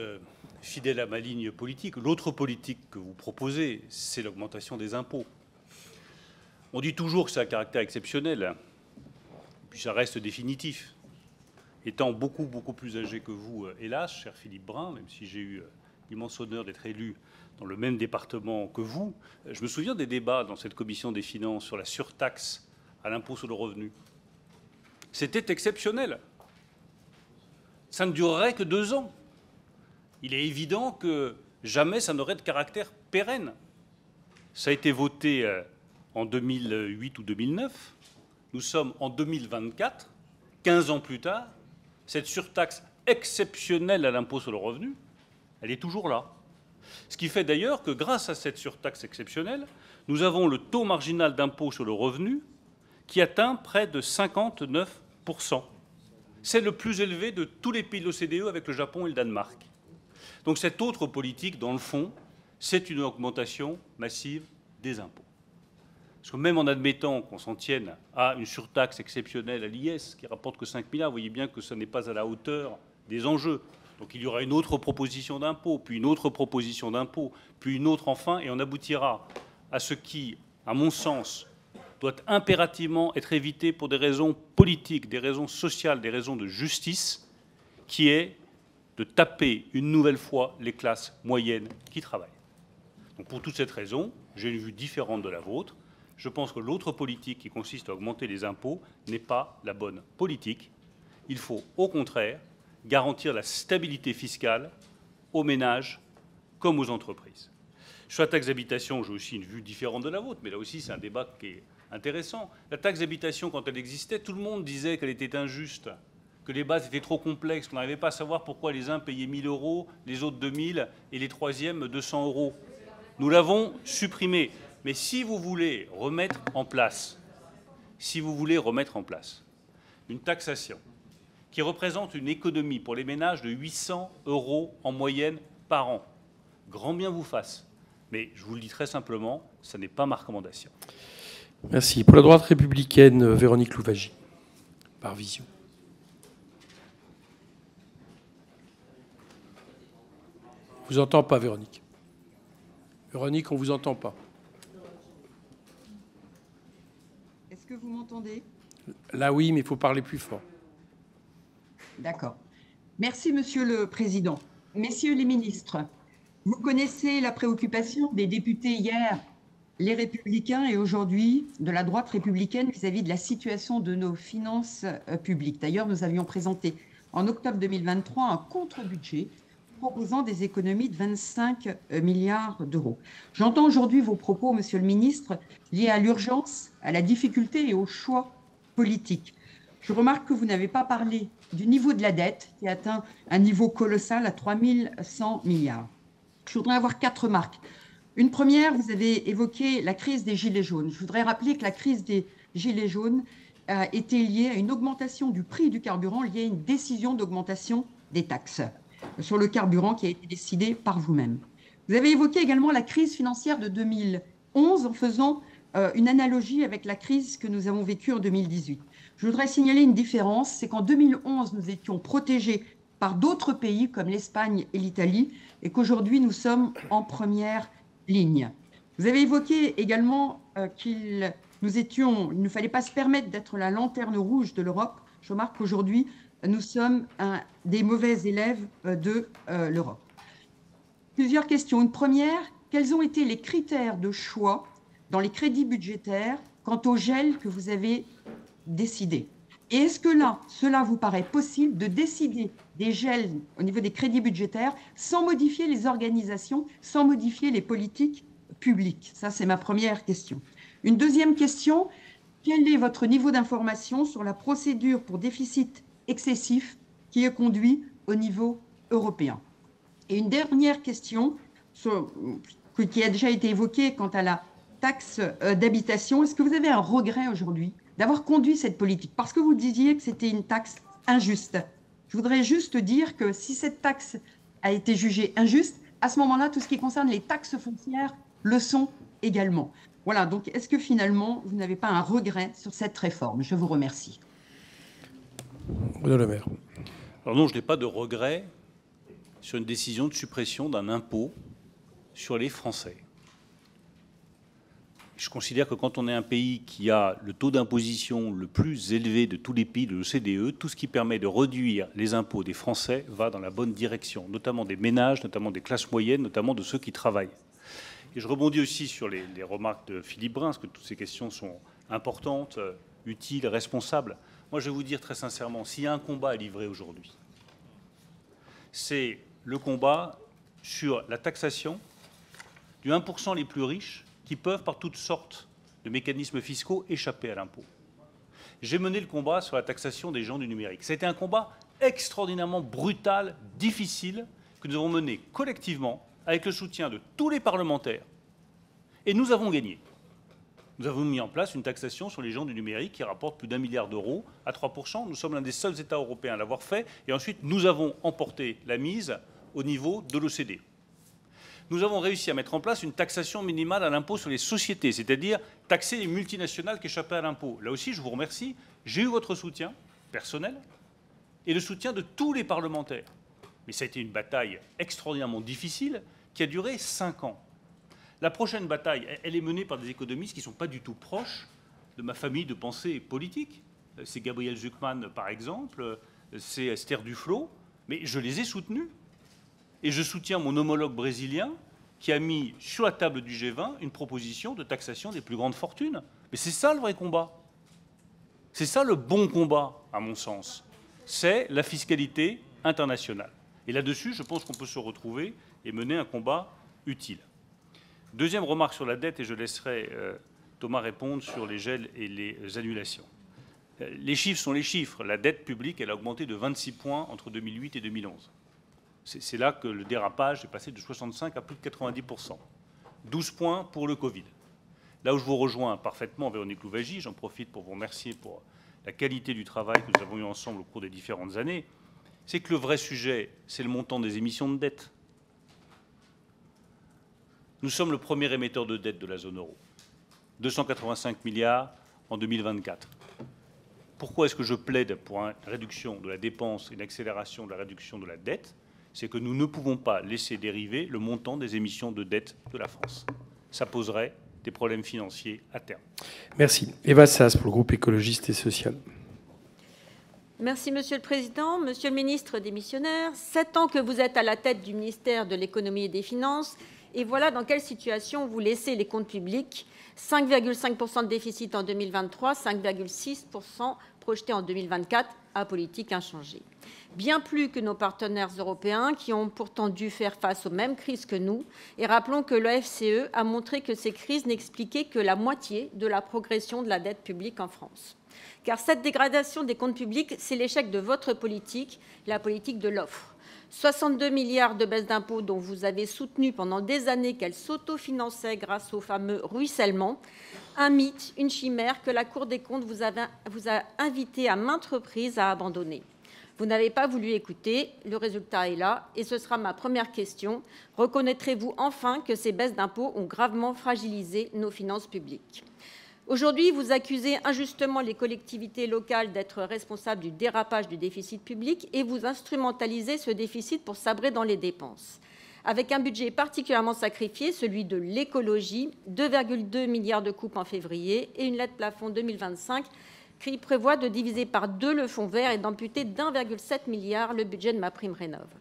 fidèle à ma ligne politique. L'autre politique que vous proposez, c'est l'augmentation des impôts. On dit toujours que ça a un caractère exceptionnel, puis ça reste définitif. Étant beaucoup, beaucoup plus âgé que vous, hélas, cher Philippe Brun, même si j'ai eu l'immense honneur d'être élu dans le même département que vous, je me souviens des débats dans cette commission des finances sur la surtaxe à l'impôt sur le revenu. C'était exceptionnel. Ça ne durerait que deux ans. Il est évident que jamais ça n'aurait de caractère pérenne. Ça a été voté en deux mille huit ou deux mille neuf. Nous sommes en deux mille vingt-quatre. quinze ans plus tard, cette surtaxe exceptionnelle à l'impôt sur le revenu, elle est toujours là. Ce qui fait d'ailleurs que grâce à cette surtaxe exceptionnelle, nous avons le taux marginal d'impôt sur le revenu qui atteint près de cinquante-neuf pour cent. C'est le plus élevé de tous les pays de l'O C D E avec le Japon et le Danemark. Donc cette autre politique, dans le fond, c'est une augmentation massive des impôts. Parce que même en admettant qu'on s'en tienne à une surtaxe exceptionnelle à l'I S qui rapporte que cinq milliards, vous voyez bien que ce n'est pas à la hauteur des enjeux. Donc il y aura une autre proposition d'impôt, puis une autre proposition d'impôt, puis une autre enfin, et on aboutira à ce qui, à mon sens, doit impérativement être évité pour des raisons politiques, des raisons sociales, des raisons de justice, qui est de taper une nouvelle fois les classes moyennes qui travaillent. Donc pour toute cette raison, j'ai une vue différente de la vôtre. Je pense que l'autre politique qui consiste à augmenter les impôts n'est pas la bonne politique. Il faut au contraire garantir la stabilité fiscale aux ménages comme aux entreprises. Sur la taxe d'habitation, j'ai aussi une vue différente de la vôtre, mais là aussi c'est un débat qui est intéressant. La taxe d'habitation, quand elle existait, tout le monde disait qu'elle était injuste, que les bases étaient trop complexes, qu'on n'arrivait pas à savoir pourquoi les uns payaient mille euros, les autres deux mille et les troisièmes deux cents euros. Nous l'avons supprimée. Mais si vous voulez remettre en place, si vous voulez remettre en place une taxation qui représente une économie pour les ménages de huit cents euros en moyenne par an, grand bien vous fasse. Mais je vous le dis très simplement, ça n'est pas ma recommandation. Merci. Pour la droite républicaine, Véronique Louwagie, par vision. On ne vous entend pas, Véronique. Véronique, on ne vous entend pas. Est-ce que vous m'entendez? Là, oui, mais il faut parler plus fort. D'accord. Merci, Monsieur le Président. Messieurs les ministres, vous connaissez la préoccupation des députés hier, les Républicains, et aujourd'hui de la droite républicaine vis-à-vis de la situation de nos finances publiques. D'ailleurs, nous avions présenté en octobre deux mille vingt-trois un contre-budget proposant des économies de vingt-cinq milliards d'euros. J'entends aujourd'hui vos propos, Monsieur le Ministre, liés à l'urgence, à la difficulté et aux choix politiques. Je remarque que vous n'avez pas parlé du niveau de la dette qui atteint un niveau colossal à trois mille cent milliards. Je voudrais avoir quatre remarques. Une première, vous avez évoqué la crise des gilets jaunes. Je voudrais rappeler que la crise des gilets jaunes a été liée à une augmentation du prix du carburant liée à une décision d'augmentation des taxes sur le carburant qui a été décidé par vous-même. Vous avez évoqué également la crise financière de deux mille onze en faisant euh, une analogie avec la crise que nous avons vécue en deux mille dix-huit. Je voudrais signaler une différence, c'est qu'en deux mille onze, nous étions protégés par d'autres pays comme l'Espagne et l'Italie et qu'aujourd'hui, nous sommes en première ligne. Vous avez évoqué également euh, qu'il nous étions, il ne fallait pas se permettre d'être la lanterne rouge de l'Europe. Je remarque qu'aujourd'hui, nous sommes un, des mauvais élèves de euh, l'Europe. Plusieurs questions. Une première, quels ont été les critères de choix dans les crédits budgétaires quant au gel que vous avez décidé? Et est-ce que là, cela vous paraît possible de décider des gels au niveau des crédits budgétaires sans modifier les organisations, sans modifier les politiques publiques? Ça, c'est ma première question. Une deuxième question, quel est votre niveau d'information sur la procédure pour déficit excessif qui est conduit au niveau européen? Et une dernière question sur, qui a déjà été évoquée quant à la taxe d'habitation. Est-ce que vous avez un regret aujourd'hui d'avoir conduit cette politique? Parce que vous disiez que c'était une taxe injuste. Je voudrais juste dire que si cette taxe a été jugée injuste, à ce moment-là, tout ce qui concerne les taxes foncières le sont également. Voilà, donc est-ce que finalement, vous n'avez pas un regret sur cette réforme? Je vous remercie. Bruno Le Maire. Alors non, je n'ai pas de regret sur une décision de suppression d'un impôt sur les Français. Je considère que quand on est un pays qui a le taux d'imposition le plus élevé de tous les pays de l'O C D E, tout ce qui permet de réduire les impôts des Français va dans la bonne direction, notamment des ménages, notamment des classes moyennes, notamment de ceux qui travaillent. Et je rebondis aussi sur les, les remarques de Philippe Brun, parce que toutes ces questions sont importantes, utiles, responsables. Moi, je vais vous dire très sincèrement, s'il y a un combat à livrer aujourd'hui, c'est le combat sur la taxation du un pour cent les plus riches qui peuvent, par toutes sortes de mécanismes fiscaux, échapper à l'impôt. J'ai mené le combat sur la taxation des gens du numérique. C'était un combat extraordinairement brutal, difficile, que nous avons mené collectivement avec le soutien de tous les parlementaires. Et nous avons gagné. Nous avons mis en place une taxation sur les gens du numérique qui rapporte plus d'un milliard d'euros à trois pour cent. Nous sommes l'un des seuls États européens à l'avoir fait. Et ensuite, nous avons emporté la mise au niveau de l'O C D E. Nous avons réussi à mettre en place une taxation minimale à l'impôt sur les sociétés, c'est-à-dire taxer les multinationales qui échappaient à l'impôt. Là aussi, je vous remercie. J'ai eu votre soutien personnel et le soutien de tous les parlementaires. Mais ça a été une bataille extraordinairement difficile qui a duré cinq ans. La prochaine bataille, elle est menée par des économistes qui ne sont pas du tout proches de ma famille de pensée politique. C'est Gabriel Zucman, par exemple, c'est Esther Duflo, mais je les ai soutenus. Et je soutiens mon homologue brésilien qui a mis sur la table du G vingt une proposition de taxation des plus grandes fortunes. Mais c'est ça le vrai combat. C'est ça le bon combat, à mon sens. C'est la fiscalité internationale. Et là-dessus, je pense qu'on peut se retrouver et mener un combat utile. Deuxième remarque sur la dette, et je laisserai euh, Thomas répondre sur les gels et les annulations. Les chiffres sont les chiffres. La dette publique, elle a augmenté de vingt-six points entre deux mille huit et deux mille onze. C'est là que le dérapage est passé de soixante-cinq à plus de quatre-vingt-dix pour cent. douze points pour le Covid. Là où je vous rejoins parfaitement, Véronique Louwagie, j'en profite pour vous remercier pour la qualité du travail que nous avons eu ensemble au cours des différentes années, c'est que le vrai sujet, c'est le montant des émissions de dette. Nous sommes le premier émetteur de dette de la zone euro. deux cent quatre-vingt-cinq milliards en deux mille vingt-quatre. Pourquoi est-ce que je plaide pour une réduction de la dépense et une accélération de la réduction de la dette? C'est que nous ne pouvons pas laisser dériver le montant des émissions de dette de la France. Ça poserait des problèmes financiers à terme. Merci. Eva Sas pour le groupe écologiste et social. Merci, Monsieur le Président. Monsieur le Ministre démissionnaire, sept ans que vous êtes à la tête du ministère de l'Économie et des Finances, et voilà dans quelle situation vous laissez les comptes publics. cinq virgule cinq pour cent de déficit en deux mille vingt-trois, cinq virgule six pour cent projeté en deux mille vingt-quatre, à politique inchangée. Bien plus que nos partenaires européens qui ont pourtant dû faire face aux mêmes crises que nous. Et rappelons que l'O F C E a montré que ces crises n'expliquaient que la moitié de la progression de la dette publique en France. Car cette dégradation des comptes publics, c'est l'échec de votre politique, la politique de l'offre. soixante-deux milliards de baisse d'impôts dont vous avez soutenu pendant des années qu'elle s'autofinançait grâce au fameux ruissellement. Un mythe, une chimère que la Cour des comptes vous, avait, vous a invité à maintes reprises à abandonner. Vous n'avez pas voulu écouter, le résultat est là, et ce sera ma première question. Reconnaîtrez-vous enfin que ces baisses d'impôts ont gravement fragilisé nos finances publiques? Aujourd'hui, vous accusez injustement les collectivités locales d'être responsables du dérapage du déficit public et vous instrumentalisez ce déficit pour sabrer dans les dépenses. Avec un budget particulièrement sacrifié, celui de l'écologie, deux virgule deux milliards de coupes en février et une lettre plafond deux mille vingt-cinq qui prévoit de diviser par deux le fonds vert et d'amputer d'un virgule sept milliard le budget de MaPrimeRénov'.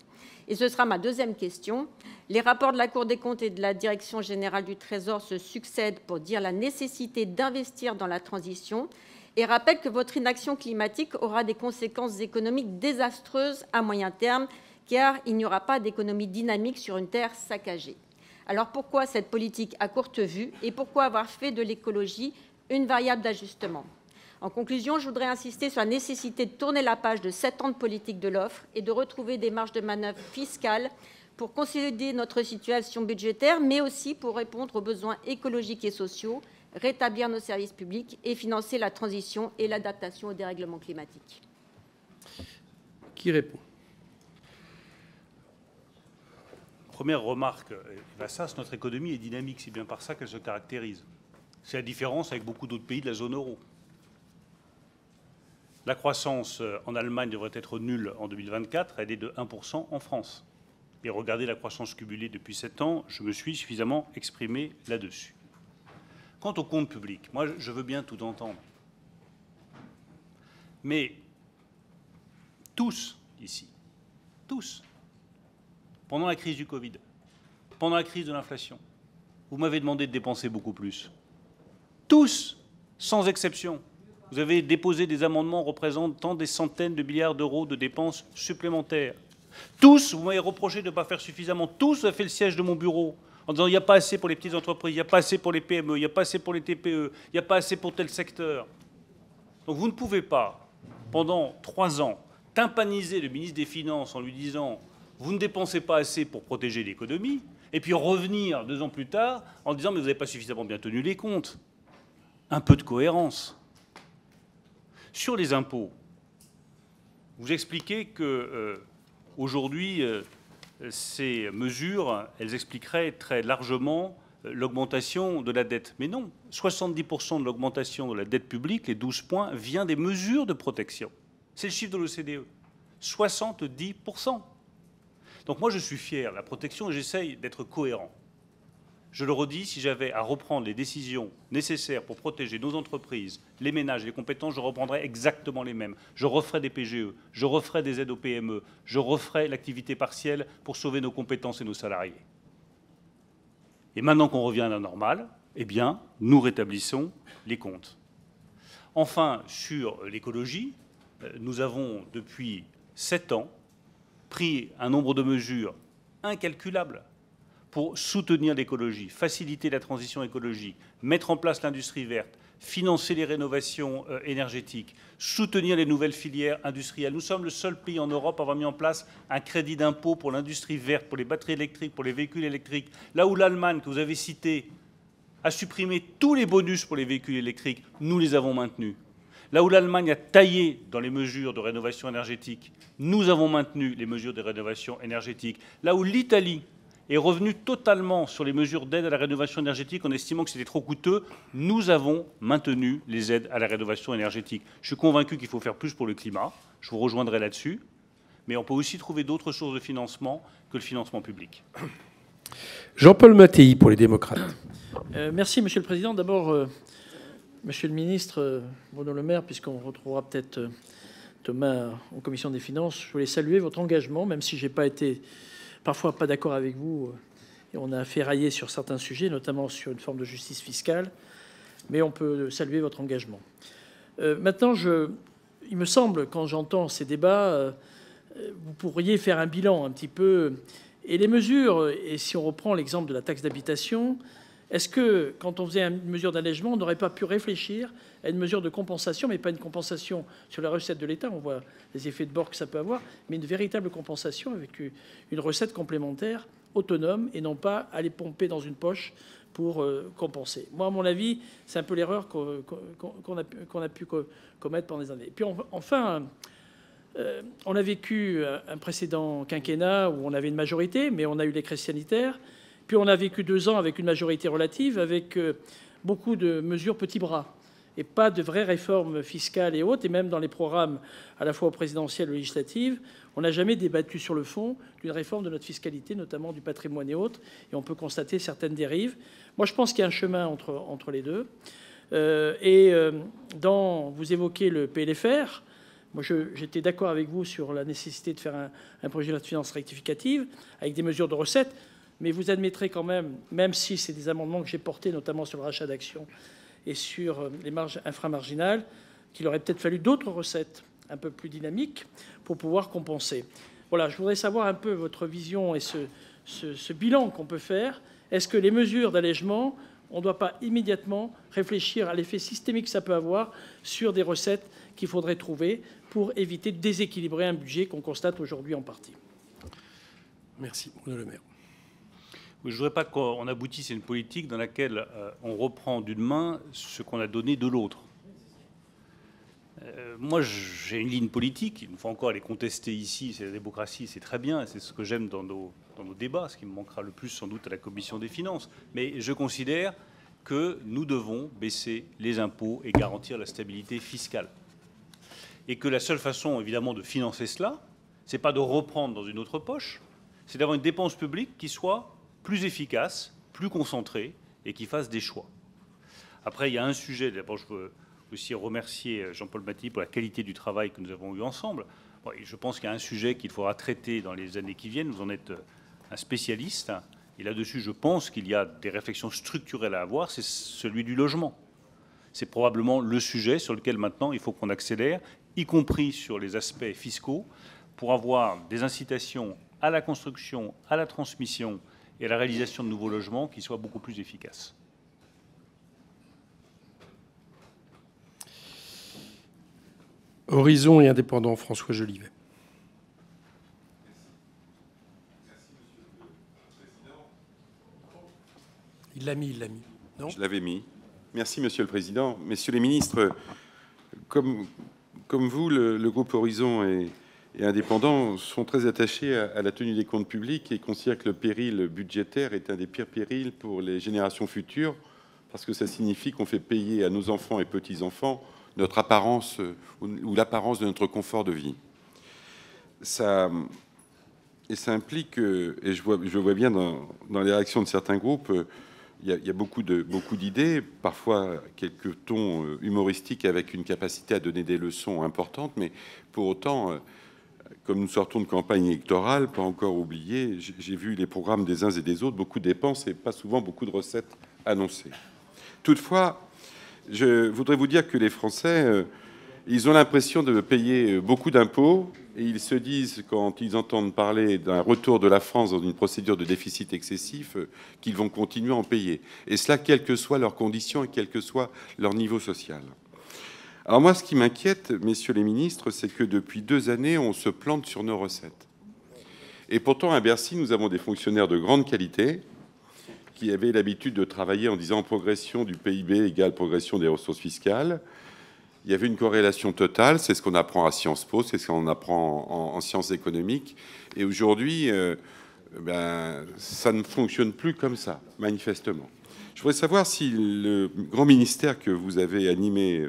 Et ce sera ma deuxième question. Les rapports de la Cour des comptes et de la Direction générale du Trésor se succèdent pour dire la nécessité d'investir dans la transition et rappellent que votre inaction climatique aura des conséquences économiques désastreuses à moyen terme, car il n'y aura pas d'économie dynamique sur une terre saccagée. Alors pourquoi cette politique à courte vue et pourquoi avoir fait de l'écologie une variable d'ajustement? En conclusion, je voudrais insister sur la nécessité de tourner la page de sept ans de politique de l'offre et de retrouver des marges de manœuvre fiscales pour consolider notre situation budgétaire, mais aussi pour répondre aux besoins écologiques et sociaux, rétablir nos services publics et financer la transition et l'adaptation au dérèglement climatique. Qui répond? Première remarque, Vassas, notre économie est dynamique, c'est bien par ça qu'elle se caractérise. C'est la différence avec beaucoup d'autres pays de la zone euro. La croissance en Allemagne devrait être nulle en deux mille vingt-quatre, elle est de un pour cent en France. Et regardez la croissance cumulée depuis sept ans, je me suis suffisamment exprimé là-dessus. Quant au compte public, moi je veux bien tout entendre. Mais tous ici, tous, pendant la crise du Covid, pendant la crise de l'inflation, vous m'avez demandé de dépenser beaucoup plus. Tous, sans exception. Vous avez déposé des amendements représentant des centaines de milliards d'euros de dépenses supplémentaires. Tous, vous m'avez reproché de ne pas faire suffisamment. Tous, vous avez fait le siège de mon bureau en disant il n'y a pas assez pour les petites entreprises, il n'y a pas assez pour les P M E, il n'y a pas assez pour les T P E, il n'y a pas assez pour tel secteur. Donc vous ne pouvez pas, pendant trois ans, tympaniser le ministre des Finances en lui disant vous ne dépensez pas assez pour protéger l'économie, et puis revenir deux ans plus tard en disant mais vous n'avez pas suffisamment bien tenu les comptes. Un peu de cohérence. Sur les impôts, vous expliquez que euh, aujourd'hui, euh, ces mesures, elles expliqueraient très largement euh, l'augmentation de la dette. Mais non, soixante-dix pour cent de l'augmentation de la dette publique, les douze points, vient des mesures de protection. C'est le chiffre de l'O C D E. soixante-dix pour cent. Donc moi, je suis fier. La protection, j'essaye d'être cohérent. Je le redis, si j'avais à reprendre les décisions nécessaires pour protéger nos entreprises, les ménages, les compétences, je reprendrais exactement les mêmes. Je referais des P G E, je referais des aides aux P M E, je referais l'activité partielle pour sauver nos compétences et nos salariés. Et maintenant qu'on revient à la normale, eh bien, nous rétablissons les comptes. Enfin, sur l'écologie, nous avons depuis sept ans pris un nombre de mesures incalculables pour soutenir l'écologie, faciliter la transition écologique, mettre en place l'industrie verte, financer les rénovations énergétiques, soutenir les nouvelles filières industrielles. Nous sommes le seul pays en Europe à avoir mis en place un crédit d'impôt pour l'industrie verte, pour les batteries électriques, pour les véhicules électriques. Là où l'Allemagne, que vous avez citée, a supprimé tous les bonus pour les véhicules électriques, nous les avons maintenus. Là où l'Allemagne a taillé dans les mesures de rénovation énergétique, nous avons maintenu les mesures de rénovation énergétique. Là où l'Italie est revenu totalement sur les mesures d'aide à la rénovation énergétique en estimant que c'était trop coûteux, nous avons maintenu les aides à la rénovation énergétique. Je suis convaincu qu'il faut faire plus pour le climat. Je vous rejoindrai là-dessus. Mais on peut aussi trouver d'autres sources de financement que le financement public. Jean-Paul Mattei pour les démocrates. Euh, merci, Monsieur le Président. D'abord, euh, Monsieur le Ministre, euh, Bruno Le Maire, puisqu'on retrouvera peut-être euh, Thomas en commission des finances, je voulais saluer votre engagement, même si je n'ai pas été... parfois pas d'accord avec vous, et on a ferraillé sur certains sujets, notamment sur une forme de justice fiscale, mais on peut saluer votre engagement. Euh, maintenant, je, il me semble, quand j'entends ces débats, euh, vous pourriez faire un bilan un petit peu. Et les mesures, et si on reprend l'exemple de la taxe d'habitation, est-ce que, quand on faisait une mesure d'allègement, on n'aurait pas pu réfléchir à une mesure de compensation, mais pas une compensation sur la recette de l'État, on voit les effets de bord que ça peut avoir, mais une véritable compensation avec une recette complémentaire, autonome, et non pas aller pomper dans une poche pour compenser. Moi, à mon avis, c'est un peu l'erreur qu'on a pu commettre pendant des années. Et puis enfin, on a vécu un précédent quinquennat où on avait une majorité, mais on a eu les crises sanitaires. Puis on a vécu deux ans avec une majorité relative, avec beaucoup de mesures petits bras et pas de vraies réformes fiscales et autres. Et même dans les programmes, à la fois présidentielles et législatives, on n'a jamais débattu sur le fond d'une réforme de notre fiscalité, notamment du patrimoine et autres. Et on peut constater certaines dérives. Moi, je pense qu'il y a un chemin entre, entre les deux. Euh, et euh, dans, vous évoquez le P L F R. Moi, j'étais d'accord avec vous sur la nécessité de faire un, un projet de finances rectificative avec des mesures de recettes. Mais vous admettrez quand même, même si c'est des amendements que j'ai portés, notamment sur le rachat d'actions et sur les marges inframarginales, qu'il aurait peut-être fallu d'autres recettes un peu plus dynamiques pour pouvoir compenser. Voilà, je voudrais savoir un peu votre vision et ce, ce, ce bilan qu'on peut faire. Est-ce que les mesures d'allègement, on ne doit pas immédiatement réfléchir à l'effet systémique que ça peut avoir sur des recettes qu'il faudrait trouver pour éviter de déséquilibrer un budget qu'on constate aujourd'hui en partie? Merci, Bruno Le Maire. Je ne voudrais pas qu'on aboutisse à une politique dans laquelle on reprend d'une main ce qu'on a donné de l'autre. Euh, moi, j'ai une ligne politique. Une fois encore, elle est contestée ici. C'est la démocratie, c'est très bien. C'est ce que j'aime dans nos, dans nos débats, ce qui me manquera le plus sans doute à la commission des finances. Mais je considère que nous devons baisser les impôts et garantir la stabilité fiscale. Et que la seule façon, évidemment, de financer cela, ce n'est pas de reprendre dans une autre poche, c'est d'avoir une dépense publique qui soit plus efficace, plus concentré et qui fasse des choix. Après, il y a un sujet. D'abord, je veux aussi remercier Jean-Paul Mattei pour la qualité du travail que nous avons eu ensemble. Bon, je pense qu'il y a un sujet qu'il faudra traiter dans les années qui viennent. Vous en êtes un spécialiste. Et là-dessus, je pense qu'il y a des réflexions structurelles à avoir. C'est celui du logement. C'est probablement le sujet sur lequel maintenant il faut qu'on accélère, y compris sur les aspects fiscaux, pour avoir des incitations à la construction, à la transmission et la réalisation de nouveaux logements qui soient beaucoup plus efficaces. Horizon et indépendant, François Jolivet. Merci, Monsieur le Président. Il l'a mis, il l'a mis. Non ? Je l'avais mis. Merci, Monsieur le Président. Messieurs les ministres, comme, comme vous, le, le groupe Horizon est... et indépendants sont très attachés à la tenue des comptes publics et considèrent que le péril budgétaire est un des pires périls pour les générations futures, parce que ça signifie qu'on fait payer à nos enfants et petits-enfants notre apparence ou l'apparence de notre confort de vie. Ça, et ça implique, et je vois, je vois bien dans, dans les réactions de certains groupes, il y a, il y a beaucoup de, beaucoup d'idées, parfois quelques tons humoristiques avec une capacité à donner des leçons importantes, mais pour autant... comme nous sortons de campagne électorale, pas encore oublié, j'ai vu les programmes des uns et des autres, beaucoup de dépenses et pas souvent beaucoup de recettes annoncées. Toutefois, je voudrais vous dire que les Français, ils ont l'impression de payer beaucoup d'impôts et ils se disent, quand ils entendent parler d'un retour de la France dans une procédure de déficit excessif, qu'ils vont continuer à en payer. Et cela, quelles que soient leurs conditions et quel que soit leur niveau social. Alors moi, ce qui m'inquiète, messieurs les ministres, c'est que depuis deux années, on se plante sur nos recettes. Et pourtant, à Bercy, nous avons des fonctionnaires de grande qualité qui avaient l'habitude de travailler en disant progression du P I B égale progression des ressources fiscales. Il y avait une corrélation totale, c'est ce qu'on apprend à Sciences Po, c'est ce qu'on apprend en, en sciences économiques. Et aujourd'hui, euh, ben, ça ne fonctionne plus comme ça, manifestement. Je voudrais savoir si le grand ministère que vous avez animé,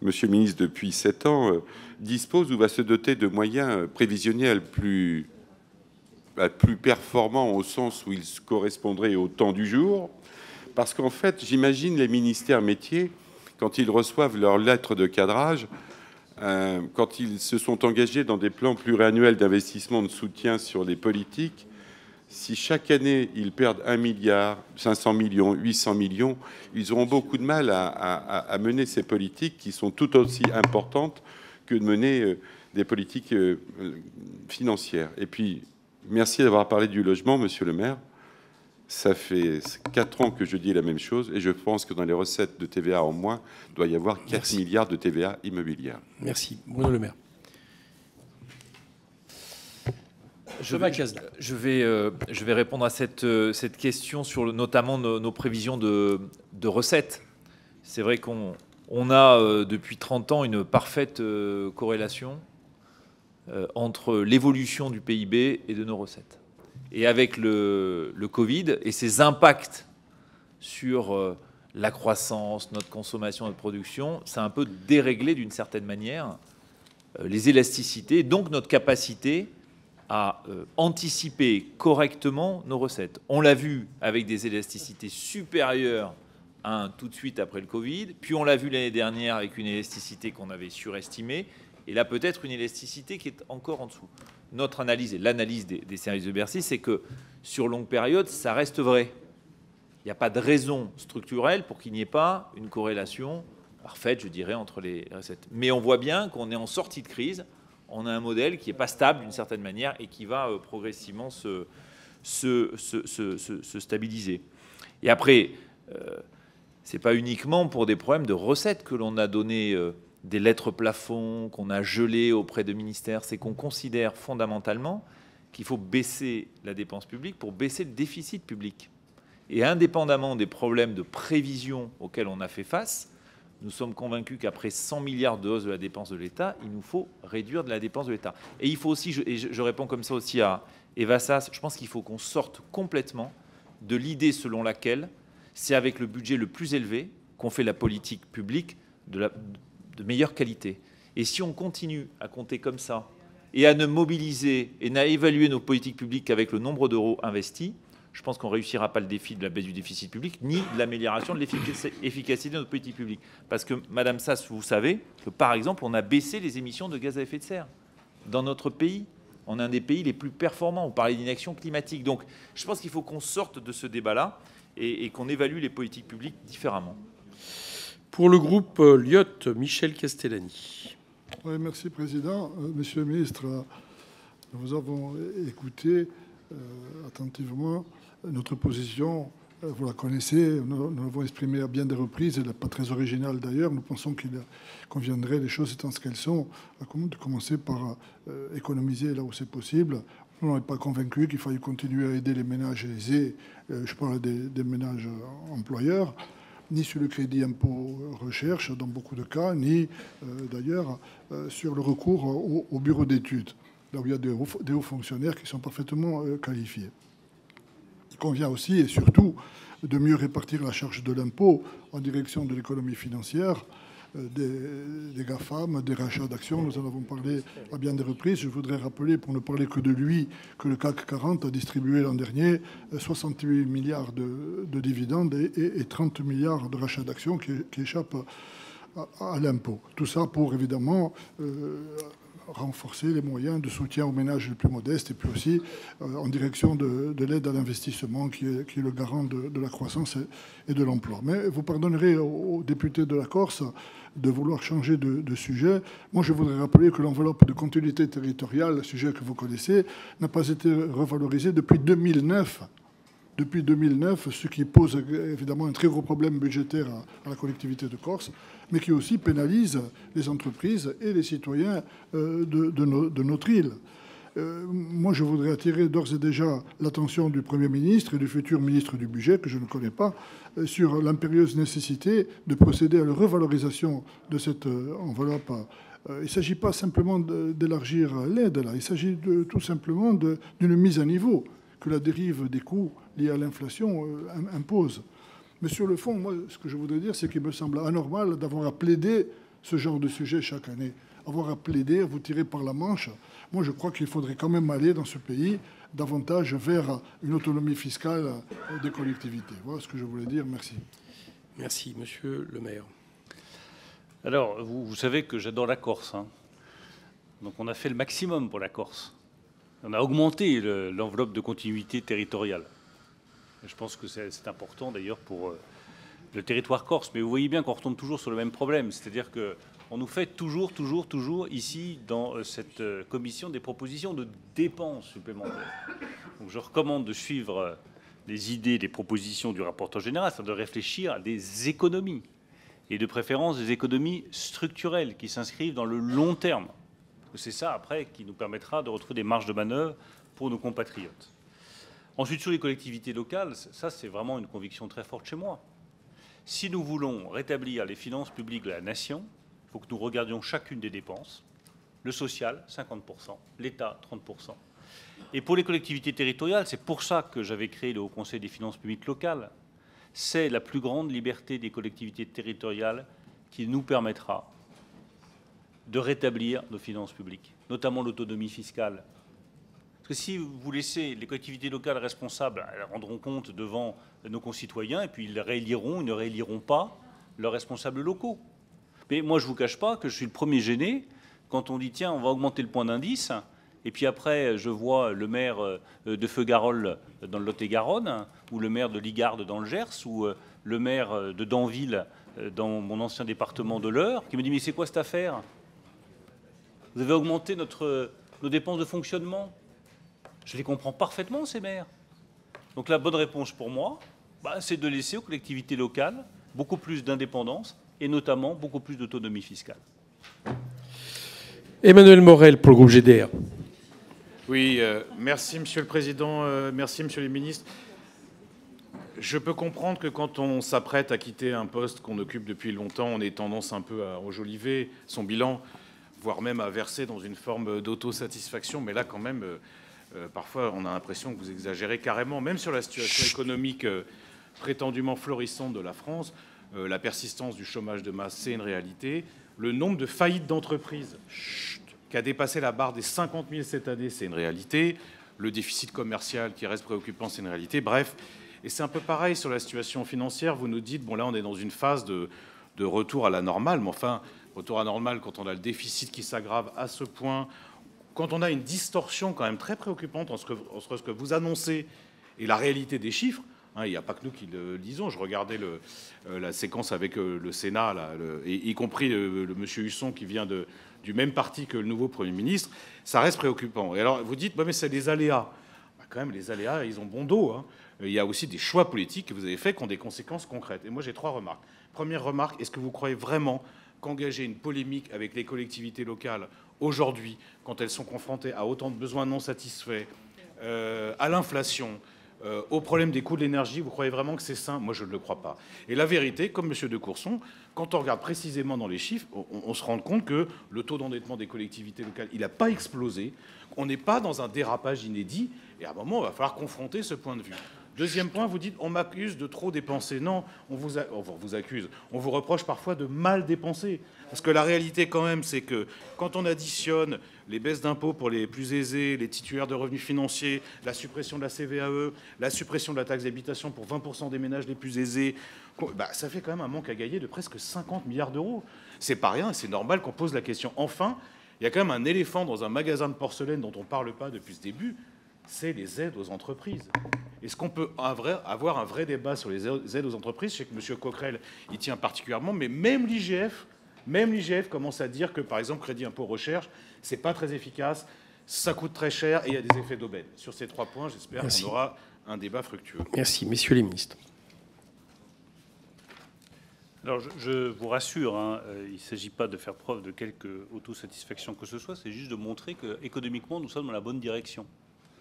monsieur le ministre, depuis sept ans, euh, dispose ou va se doter de moyens prévisionnels plus, bah, plus performants au sens où ils correspondraient au temps du jour. Parce qu'en fait, j'imagine les ministères métiers, quand ils reçoivent leurs lettres de cadrage, euh, quand ils se sont engagés dans des plans pluriannuels d'investissement de soutien sur les politiques, si chaque année, ils perdent un milliard, cinq cents millions, huit cents millions, ils auront beaucoup de mal à, à, à mener ces politiques qui sont tout aussi importantes que de mener euh, des politiques euh, financières. Et puis, merci d'avoir parlé du logement, monsieur le maire. Ça fait quatre ans que je dis la même chose et je pense que dans les recettes de T V A en moins, il doit y avoir quatre milliards de T V A immobilière. Merci. Bruno Le Maire. Je vais, je, vais, euh, je vais répondre à cette, euh, cette question sur le, notamment nos, nos prévisions de, de recettes. C'est vrai qu'on on a euh, depuis trente ans une parfaite euh, corrélation euh, entre l'évolution du P I B et de nos recettes. Et avec le, le Covid et ses impacts sur euh, la croissance, notre consommation, notre production, ça a un peu déréglé d'une certaine manière euh, les élasticités, donc notre capacité à euh, anticiper correctement nos recettes. On l'a vu avec des élasticités supérieures à un tout de suite après le Covid, puis on l'a vu l'année dernière avec une élasticité qu'on avait surestimée, et là peut-être une élasticité qui est encore en dessous. Notre analyse et l'analyse des, des services de Bercy, c'est que sur longue période, ça reste vrai. Il n'y a pas de raison structurelle pour qu'il n'y ait pas une corrélation parfaite, je dirais, entre les recettes. Mais on voit bien qu'on est en sortie de crise. On a un modèle qui n'est pas stable d'une certaine manière et qui va progressivement se, se, se, se, se, se stabiliser. Et après, euh, ce n'est pas uniquement pour des problèmes de recettes que l'on a donné euh, des lettres plafonds, qu'on a gelées auprès de ministères. C'est qu'on considère fondamentalement qu'il faut baisser la dépense publique pour baisser le déficit public. Et indépendamment des problèmes de prévision auxquels on a fait face, nous sommes convaincus qu'après cent milliards de hausse de la dépense de l'État, il nous faut réduire de la dépense de l'État. Et il faut aussi, et je réponds comme ça aussi à Eva Sass, je pense qu'il faut qu'on sorte complètement de l'idée selon laquelle c'est avec le budget le plus élevé qu'on fait la politique publique de, la, de meilleure qualité. Et si on continue à compter comme ça et à ne mobiliser et à évaluer nos politiques publiques qu'avec le nombre d'euros investis, je pense qu'on ne réussira pas le défi de la baisse du déficit public ni de l'amélioration de l'efficacité de notre politique publique. Parce que, madame Sass, vous savez que, par exemple, on a baissé les émissions de gaz à effet de serre dans notre pays. On est un des pays les plus performants. On parlait d'inaction climatique. Donc, je pense qu'il faut qu'on sorte de ce débat-là et, et qu'on évalue les politiques publiques différemment. Pour le groupe Lyotte, Michel Castellani. Oui, merci, Président. Monsieur le ministre, nous vous avons écouté euh, attentivement. Notre position, vous la connaissez, nous l'avons exprimée à bien des reprises, elle n'est pas très originale d'ailleurs. Nous pensons qu'il conviendrait, les choses étant ce qu'elles sont, de commencer par économiser là où c'est possible. Nous n'est pas convaincus qu'il faille continuer à aider les ménages aisés, je parle des, des ménages employeurs, ni sur le crédit impôt recherche, dans beaucoup de cas, ni d'ailleurs sur le recours au, au bureau d'études, là où il y a des hauts, des hauts fonctionnaires qui sont parfaitement qualifiés. Il convient aussi et surtout de mieux répartir la charge de l'impôt en direction de l'économie financière, des, des GAFAM, des rachats d'actions. Nous en avons parlé à bien des reprises. Je voudrais rappeler, pour ne parler que de lui, que le CAC quarante a distribué l'an dernier soixante-huit milliards de, de dividendes et, et, et trente milliards de rachats d'actions qui, qui échappent à, à l'impôt. Tout ça pour, évidemment, euh, renforcer les moyens de soutien aux ménages les plus modestes et puis aussi euh, en direction de, de l'aide à l'investissement qui est, qui est le garant de, de la croissance et, et de l'emploi. Mais vous pardonnerez aux députés de la Corse de vouloir changer de, de sujet. Moi, je voudrais rappeler que l'enveloppe de continuité territoriale, sujet que vous connaissez, n'a pas été revalorisée depuis deux mille neuf. Depuis deux mille neuf, ce qui pose évidemment un très gros problème budgétaire à la collectivité de Corse, mais qui aussi pénalise les entreprises et les citoyens de, de, no, de notre île. Euh, moi, je voudrais attirer d'ores et déjà l'attention du Premier ministre et du futur ministre du Budget, que je ne connais pas, sur l'impérieuse nécessité de procéder à la revalorisation de cette enveloppe. Il ne s'agit pas simplement d'élargir l'aide, là. Il s'agit tout simplement d'une mise à niveau que la dérive des coûts liés à l'inflation impose. Mais sur le fond, moi, ce que je voudrais dire, c'est qu'il me semble anormal d'avoir à plaider ce genre de sujet chaque année. Avoir à plaider, à vous tirer par la manche. Moi, je crois qu'il faudrait quand même aller dans ce pays davantage vers une autonomie fiscale des collectivités. Voilà ce que je voulais dire. Merci. Merci, Monsieur le Maire. Alors, vous, vous savez que j'adore la Corse. Hein. Donc, on a fait le maximum pour la Corse. On a augmenté l'enveloppe de continuité territoriale. Je pense que c'est important, d'ailleurs, pour le territoire corse. Mais vous voyez bien qu'on retombe toujours sur le même problème. C'est-à-dire qu'on nous fait toujours, toujours, toujours, ici, dans cette commission, des propositions de dépenses supplémentaires. Donc je recommande de suivre les idées, les propositions du rapporteur général, c'est-à-dire de réfléchir à des économies, et de préférence des économies structurelles qui s'inscrivent dans le long terme. C'est ça, après, qui nous permettra de retrouver des marges de manœuvre pour nos compatriotes. Ensuite, sur les collectivités locales, ça, c'est vraiment une conviction très forte chez moi. Si nous voulons rétablir les finances publiques de la nation, il faut que nous regardions chacune des dépenses. Le social, cinquante pour cent. L'État, trente pour cent. Et pour les collectivités territoriales, c'est pour ça que j'avais créé le Haut Conseil des finances publiques locales. C'est la plus grande liberté des collectivités territoriales qui nous permettra de rétablir nos finances publiques, notamment l'autonomie fiscale. Parce que si vous laissez les collectivités locales responsables, elles rendront compte devant nos concitoyens, et puis ils rééliront, ils ne rééliront pas leurs responsables locaux. Mais moi, je ne vous cache pas que je suis le premier gêné quand on dit « Tiens, on va augmenter le point d'indice », et puis après, je vois le maire de Feugarolles dans le Lot-et-Garonne, ou le maire de Ligarde dans le Gers, ou le maire de Danville dans mon ancien département de l'Eure, qui me dit « Mais c'est quoi cette affaire ? Vous avez augmenté notre, nos dépenses de fonctionnement. » Je les comprends parfaitement, ces maires. Donc la bonne réponse pour moi, bah, c'est de laisser aux collectivités locales beaucoup plus d'indépendance et notamment beaucoup plus d'autonomie fiscale. Emmanuel Morel pour le groupe G D R. Oui, euh, merci, Monsieur le Président. Euh, merci, Monsieur le Ministre. Je peux comprendre que quand on s'apprête à quitter un poste qu'on occupe depuis longtemps, on ait tendance un peu à enjoliver son bilan, voire même à verser dans une forme d'autosatisfaction. Mais là, quand même, euh, parfois, on a l'impression que vous exagérez carrément. Même sur la situation économique euh, prétendument florissante de la France, euh, la persistance du chômage de masse, c'est une réalité. Le nombre de faillites d'entreprises qui a dépassé la barre des cinquante mille cette année, c'est une réalité. Le déficit commercial qui reste préoccupant, c'est une réalité. Bref, et c'est un peu pareil sur la situation financière. Vous nous dites, bon, là, on est dans une phase de, de retour à la normale, mais enfin... Retour anormal quand on a le déficit qui s'aggrave à ce point, quand on a une distorsion quand même très préoccupante entre ce que vous annoncez et la réalité des chiffres. Hein, il n'y a pas que nous qui le lisons. Je regardais le, la séquence avec le Sénat, là, le, y compris le, le monsieur Husson qui vient de, du même parti que le nouveau Premier ministre. Ça reste préoccupant. Et alors vous dites, bah, mais c'est des aléas. Bah, quand même, les aléas, ils ont bon dos. Hein. Il y a aussi des choix politiques que vous avez faits qui ont des conséquences concrètes. Et moi, j'ai trois remarques. Première remarque, est-ce que vous croyez vraiment qu'engager une polémique avec les collectivités locales aujourd'hui, quand elles sont confrontées à autant de besoins non satisfaits, euh, à l'inflation, euh, au problème des coûts de l'énergie, vous croyez vraiment que c'est sain? Moi, je ne le crois pas. Et la vérité, comme M. de Courson, quand on regarde précisément dans les chiffres, on, on se rend compte que le taux d'endettement des collectivités locales, il n'a pas explosé. On n'est pas dans un dérapage inédit. Et à un moment, il va falloir confronter ce point de vue. Deuxième point, vous dites, on m'accuse de trop dépenser. Non, on vous, a, on vous accuse. On vous reproche parfois de mal dépenser. Parce que la réalité, quand même, c'est que quand on additionne les baisses d'impôts pour les plus aisés, les titulaires de revenus financiers, la suppression de la C V A E, la suppression de la taxe d'habitation pour vingt pour cent des ménages les plus aisés, bah, ça fait quand même un manque à gagner de presque cinquante milliards d'euros. C'est pas rien, c'est normal qu'on pose la question. Enfin, Il y a quand même un éléphant dans un magasin de porcelaine dont on ne parle pas depuis ce début, c'est les aides aux entreprises. Est-ce qu'on peut avoir un vrai débat sur les aides aux entreprises? Je sais que M. Coquerel y tient particulièrement, mais même l'I G F, même l'I G F commence à dire que, par exemple, crédit impôt recherche, c'est pas très efficace, ça coûte très cher et il y a des effets d'aubaine. Sur ces trois points, j'espère qu'on aura un débat fructueux. Merci. Messieurs les ministres. Alors, je, je vous rassure, hein, il ne s'agit pas de faire preuve de quelque autosatisfaction que ce soit, c'est juste de montrer que, économiquement, nous sommes dans la bonne direction.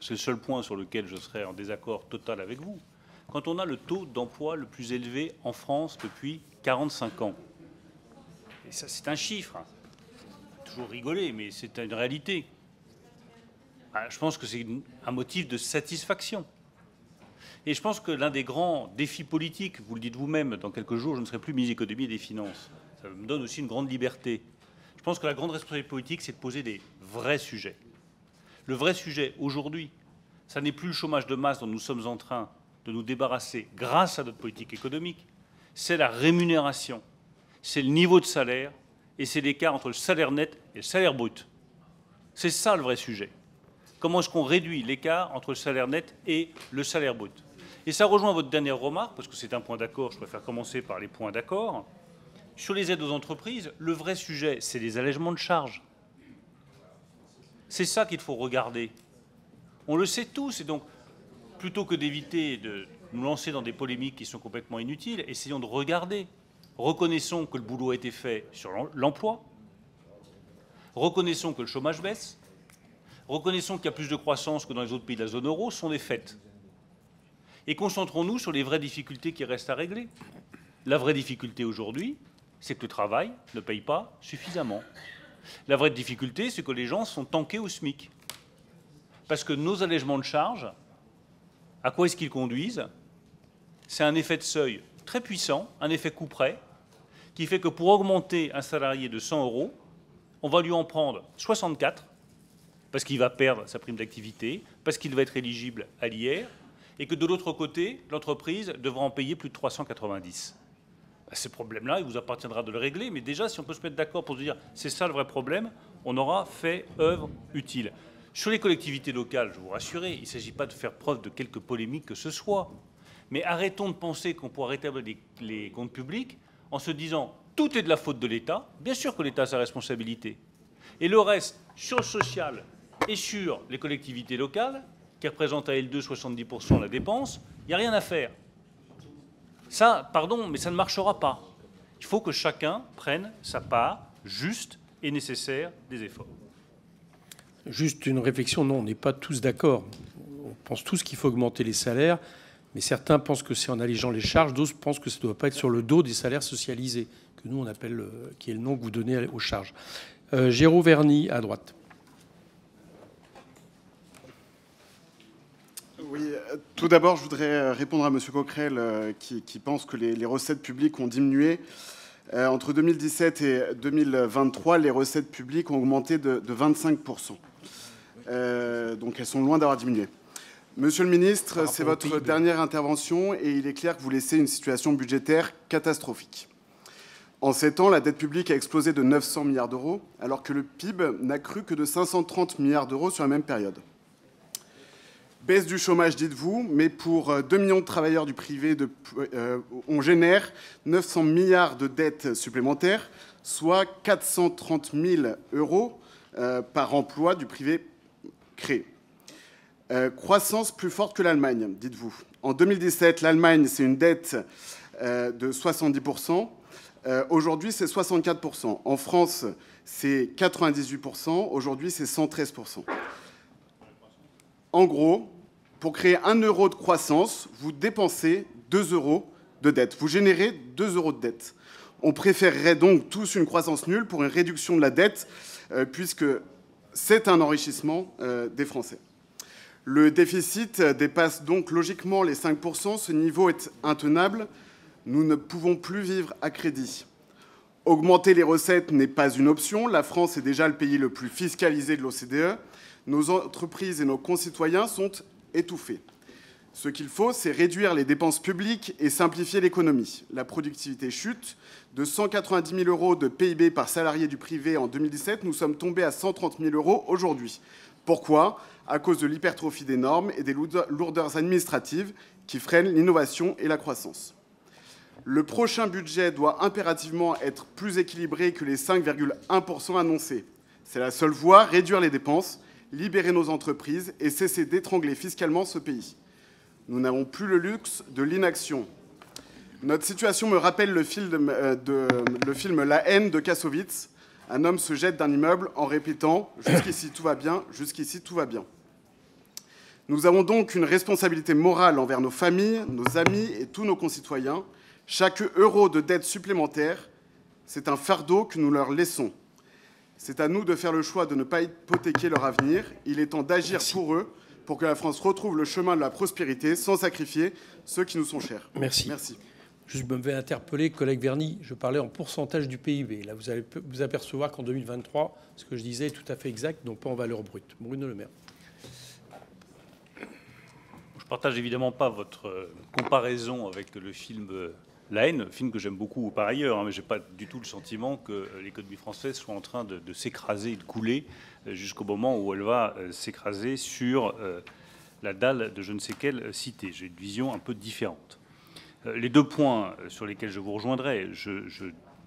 C'est le seul point sur lequel je serais en désaccord total avec vous. Quand on a le taux d'emploi le plus élevé en France depuis quarante-cinq ans, et ça, c'est un chiffre, hein. Toujours rigoler, mais c'est une réalité. Alors, je pense que c'est un motif de satisfaction. Et je pense que l'un des grands défis politiques, vous le dites vous-même, dans quelques jours, je ne serai plus ministre de l'économie et des finances. Ça me donne aussi une grande liberté. Je pense que la grande responsabilité politique, c'est de poser des vrais sujets. Le vrai sujet, aujourd'hui, ça n'est plus le chômage de masse dont nous sommes en train de nous débarrasser grâce à notre politique économique. C'est la rémunération, c'est le niveau de salaire et c'est l'écart entre le salaire net et le salaire brut. C'est ça le vrai sujet. Comment est-ce qu'on réduit l'écart entre le salaire net et le salaire brut? Et ça rejoint votre dernière remarque, parce que c'est un point d'accord, je préfère commencer par les points d'accord. Sur les aides aux entreprises, le vrai sujet, c'est les allègements de charges. C'est ça qu'il faut regarder. On le sait tous, et donc, plutôt que d'éviter de nous lancer dans des polémiques qui sont complètement inutiles, essayons de regarder. Reconnaissons que le boulot a été fait sur l'emploi. Reconnaissons que le chômage baisse. Reconnaissons qu'il y a plus de croissance que dans les autres pays de la zone euro, sont des faits. Et concentrons-nous sur les vraies difficultés qui restent à régler. La vraie difficulté aujourd'hui, c'est que le travail ne paye pas suffisamment. La vraie difficulté, c'est que les gens sont tankés au SMIC. Parce que nos allègements de charges, à quoi est-ce qu'ils conduisent? C'est un effet de seuil très puissant, un effet couperet, qui fait que pour augmenter un salarié de cent euros, on va lui en prendre soixante-quatre, parce qu'il va perdre sa prime d'activité, parce qu'il va être éligible à l'I R, et que de l'autre côté, l'entreprise devra en payer plus de trois cent quatre-vingt-dix. Ben, ces problèmes-là, il vous appartiendra de le régler, mais déjà, si on peut se mettre d'accord pour se dire « c'est ça le vrai problème », on aura fait œuvre utile. Sur les collectivités locales, je vous rassure, il ne s'agit pas de faire preuve de quelque polémique que ce soit, mais arrêtons de penser qu'on pourra rétablir les, les comptes publics en se disant « tout est de la faute de l'État ». Bien sûr que l'État a sa responsabilité. Et le reste, sur le social, et sur les collectivités locales, qui représentent à L deux soixante-dix pour cent de la dépense, il n'y a rien à faire. Ça, pardon, mais ça ne marchera pas. Il faut que chacun prenne sa part juste et nécessaire des efforts. Juste une réflexion. Non, on n'est pas tous d'accord. On pense tous qu'il faut augmenter les salaires, mais certains pensent que c'est en allégeant les charges, d'autres pensent que ça ne doit pas être sur le dos des salaires socialisés, que nous on appelle, qui est le nom que vous donnez aux charges. Euh, Géraud Verny, à droite. Oui, tout d'abord, je voudrais répondre à M. Coquerel qui, qui pense que les, les recettes publiques ont diminué. Euh, entre deux mille dix-sept et deux mille vingt-trois, les recettes publiques ont augmenté de, de vingt-cinq pour cent. Euh, donc elles sont loin d'avoir diminué. Monsieur le ministre, c'est votre dernière intervention et il est clair que vous laissez une situation budgétaire catastrophique. En sept ans, la dette publique a explosé de neuf cents milliards d'euros, alors que le P I B n'a cru que de cinq cent trente milliards d'euros sur la même période. Baisse du chômage, dites-vous, mais pour deux millions de travailleurs du privé, de, euh, on génère neuf cents milliards de dettes supplémentaires, soit quatre cent trente mille euros euh, par emploi du privé créé. Euh, croissance plus forte que l'Allemagne, dites-vous. En deux mille dix-sept, l'Allemagne, c'est une dette euh, de soixante-dix pour cent. Euh, aujourd'hui, c'est soixante-quatre pour cent. En France, c'est quatre-vingt-dix-huit pour cent. Aujourd'hui, c'est cent treize pour cent. En gros, pour créer un euro de croissance, vous dépensez deux euros de dette. Vous générez deux euros de dette. On préférerait donc tous une croissance nulle pour une réduction de la dette, euh, puisque c'est un enrichissement euh, des Français. Le déficit dépasse donc logiquement les cinq pour cent. Ce niveau est intenable. Nous ne pouvons plus vivre à crédit. Augmenter les recettes n'est pas une option. La France est déjà le pays le plus fiscalisé de l'O C D E. Nos entreprises et nos concitoyens sont étouffés. Ce qu'il faut, c'est réduire les dépenses publiques et simplifier l'économie. La productivité chute. De cent quatre-vingt-dix mille euros de P I B par salarié du privé en deux mille dix-sept, nous sommes tombés à cent trente mille euros aujourd'hui. Pourquoi? À cause de l'hypertrophie des normes et des lourdeurs administratives qui freinent l'innovation et la croissance. Le prochain budget doit impérativement être plus équilibré que les cinq virgule un pour cent annoncés. C'est la seule voie, réduire les dépenses, libérer nos entreprises et cesser d'étrangler fiscalement ce pays. Nous n'avons plus le luxe de l'inaction. Notre situation me rappelle le film, euh, de, le film La haine de Kassovitz. Un homme se jette d'un immeuble en répétant « Jusqu'ici, tout va bien, jusqu'ici, tout va bien ». Nous avons donc une responsabilité morale envers nos familles, nos amis et tous nos concitoyens. Chaque euro de dette supplémentaire, c'est un fardeau que nous leur laissons. C'est à nous de faire le choix de ne pas hypothéquer leur avenir. Il est temps d'agir pour eux, pour que la France retrouve le chemin de la prospérité sans sacrifier ceux qui nous sont chers. Merci. Merci. Je me vais interpeller, collègue Verny, je parlais en pourcentage du P I B. Là, vous allez vous apercevoir qu'en deux mille vingt-trois, ce que je disais est tout à fait exact, donc pas en valeur brute. Bruno Le Maire. Je ne partage évidemment pas votre comparaison avec le film La haine, film que j'aime beaucoup par ailleurs, hein, mais je n'ai pas du tout le sentiment que l'économie française soit en train de, de s'écraser et de couler jusqu'au moment où elle va s'écraser sur euh, la dalle de je ne sais quelle cité. J'ai une vision un peu différente. Les deux points sur lesquels je vous rejoindrai, je, je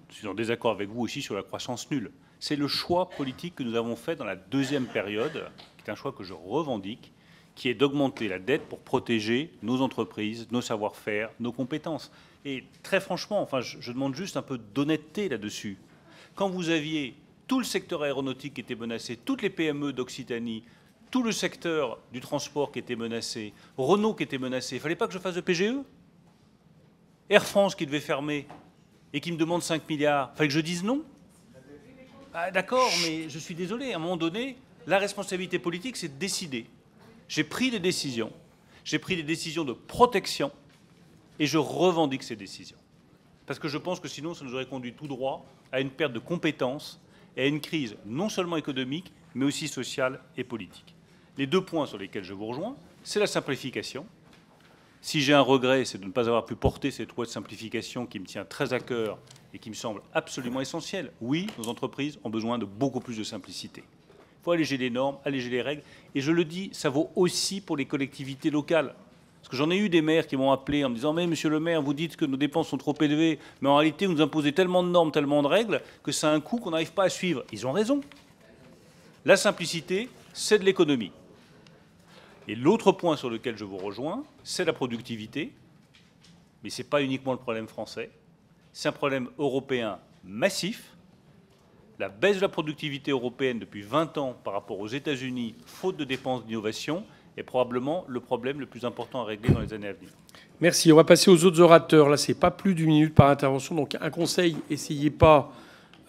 suis en désaccord avec vous aussi sur la croissance nulle. C'est le choix politique que nous avons fait dans la deuxième période, qui est un choix que je revendique, qui est d'augmenter la dette pour protéger nos entreprises, nos savoir-faire, nos compétences. Et très franchement, enfin, je, je demande juste un peu d'honnêteté là-dessus. Quand vous aviez tout le secteur aéronautique qui était menacé, toutes les P M E d'Occitanie, tout le secteur du transport qui était menacé, Renault qui était menacé, il ne fallait pas que je fasse de P G E ? Air France qui devait fermer et qui me demande cinq milliards, il fallait que je dise non. Ah, d'accord, mais je suis désolé. À un moment donné, la responsabilité politique, c'est de décider. J'ai pris des décisions. J'ai pris des décisions de protection et je revendique ces décisions. Parce que je pense que sinon, ça nous aurait conduit tout droit à une perte de compétences et à une crise non seulement économique, mais aussi sociale et politique. Les deux points sur lesquels je vous rejoins, c'est la simplification. Si j'ai un regret, c'est de ne pas avoir pu porter cette loi de simplification qui me tient très à cœur et qui me semble absolument essentielle. Oui, nos entreprises ont besoin de beaucoup plus de simplicité. Il faut alléger les normes, alléger les règles. Et je le dis, ça vaut aussi pour les collectivités locales. Parce que j'en ai eu des maires qui m'ont appelé en me disant « Mais monsieur le maire, vous dites que nos dépenses sont trop élevées, mais en réalité, vous nous imposez tellement de normes, tellement de règles que ça a un coût qu'on n'arrive pas à suivre. » Ils ont raison. La simplicité, c'est de l'économie. Et l'autre point sur lequel je vous rejoins, c'est la productivité. Mais ce n'est pas uniquement le problème français. C'est un problème européen massif. La baisse de la productivité européenne depuis vingt ans par rapport aux États-Unis, faute de dépenses d'innovation, est probablement le problème le plus important à régler dans les années à venir. Merci. On va passer aux autres orateurs. Là, ce n'est pas plus d'une minute par intervention. Donc un conseil, essayez pas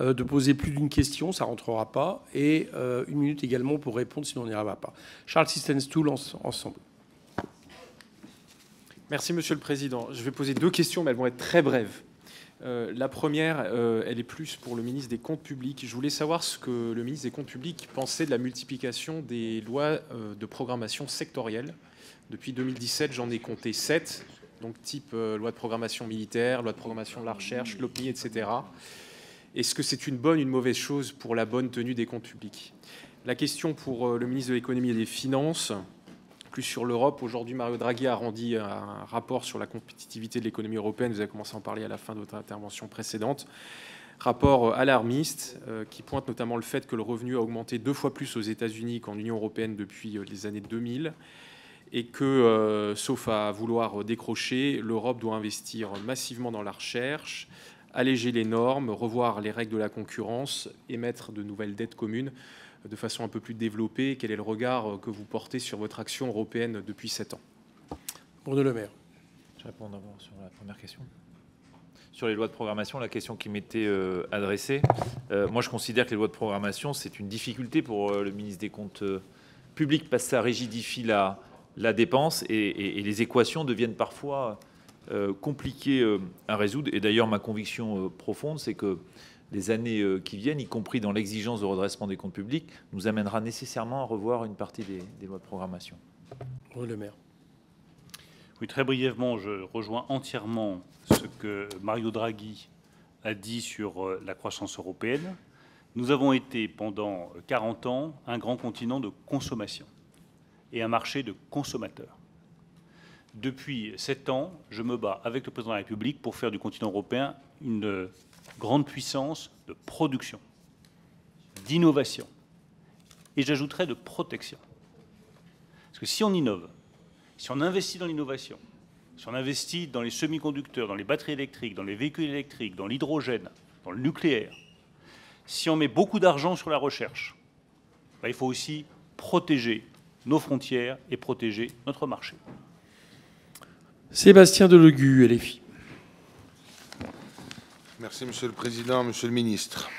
de poser plus d'une question, ça ne rentrera pas, et euh, une minute également pour répondre, sinon on n'y arrivera pas. Charles Sistenstoul, ensemble. Merci, Monsieur le Président. Je vais poser deux questions, mais elles vont être très brèves. Euh, la première, euh, elle est plus pour le ministre des Comptes publics. Je voulais savoir ce que le ministre des Comptes publics pensait de la multiplication des lois euh, de programmation sectorielle. Depuis deux mille dix-sept, j'en ai compté sept, donc type euh, loi de programmation militaire, loi de programmation de la recherche, l'O P M I, et cetera. Est-ce que c'est une bonne, une mauvaise chose pour la bonne tenue des comptes publics? La question pour le ministre de l'Économie et des Finances, plus sur l'Europe. Aujourd'hui, Mario Draghi a rendu un rapport sur la compétitivité de l'économie européenne. Vous avez commencé à en parler à la fin de votre intervention précédente. Rapport alarmiste qui pointe notamment le fait que le revenu a augmenté deux fois plus aux États-Unis qu'en Union européenne depuis les années deux mille. Et que, euh, sauf à vouloir décrocher, l'Europe doit investir massivement dans la recherche, alléger les normes, revoir les règles de la concurrence, émettre de nouvelles dettes communes de façon un peu plus développée. Quel est le regard que vous portez sur votre action européenne depuis sept ans? Bruno Le Maire. Je réponds d'abord sur la première question. Sur les lois de programmation, la question qui m'était euh, adressée, euh, moi je considère que les lois de programmation, c'est une difficulté pour euh, le ministre des Comptes euh, publics parce que ça rigidifie la, la dépense et, et, et les équations deviennent parfois Euh, compliqué euh, à résoudre. Et d'ailleurs, ma conviction euh, profonde, c'est que les années euh, qui viennent, y compris dans l'exigence de redressement des comptes publics, nous amènera nécessairement à revoir une partie des, des lois de programmation. Bruno Le Maire. Oui, très brièvement, je rejoins entièrement ce que Mario Draghi a dit sur la croissance européenne. Nous avons été pendant quarante ans un grand continent de consommation et un marché de consommateurs. Depuis sept ans, je me bats avec le président de la République pour faire du continent européen une grande puissance de production, d'innovation et j'ajouterais de protection. Parce que si on innove, si on investit dans l'innovation, si on investit dans les semi-conducteurs, dans les batteries électriques, dans les véhicules électriques, dans l'hydrogène, dans le nucléaire, si on met beaucoup d'argent sur la recherche, ben il faut aussi protéger nos frontières et protéger notre marché. Sébastien Delegu, L F I. Merci, Monsieur le Président, Monsieur le Ministre.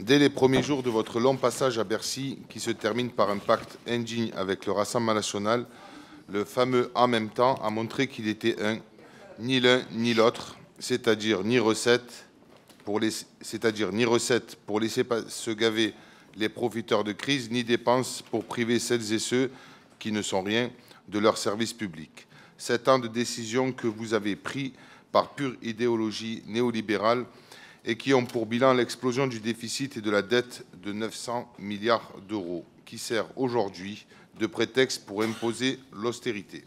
Dès les premiers jours de votre long passage à Bercy, qui se termine par un pacte indigne avec le Rassemblement national, le fameux « en même temps » a montré qu'il était un, ni l'un ni l'autre, c'est-à-dire ni recette pour laisser, c'est-à-dire ni recette pour laisser se gaver les profiteurs de crise, ni dépenses pour priver celles et ceux qui ne sont rien de leurs services publics. Sept ans de décisions que vous avez prises par pure idéologie néolibérale et qui ont pour bilan l'explosion du déficit et de la dette de neuf cents milliards d'euros, qui sert aujourd'hui de prétexte pour imposer l'austérité.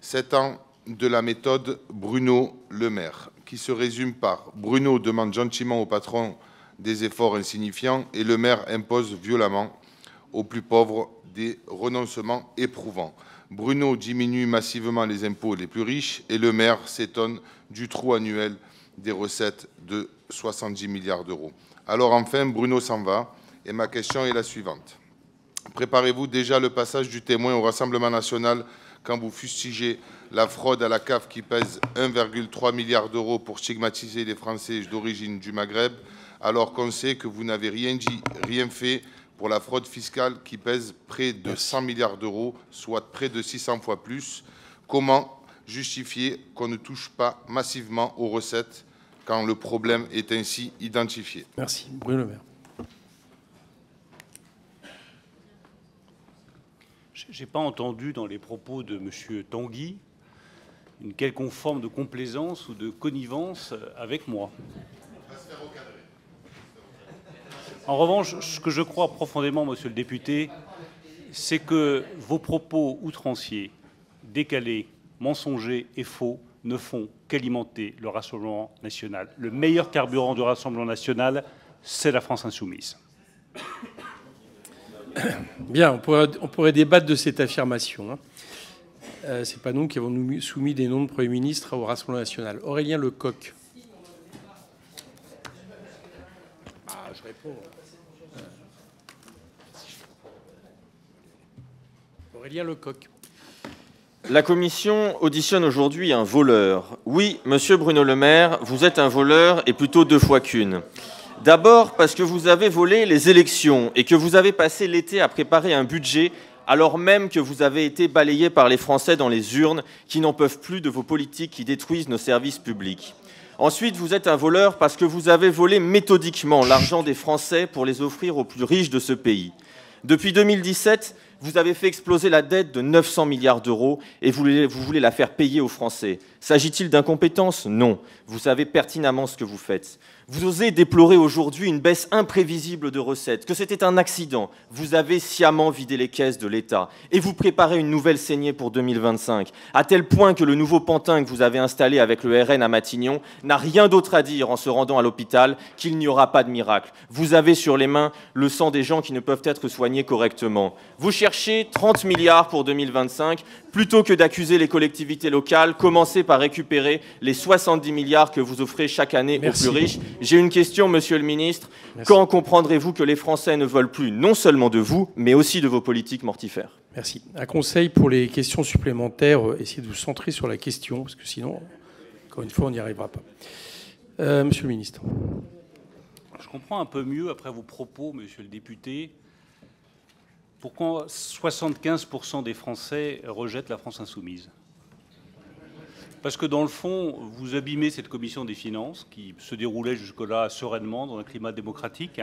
Sept ans de la méthode Bruno Le Maire, qui se résume par « Bruno demande gentiment au patron des efforts insignifiants et Le Maire impose violemment aux plus pauvres des renoncements éprouvants ». Bruno diminue massivement les impôts les plus riches et le maire s'étonne du trou annuel des recettes de soixante-dix milliards d'euros. Alors enfin, Bruno s'en va et ma question est la suivante. Préparez-vous déjà le passage du témoin au Rassemblement national quand vous fustigez la fraude à la C A F qui pèse un virgule trois milliard d'euros pour stigmatiser les Français d'origine du Maghreb, alors qu'on sait que vous n'avez rien dit, rien fait pour la fraude fiscale qui pèse près de cent milliards d'euros, soit près de six cents fois plus. Comment justifier qu'on ne touche pas massivement aux recettes quand le problème est ainsi identifié? Merci. Bruno Le Maire. Je n'ai pas entendu dans les propos de M. Tanguy une quelconque forme de complaisance ou de connivence avec moi. En revanche, ce que je crois profondément, monsieur le député, c'est que vos propos outranciers, décalés, mensongers et faux ne font qu'alimenter le Rassemblement national. Le meilleur carburant du Rassemblement national, c'est la France insoumise. Bien, on pourrait, on pourrait débattre de cette affirmation, hein. Euh, ce n'est pas nous qui avons nous soumis des noms de Premiers ministres au Rassemblement national. Aurélien Lecoq. Ah, je réponds. Aurélien Lecoq. La Commission auditionne aujourd'hui un voleur. Oui, monsieur Bruno Le Maire, vous êtes un voleur et plutôt deux fois qu'une. D'abord parce que vous avez volé les élections et que vous avez passé l'été à préparer un budget alors même que vous avez été balayé par les Français dans les urnes qui n'en peuvent plus de vos politiques qui détruisent nos services publics. Ensuite, vous êtes un voleur parce que vous avez volé méthodiquement l'argent des Français pour les offrir aux plus riches de ce pays. Depuis deux mille dix-sept, vous avez fait exploser la dette de neuf cents milliards d'euros et vous voulez, vous voulez la faire payer aux Français. S'agit-il d'incompétence? Non. Vous savez pertinemment ce que vous faites. Vous osez déplorer aujourd'hui une baisse imprévisible de recettes, que c'était un accident. Vous avez sciemment vidé les caisses de l'État et vous préparez une nouvelle saignée pour deux mille vingt-cinq, à tel point que le nouveau pantin que vous avez installé avec le R N à Matignon n'a rien d'autre à dire en se rendant à l'hôpital qu'il n'y aura pas de miracle. Vous avez sur les mains le sang des gens qui ne peuvent être soignés correctement. Vous cherchez trente milliards pour deux mille vingt-cinq, plutôt que d'accuser les collectivités locales, commencez par récupérer les soixante-dix milliards que vous offrez chaque année Merci. aux plus riches. J'ai une question, monsieur le ministre. Merci. Quand comprendrez-vous que les Français ne veulent plus non seulement de vous, mais aussi de vos politiques mortifères? Merci. Un conseil pour les questions supplémentaires, essayez de vous centrer sur la question, parce que sinon, encore une fois, on n'y arrivera pas. Euh, monsieur le ministre. Je comprends un peu mieux, après vos propos, monsieur le député, pourquoi soixante-quinze pour cent des Français rejettent la France insoumise. Parce que dans le fond, vous abîmez cette commission des finances qui se déroulait jusque-là sereinement dans un climat démocratique.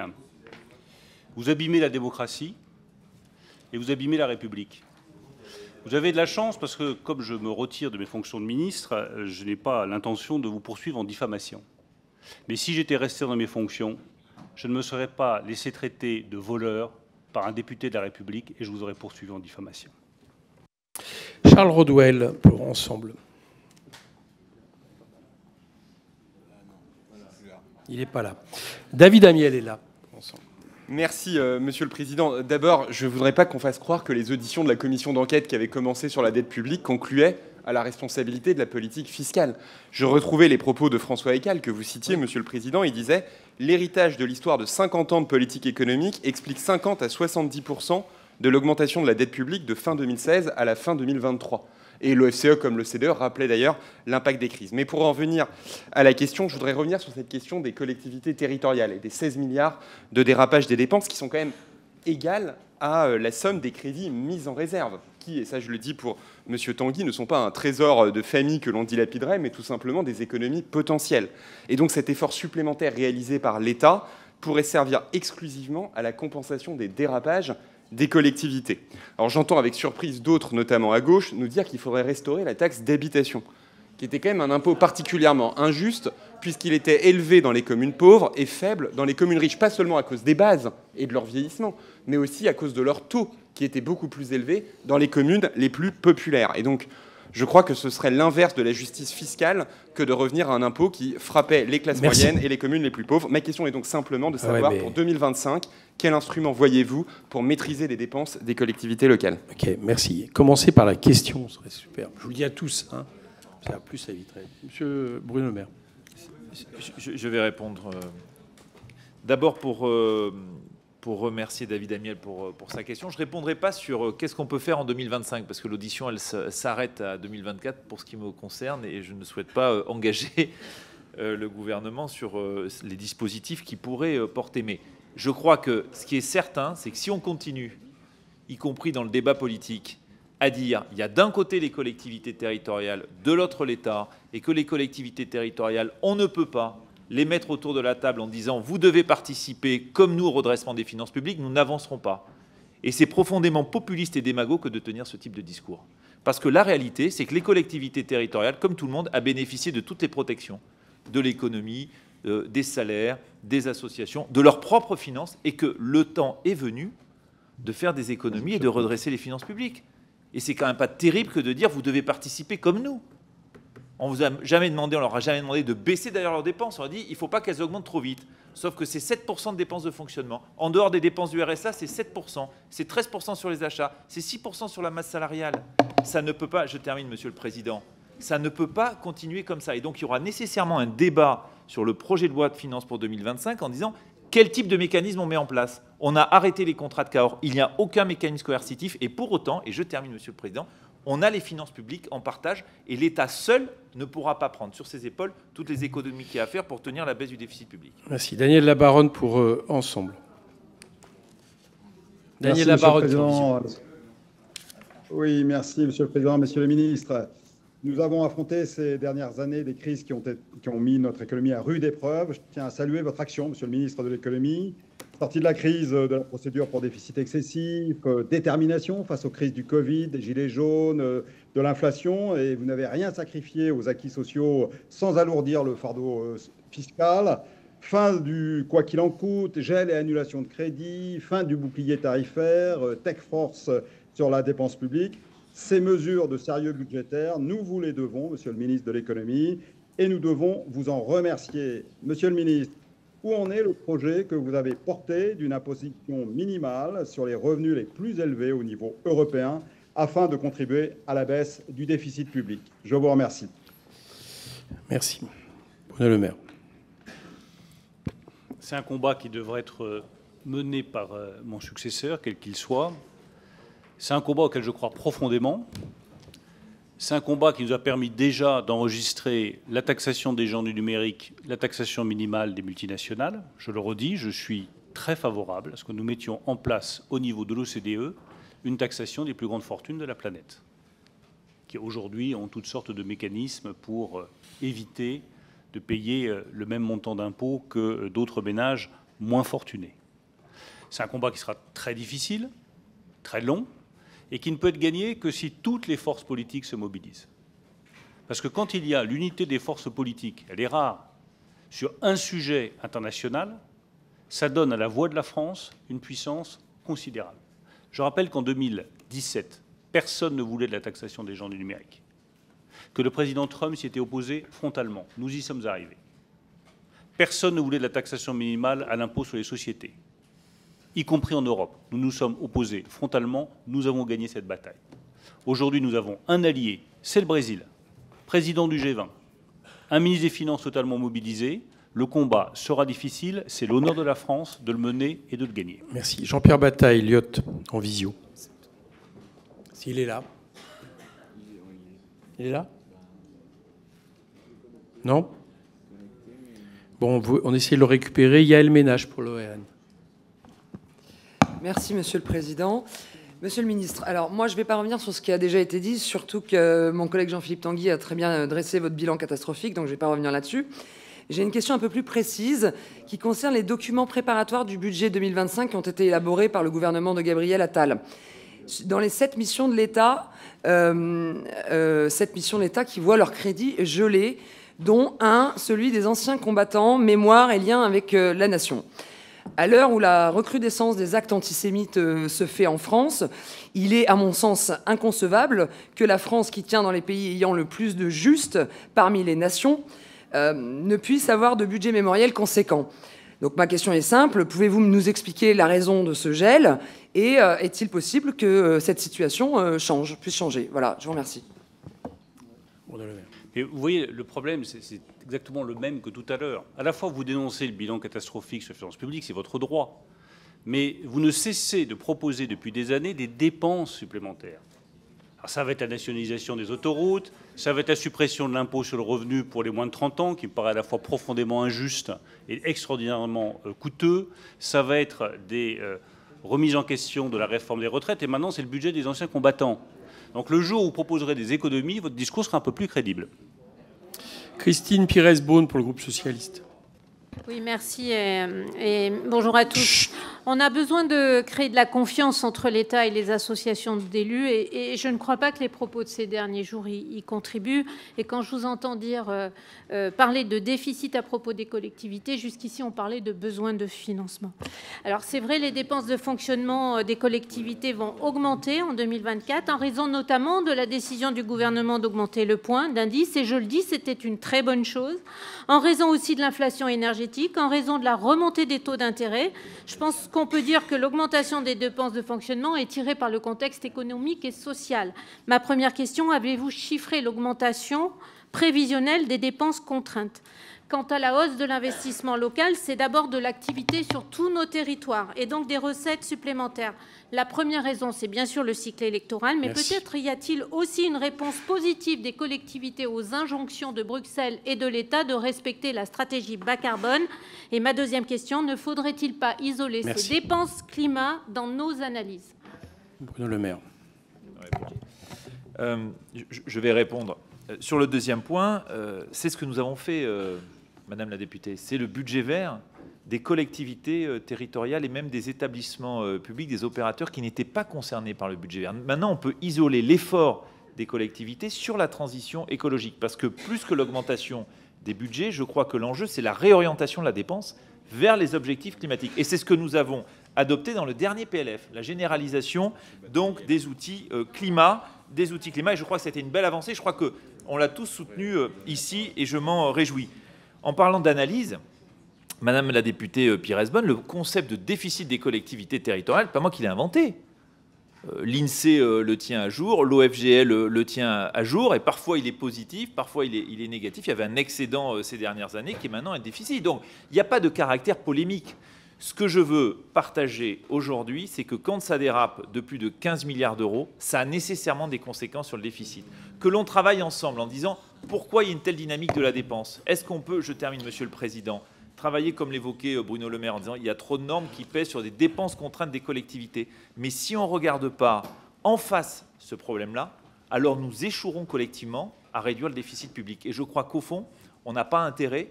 Vous abîmez la démocratie et vous abîmez la République. Vous avez de la chance parce que, comme je me retire de mes fonctions de ministre, je n'ai pas l'intention de vous poursuivre en diffamation. Mais si j'étais resté dans mes fonctions, je ne me serais pas laissé traiter de voleur par un député de la République et je vous aurais poursuivi en diffamation. Charles Rodwell pour Ensemble. Il n'est pas là. David Amiel est là. Ensemble. Merci, euh, Monsieur le Président. D'abord, je ne voudrais pas qu'on fasse croire que les auditions de la commission d'enquête qui avait commencé sur la dette publique concluaient à la responsabilité de la politique fiscale. Je retrouvais les propos de François Ecal, que vous citiez, Monsieur le Président. Il disait « L'héritage de l'histoire de cinquante ans de politique économique explique cinquante à soixante-dix pour cent de l'augmentation de la dette publique de fin deux mille seize à la fin deux mille vingt-trois ». Et l'O F C E, comme le C D E, rappelait d'ailleurs l'impact des crises. Mais pour en venir à la question, je voudrais revenir sur cette question des collectivités territoriales et des seize milliards de dérapage des dépenses qui sont quand même égales à la somme des crédits mis en réserve, qui, et ça je le dis pour M. Tanguy, ne sont pas un trésor de famille que l'on dilapiderait, mais tout simplement des économies potentielles. Et donc cet effort supplémentaire réalisé par l'État pourrait servir exclusivement à la compensation des dérapages des collectivités. Alors j'entends avec surprise d'autres, notamment à gauche, nous dire qu'il faudrait restaurer la taxe d'habitation, qui était quand même un impôt particulièrement injuste, puisqu'il était élevé dans les communes pauvres et faible dans les communes riches, pas seulement à cause des bases et de leur vieillissement, mais aussi à cause de leur taux, qui était beaucoup plus élevé dans les communes les plus populaires. Et donc, je crois que ce serait l'inverse de la justice fiscale que de revenir à un impôt qui frappait les classes Merci. moyennes et les communes les plus pauvres. Ma question est donc simplement de savoir, ouais, mais... pour deux mille vingt-cinq, quel instrument voyez-vous pour maîtriser les dépenses des collectivités locales ? Ok, merci. Commencez par la question, ce serait super. Je vous le dis à tous, hein. Ça va plus ça vite. Monsieur Bruno Le Maire. Je vais répondre. D'abord pour... pour remercier David Amiel pour, pour sa question. Je ne répondrai pas sur euh, qu'est-ce qu'on peut faire en deux mille vingt-cinq, parce que l'audition, elle s'arrête à deux mille vingt-quatre pour ce qui me concerne, et je ne souhaite pas euh, engager euh, le gouvernement sur euh, les dispositifs qui pourraient euh, porter. Mais je crois que ce qui est certain, c'est que si on continue, y compris dans le débat politique, à dire il y a d'un côté les collectivités territoriales, de l'autre l'État, et que les collectivités territoriales, on ne peut pas les mettre autour de la table en disant « vous devez participer comme nous au redressement des finances publiques », nous n'avancerons pas. Et c'est profondément populiste et démago que de tenir ce type de discours. Parce que la réalité, c'est que les collectivités territoriales, comme tout le monde, a bénéficié de toutes les protections de l'économie, euh, des salaires, des associations, de leurs propres finances, et que le temps est venu de faire des économies et de redresser les finances publiques. Et c'est quand même pas terrible que de dire « vous devez participer comme nous ». On vous a jamais demandé, on leur a jamais demandé de baisser d'ailleurs leurs dépenses. On a dit il ne faut pas qu'elles augmentent trop vite. Sauf que c'est sept pour cent de dépenses de fonctionnement. En dehors des dépenses du R S A, c'est sept pour cent. C'est treize pour cent sur les achats. C'est six pour cent sur la masse salariale. Ça ne peut pas, je termine, Monsieur le Président, ça ne peut pas continuer comme ça. Et donc il y aura nécessairement un débat sur le projet de loi de finances pour deux mille vingt-cinq en disant quel type de mécanisme on met en place. On a arrêté les contrats de Cahors. Il n'y a aucun mécanisme coercitif. Et pour autant, et je termine, Monsieur le Président, on a les finances publiques en partage et l'État seul ne pourra pas prendre sur ses épaules toutes les économies qu'il y a à faire pour tenir la baisse du déficit public. Merci. Daniel Labaronne pour euh, Ensemble. Daniel Labaronne. Oui, merci, Monsieur le Président, Messieurs les ministres. Nous avons affronté ces dernières années des crises qui ont, été, qui ont mis notre économie à rude épreuve. Je tiens à saluer votre action, Monsieur le ministre de l'Économie. Sortie de la crise de la procédure pour déficit excessif, détermination face aux crises du Covid, des gilets jaunes, de l'inflation. Et vous n'avez rien sacrifié aux acquis sociaux sans alourdir le fardeau fiscal. Fin du quoi qu'il en coûte, gel et annulation de crédit, fin du bouclier tarifaire, tech force sur la dépense publique. Ces mesures de sérieux budgétaire, nous vous les devons, Monsieur le ministre de l'Économie, et nous devons vous en remercier. Monsieur le ministre, où en est le projet que vous avez porté d'une imposition minimale sur les revenus les plus élevés au niveau européen afin de contribuer à la baisse du déficit public? Je vous remercie. Merci. Bruno Le Maire. C'est un combat qui devrait être mené par mon successeur, quel qu'il soit. C'est un combat auquel je crois profondément. C'est un combat qui nous a permis déjà d'enregistrer la taxation des gens du numérique, la taxation minimale des multinationales. Je le redis, je suis très favorable à ce que nous mettions en place au niveau de l'O C D E une taxation des plus grandes fortunes de la planète, qui aujourd'hui ont toutes sortes de mécanismes pour éviter de payer le même montant d'impôts que d'autres ménages moins fortunés. C'est un combat qui sera très difficile, très long, et qui ne peut être gagné que si toutes les forces politiques se mobilisent. Parce que quand il y a l'unité des forces politiques, elle est rare, sur un sujet international, ça donne à la voix de la France une puissance considérable. Je rappelle qu'en deux mille dix-sept, personne ne voulait de la taxation des gens du numérique, que le président Trump s'y était opposé frontalement. Nous y sommes arrivés. Personne ne voulait de la taxation minimale à l'impôt sur les sociétés, y compris en Europe. Nous nous sommes opposés frontalement. Nous avons gagné cette bataille. Aujourd'hui, nous avons un allié, c'est le Brésil, président du G vingt, un ministre des Finances totalement mobilisé. Le combat sera difficile. C'est l'honneur de la France de le mener et de le gagner. Merci. Jean-Pierre Bataille, Lyotte, en visio. S'il est là. Il est là? Non? Bon, on essaie de le récupérer. Il y a le ménage pour l'O R N. Merci, Monsieur le Président. Monsieur le Ministre, alors moi, je ne vais pas revenir sur ce qui a déjà été dit, surtout que mon collègue Jean-Philippe Tanguy a très bien dressé votre bilan catastrophique, donc je ne vais pas revenir là-dessus. J'ai une question un peu plus précise qui concerne les documents préparatoires du budget deux mille vingt-cinq qui ont été élaborés par le gouvernement de Gabriel Attal. Dans les sept missions de l'État, euh, euh, sept missions de l'État qui voient leurs crédits gelés, dont un, celui des anciens combattants, mémoire et lien avec euh, la nation. À l'heure où la recrudescence des actes antisémites euh, se fait en France, il est, à mon sens, inconcevable que la France, qui tient dans les pays ayant le plus de justes parmi les nations, euh, ne puisse avoir de budget mémoriel conséquent. Donc ma question est simple, pouvez-vous nous expliquer la raison de ce gel et euh, est-il possible que euh, cette situation euh, change, puisse changer? Voilà, je vous remercie. Et vous voyez, le problème, c'est exactement le même que tout à l'heure. À la fois, vous dénoncez le bilan catastrophique sur les finances publiques, c'est votre droit, mais vous ne cessez de proposer depuis des années des dépenses supplémentaires. Alors ça va être la nationalisation des autoroutes, ça va être la suppression de l'impôt sur le revenu pour les moins de trente ans, qui me paraît à la fois profondément injuste et extraordinairement coûteux, ça va être des euh, remises en question de la réforme des retraites, et maintenant c'est le budget des anciens combattants. Donc le jour où vous proposerez des économies, votre discours sera un peu plus crédible. Christine Pires-Beaune pour le groupe socialiste. Oui, merci et, et bonjour à tous. Chut. On a besoin de créer de la confiance entre l'État et les associations d'élus et, et je ne crois pas que les propos de ces derniers jours y, y contribuent. Et quand je vous entends dire, euh, euh, parler de déficit à propos des collectivités, jusqu'ici on parlait de besoin de financement. Alors c'est vrai, les dépenses de fonctionnement des collectivités vont augmenter en deux mille vingt-quatre en raison notamment de la décision du gouvernement d'augmenter le point d'indice. Et je le dis, c'était une très bonne chose. En raison aussi de l'inflation énergétique, en raison de la remontée des taux d'intérêt. Je pense qu'on peut dire que l'augmentation des dépenses de fonctionnement est tirée par le contexte économique et social. Ma première question, avez-vous chiffré l'augmentation prévisionnelle des dépenses contraintes? Quant à la hausse de l'investissement local, c'est d'abord de l'activité sur tous nos territoires et donc des recettes supplémentaires. La première raison, c'est bien sûr le cycle électoral, mais peut-être y a-t-il aussi une réponse positive des collectivités aux injonctions de Bruxelles et de l'État de respecter la stratégie bas carbone. Et ma deuxième question, ne faudrait-il pas isoler Merci. ces dépenses climat dans nos analyses? Bruno Le Maire. Euh, je vais répondre. Sur le deuxième point, euh, c'est ce que nous avons fait... Euh, Madame la députée, c'est le budget vert des collectivités territoriales et même des établissements publics, des opérateurs qui n'étaient pas concernés par le budget vert. Maintenant, on peut isoler l'effort des collectivités sur la transition écologique, parce que plus que l'augmentation des budgets, je crois que l'enjeu, c'est la réorientation de la dépense vers les objectifs climatiques. Et c'est ce que nous avons adopté dans le dernier P L F, la généralisation donc des outils climat, des outils climat. Et je crois que c'était une belle avancée. Je crois qu'on l'a tous soutenu ici et je m'en réjouis. En parlant d'analyse, Madame la députée Pires-Beaune, le concept de déficit des collectivités territoriales, pas moi qui l'ai inventé. L'I N S E E le tient à jour, l'O F G L le tient à jour, et parfois il est positif, parfois il est, il est négatif. Il y avait un excédent ces dernières années qui est maintenant un déficit. Donc il n'y a pas de caractère polémique. Ce que je veux partager aujourd'hui, c'est que quand ça dérape de plus de quinze milliards d'euros, ça a nécessairement des conséquences sur le déficit. Que l'on travaille ensemble en disant pourquoi il y a une telle dynamique de la dépense. Est-ce qu'on peut, je termine Monsieur le Président, travailler comme l'évoquait Bruno Le Maire en disant il y a trop de normes qui pèsent sur des dépenses contraintes des collectivités. Mais si on ne regarde pas en face ce problème-là, alors nous échouerons collectivement à réduire le déficit public. Et je crois qu'au fond, on n'a pas intérêt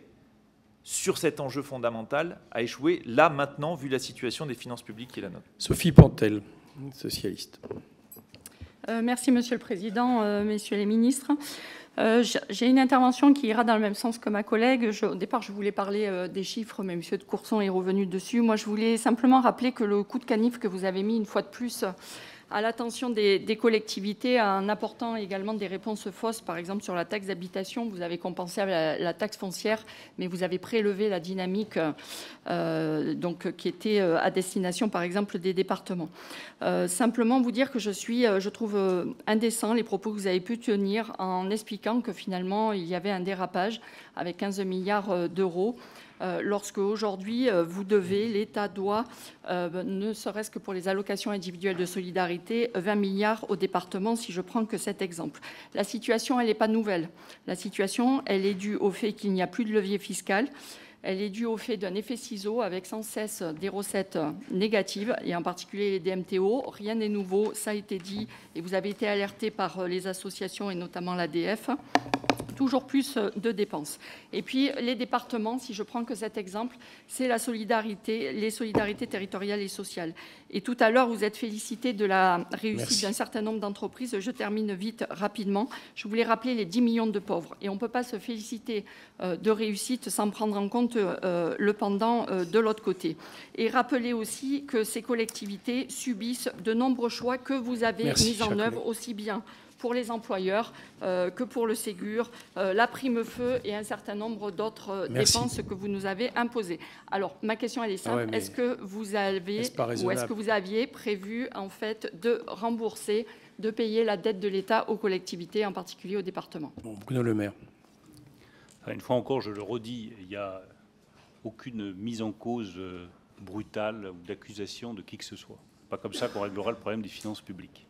sur cet enjeu fondamental à échouer, là, maintenant, vu la situation des finances publiques qui est la nôtre. Sophie Pantel, socialiste. Euh, merci, Monsieur le Président, euh, Messieurs les ministres. Euh, J'ai une intervention qui ira dans le même sens que ma collègue. Je, au départ, je voulais parler euh, des chiffres, mais M. de Courson est revenu dessus. Moi, je voulais simplement rappeler que le coup de canif que vous avez mis, une fois de plus, à l'attention des, des collectivités, en apportant également des réponses fausses, par exemple sur la taxe d'habitation, vous avez compensé la, la taxe foncière, mais vous avez prélevé la dynamique euh, donc, qui était à destination, par exemple, des départements. Euh, simplement vous dire que je, suis, je trouve indécent les propos que vous avez pu tenir en expliquant que finalement il y avait un dérapage avec quinze milliards d'euros. Lorsque aujourd'hui vous devez, l'État doit, euh, ne serait-ce que pour les allocations individuelles de solidarité, vingt milliards au département, si je prends que cet exemple. La situation, elle n'est pas nouvelle. La situation, elle est due au fait qu'il n'y a plus de levier fiscal. Elle est due au fait d'un effet ciseau avec sans cesse des recettes négatives, et en particulier les D M T O. Rien n'est nouveau, ça a été dit, et vous avez été alerté par les associations et notamment l'A D F. Toujours plus de dépenses. Et puis les départements, si je prends que cet exemple, c'est la solidarité, les solidarités territoriales et sociales. Et tout à l'heure, vous êtes félicité de la réussite d'un certain nombre d'entreprises. Je termine vite, rapidement. Je voulais rappeler les dix millions de pauvres. Et on ne peut pas se féliciter euh, de réussite sans prendre en compte euh, le pendant euh, de l'autre côté. Et rappeler aussi que ces collectivités subissent de nombreux choix que vous avez mis en œuvre aussi bien pour les employeurs euh, que pour le Ségur, euh, la prime feu et un certain nombre d'autres euh, dépenses que vous nous avez imposées. Alors, ma question, elle est simple. Ah ouais, est-ce que vous avez est ou est-ce que vous aviez prévu, en fait, de rembourser, de payer la dette de l'État aux collectivités, en particulier aux départements? Bon, Bruno Le Maire. Une fois encore, je le redis, il n'y a aucune mise en cause brutale ou d'accusation de qui que ce soit. Pas comme ça qu'on réglera le problème des finances publiques.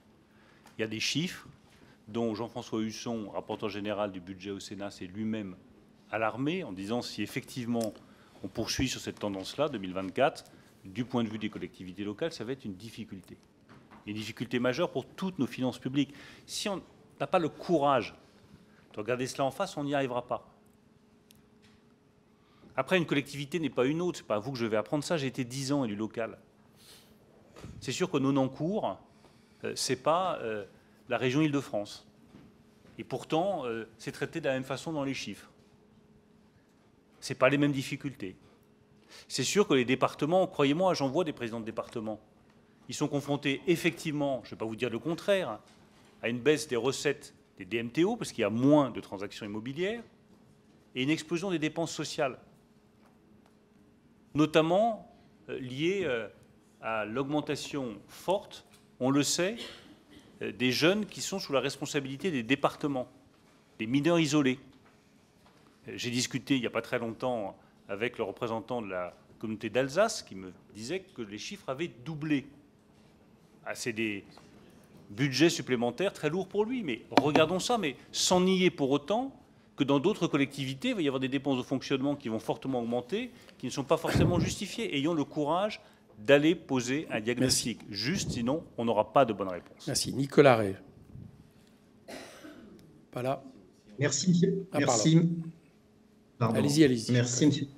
Il y a des chiffres dont Jean-François Husson, rapporteur général du budget au Sénat, s'est lui-même alarmé en disant si effectivement on poursuit sur cette tendance-là, deux mille vingt-quatre, du point de vue des collectivités locales, ça va être une difficulté. Une difficulté majeure pour toutes nos finances publiques. Si on n'a pas le courage de regarder cela en face, on n'y arrivera pas. Après, une collectivité n'est pas une autre. Ce n'est pas à vous que je vais apprendre ça. J'ai été dix ans élu local. C'est sûr que Nonancourt, euh, ce n'est pas... Euh, la région Île-de-France. Et pourtant, euh, c'est traité de la même façon dans les chiffres. Ce n'est pas les mêmes difficultés. C'est sûr que les départements, croyez-moi, j'en vois des présidents de départements, ils sont confrontés effectivement, je ne vais pas vous dire le contraire, à une baisse des recettes des D M T O, parce qu'il y a moins de transactions immobilières, et une explosion des dépenses sociales, notamment euh, liées euh, à l'augmentation forte, on le sait, des jeunes qui sont sous la responsabilité des départements, des mineurs isolés. J'ai discuté il n'y a pas très longtemps avec le représentant de la communauté d'Alsace qui me disait que les chiffres avaient doublé. Ah, c'est des budgets supplémentaires très lourds pour lui. Mais regardons ça, mais sans nier pour autant que dans d'autres collectivités, il va y avoir des dépenses de fonctionnement qui vont fortement augmenter, qui ne sont pas forcément justifiées. Ayons le courage d'aller poser un diagnostic. Merci. Juste, sinon on n'aura pas de bonne réponse. Merci. Nicolas Rey. Pas là. Merci. Ah, merci. Allez-y, allez-y. Merci,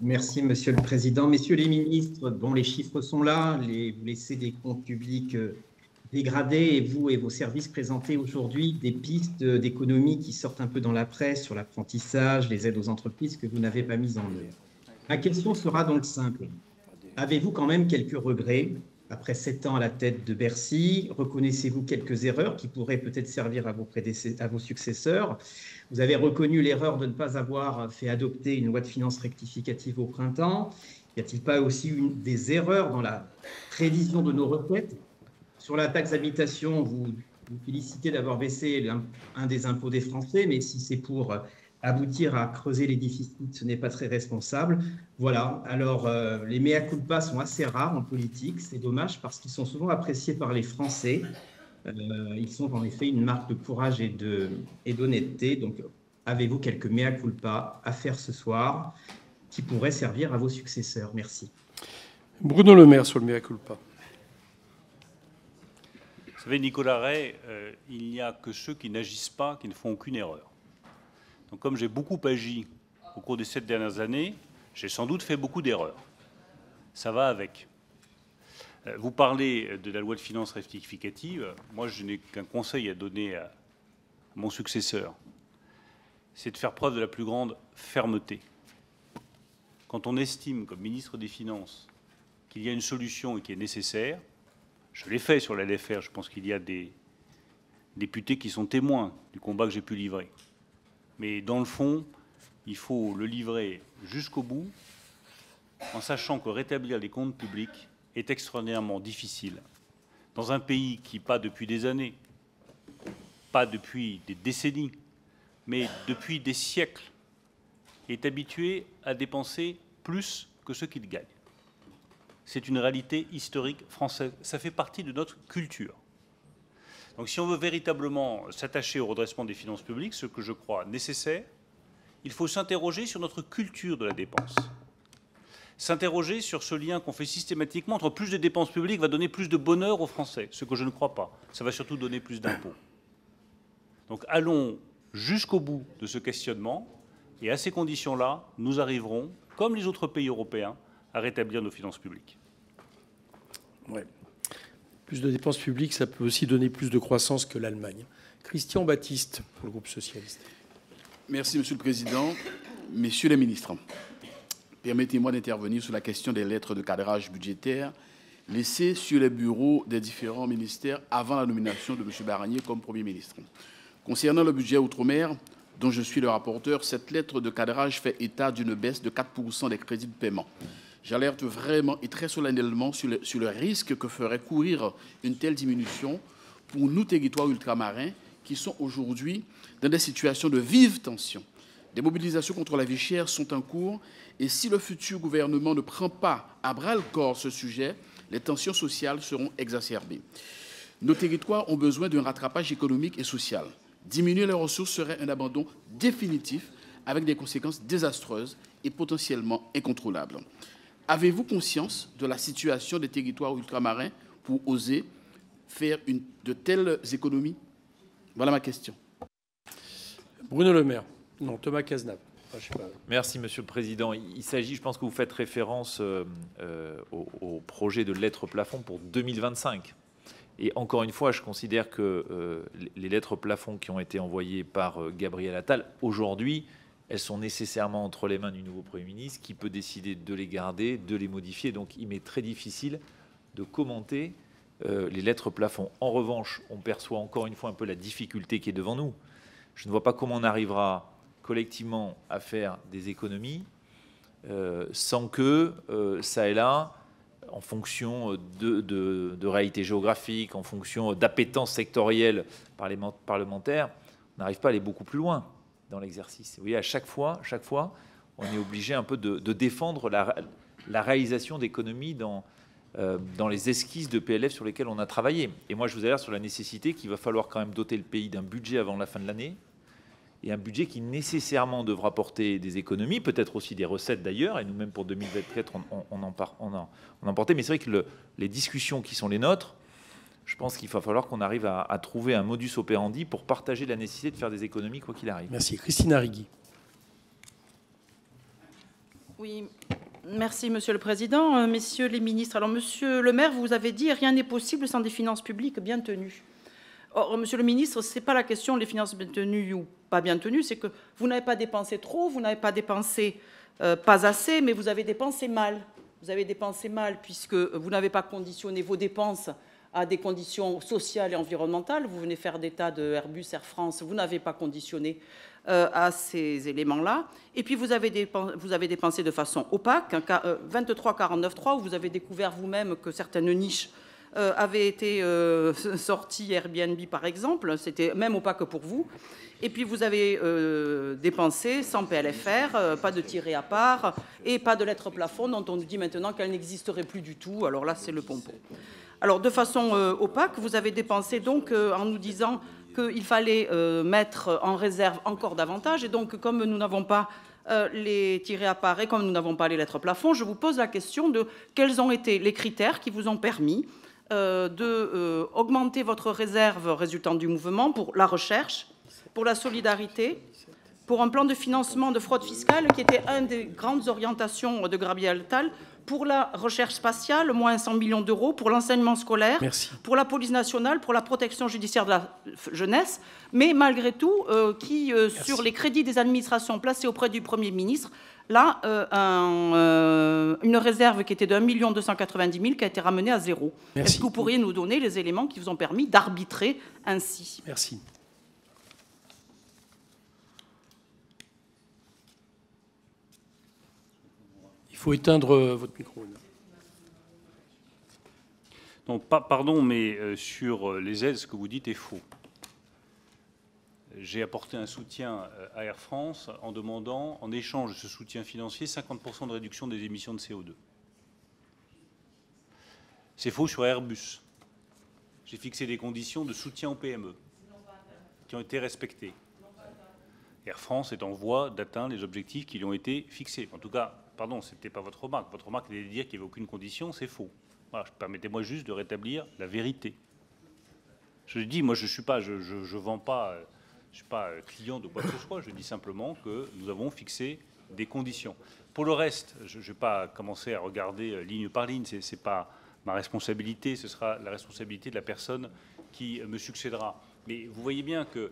merci, Monsieur le Président. Messieurs les ministres, bon, les chiffres sont là, les blessés des comptes publics dégradés, et vous et vos services présentez aujourd'hui des pistes d'économie qui sortent un peu dans la presse sur l'apprentissage, les aides aux entreprises que vous n'avez pas mises en œuvre. Ma question sera donc simple. Avez-vous quand même quelques regrets après sept ans à la tête de Bercy? Reconnaissez-vous quelques erreurs qui pourraient peut-être servir à vos, à vos successeurs? Vous avez reconnu l'erreur de ne pas avoir fait adopter une loi de finances rectificative au printemps. Y a-t-il pas aussi une des erreurs dans la prévision de nos requêtes? Sur la taxe d'habitation, vous vous félicitez d'avoir baissé un, un des impôts des Français, mais si c'est pour aboutir à creuser les déficits, ce n'est pas très responsable. Voilà, alors euh, les mea culpa sont assez rares en politique, c'est dommage parce qu'ils sont souvent appréciés par les Français. Euh, ils sont en effet une marque de courage et de, et d'honnêteté. Donc, avez-vous quelques mea culpa à faire ce soir qui pourraient servir à vos successeurs? Merci. Bruno Le Maire sur le mea culpa. Vous savez, Nicolas Rey, euh, il n'y a que ceux qui n'agissent pas, qui ne font aucune erreur. Donc, comme j'ai beaucoup agi au cours des sept dernières années, j'ai sans doute fait beaucoup d'erreurs. Ça va avec. Vous parlez de la loi de finances rectificative. Moi, je n'ai qu'un conseil à donner à mon successeur. C'est de faire preuve de la plus grande fermeté. Quand on estime, comme ministre des Finances, qu'il y a une solution et qui est nécessaire, je l'ai fait sur la L F R, je pense qu'il y a des députés qui sont témoins du combat que j'ai pu livrer. Mais dans le fond, il faut le livrer jusqu'au bout, en sachant que rétablir les comptes publics est extraordinairement difficile. Dans un pays qui, pas depuis des années, pas depuis des décennies, mais depuis des siècles, est habitué à dépenser plus que ce qu'il gagne. C'est une réalité historique française. Ça fait partie de notre culture. Donc si on veut véritablement s'attacher au redressement des finances publiques, ce que je crois nécessaire, il faut s'interroger sur notre culture de la dépense. S'interroger sur ce lien qu'on fait systématiquement entre plus de dépenses publiques va donner plus de bonheur aux Français, ce que je ne crois pas. Ça va surtout donner plus d'impôts. Donc allons jusqu'au bout de ce questionnement, et à ces conditions-là, nous arriverons, comme les autres pays européens, à rétablir nos finances publiques. Ouais. Plus de dépenses publiques, ça peut aussi donner plus de croissance que l'Allemagne. Christian Baptiste, pour le groupe socialiste. Merci, Monsieur le Président. Messieurs les ministres, permettez-moi d'intervenir sur la question des lettres de cadrage budgétaire laissées sur les bureaux des différents ministères avant la nomination de M. Barnier comme Premier ministre. Concernant le budget outre-mer, dont je suis le rapporteur, cette lettre de cadrage fait état d'une baisse de quatre pour cent des crédits de paiement. J'alerte vraiment et très solennellement sur le, sur le risque que ferait courir une telle diminution pour nos territoires ultramarins qui sont aujourd'hui dans des situations de vive tension. Des mobilisations contre la vie chère sont en cours et si le futur gouvernement ne prend pas à bras-le-corps ce sujet, les tensions sociales seront exacerbées. Nos territoires ont besoin d'un rattrapage économique et social. Diminuer les ressources serait un abandon définitif avec des conséquences désastreuses et potentiellement incontrôlables. Avez-vous conscience de la situation des territoires ultramarins pour oser faire une, de telles économies? Voilà ma question. Bruno Le Maire. Non, Thomas Cazenave. Ah, je sais pas. Merci, Monsieur le Président. Il s'agit, je pense que vous faites référence euh, euh, au, au projet de lettres plafond pour deux mille vingt-cinq. Et encore une fois, je considère que euh, les lettres plafonds qui ont été envoyées par euh, Gabriel Attal, aujourd'hui, elles sont nécessairement entre les mains du nouveau Premier ministre qui peut décider de les garder, de les modifier. Donc il m'est très difficile de commenter euh, les lettres plafonds. En revanche, on perçoit encore une fois un peu la difficulté qui est devant nous. Je ne vois pas comment on arrivera collectivement à faire des économies euh, sans que euh, ça et là... en fonction de, de, de réalités géographiques, en fonction d'appétences sectorielles parlementaires, on n'arrive pas à aller beaucoup plus loin dans l'exercice. Vous voyez, à chaque fois, chaque fois, on est obligé un peu de, de défendre la, la réalisation d'économies dans, euh, dans les esquisses de P L F sur lesquelles on a travaillé. Et moi, je vous alerte sur la nécessité qu'il va falloir quand même doter le pays d'un budget avant la fin de l'année, et un budget qui nécessairement devra porter des économies, peut-être aussi des recettes d'ailleurs, et nous-mêmes pour deux mille vingt-quatre, on, on, on en part, on en, on en portait. Mais c'est vrai que le, les discussions qui sont les nôtres, je pense qu'il va falloir qu'on arrive à, à trouver un modus operandi pour partager la nécessité de faire des économies, quoi qu'il arrive. Merci. Christine Arrighi. Oui, merci, Monsieur le Président. Euh, messieurs les ministres, alors, Monsieur le Maire, vous avez dit « Rien n'est possible sans des finances publiques bien tenues ». Or, Monsieur le ministre, ce n'est pas la question des finances bien tenues ou pas bien tenues, c'est que vous n'avez pas dépensé trop, vous n'avez pas dépensé euh, pas assez, mais vous avez dépensé mal. Vous avez dépensé mal puisque vous n'avez pas conditionné vos dépenses à des conditions sociales et environnementales. Vous venez faire des tas de Airbus, Air France, vous n'avez pas conditionné euh, à ces éléments-là. Et puis vous avez, dépensé, vous avez dépensé de façon opaque, hein, euh, vingt-trois quarante-neuf trois, où vous avez découvert vous-même que certaines niches avait été euh, sorti Airbnb, par exemple. C'était même opaque pour vous. Et puis, vous avez euh, dépensé sans P L F R, euh, pas de tiré à part et pas de lettre plafond dont on nous dit maintenant qu'elle n'existerait plus du tout. Alors là, c'est le pompon. Alors, de façon euh, opaque, vous avez dépensé donc euh, en nous disant qu'il fallait euh, mettre en réserve encore davantage. Et donc, comme nous n'avons pas Euh, les tirés à part et comme nous n'avons pas les lettres plafond, je vous pose la question de quels ont été les critères qui vous ont permis euh, d'augmenter euh, votre réserve résultant du mouvement pour la recherche, pour la solidarité, pour un plan de financement de fraude fiscale qui était une des grandes orientations de Gabriel Attal, pour la recherche spatiale, moins cent millions d'euros, pour l'enseignement scolaire, Merci. Pour la police nationale, pour la protection judiciaire de la jeunesse, mais malgré tout, euh, qui, euh, sur les crédits des administrations placés auprès du Premier ministre, là, euh, un, euh, une réserve qui était de un million deux cent quatre-vingt-dix mille qui a été ramenée à zéro. Est-ce que vous pourriez nous donner les éléments qui vous ont permis d'arbitrer ainsi? Merci. Il faut éteindre votre micro. Non, pas, pardon, mais sur les aides, ce que vous dites est faux. J'ai apporté un soutien à Air France en demandant, en échange de ce soutien financier, cinquante pour cent de réduction des émissions de C O deux. C'est faux sur Airbus. J'ai fixé des conditions de soutien aux P M E qui ont été respectées. Air France est en voie d'atteindre les objectifs qui lui ont été fixés. En tout cas, pardon, ce n'était pas votre remarque. Votre remarque était de dire qu'il n'y avait aucune condition, c'est faux. Voilà, permettez-moi juste de rétablir la vérité. Je dis, moi, je ne suis pas, je, je, je vends pas, je suis pas client de quoi que ce soit. Je dis simplement que nous avons fixé des conditions. Pour le reste, je ne vais pas commencer à regarder ligne par ligne. Ce n'est pas ma responsabilité. Ce sera la responsabilité de la personne qui me succédera. Mais vous voyez bien que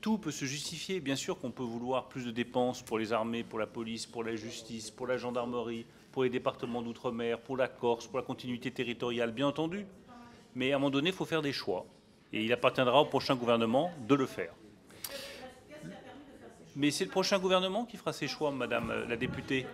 tout peut se justifier. Bien sûr qu'on peut vouloir plus de dépenses pour les armées, pour la police, pour la justice, pour la gendarmerie, pour les départements d'outre-mer, pour la Corse, pour la continuité territoriale, bien entendu. Mais à un moment donné, il faut faire des choix. Et il appartiendra au prochain gouvernement de le faire. Mais c'est le prochain gouvernement qui fera ses choix, madame la députée.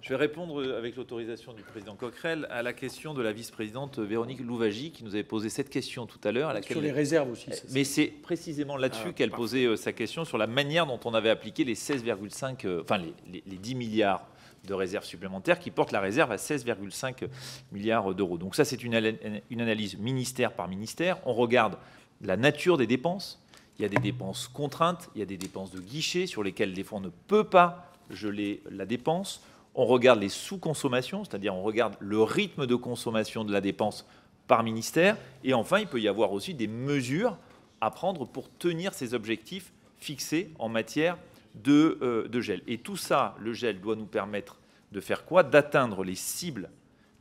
Je vais répondre, avec l'autorisation du président Coquerel, à la question de la vice-présidente Véronique Louwagie, qui nous avait posé cette question tout à l'heure. À laquelle... Sur les réserves aussi. Mais c'est précisément là-dessus ah, qu'elle posait sa question, sur la manière dont on avait appliqué les seize virgule cinq, enfin les, les, les dix milliards de réserves supplémentaires qui portent la réserve à seize virgule cinq milliards d'euros. Donc ça, c'est une, une analyse ministère par ministère. On regarde la nature des dépenses. Il y a des dépenses contraintes, il y a des dépenses de guichet sur lesquelles des fois on ne peut pas geler la dépense. On regarde les sous-consommations, c'est-à-dire on regarde le rythme de consommation de la dépense par ministère. Et enfin, il peut y avoir aussi des mesures à prendre pour tenir ces objectifs fixés en matière de, euh, de gel. Et tout ça, le gel doit nous permettre de faire quoi? D'atteindre les cibles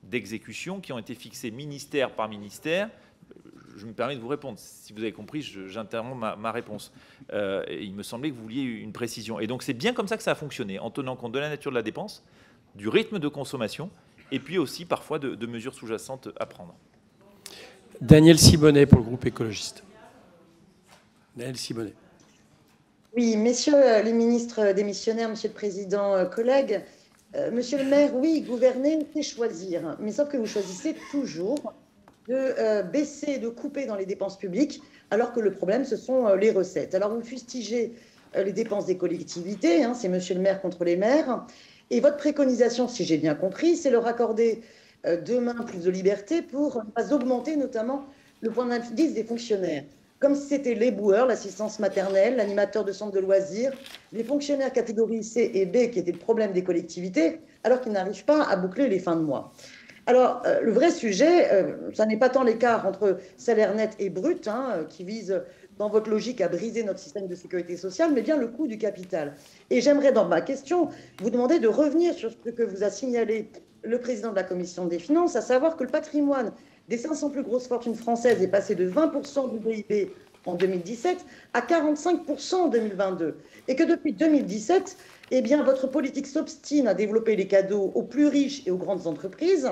d'exécution qui ont été fixées ministère par ministère. Je me permets de vous répondre. Si vous avez compris, j'interromps ma, ma réponse. Euh, il me semblait que vous vouliez une précision. Et donc, c'est bien comme ça que ça a fonctionné, en tenant compte de la nature de la dépense, du rythme de consommation, et puis aussi parfois de, de mesures sous-jacentes à prendre. Daniel Sibonnet pour le groupe écologiste. Daniel Sibonnet. Oui, messieurs les ministres démissionnaires, monsieur le président, collègues, euh, monsieur le maire, oui, gouverner, c'est choisir. Mais sauf que vous choisissez toujours de baisser, de couper dans les dépenses publiques, alors que le problème, ce sont les recettes. Alors, vous fustigez les dépenses des collectivités, hein, c'est monsieur le maire contre les maires, et votre préconisation, si j'ai bien compris, c'est leur accorder euh, demain plus de liberté pour ne pas augmenter notamment le point d'indice des fonctionnaires, comme si c'était les boueurs, l'assistance maternelle, l'animateur de centre de loisirs, les fonctionnaires catégorie C et B qui étaient le problème des collectivités, alors qu'ils n'arrivent pas à boucler les fins de mois. Alors, euh, le vrai sujet, euh, ça n'est pas tant l'écart entre salaire net et brut, hein, qui vise, dans votre logique, à briser notre système de sécurité sociale, mais bien le coût du capital. Et j'aimerais, dans ma question, vous demander de revenir sur ce que vous a signalé le président de la Commission des finances, à savoir que le patrimoine des cinq cents plus grosses fortunes françaises est passé de vingt pour cent du P I B en deux mille dix-sept à quarante-cinq pour cent en deux mille vingt-deux. Et que depuis deux mille dix-sept... eh bien, votre politique s'obstine à développer les cadeaux aux plus riches et aux grandes entreprises,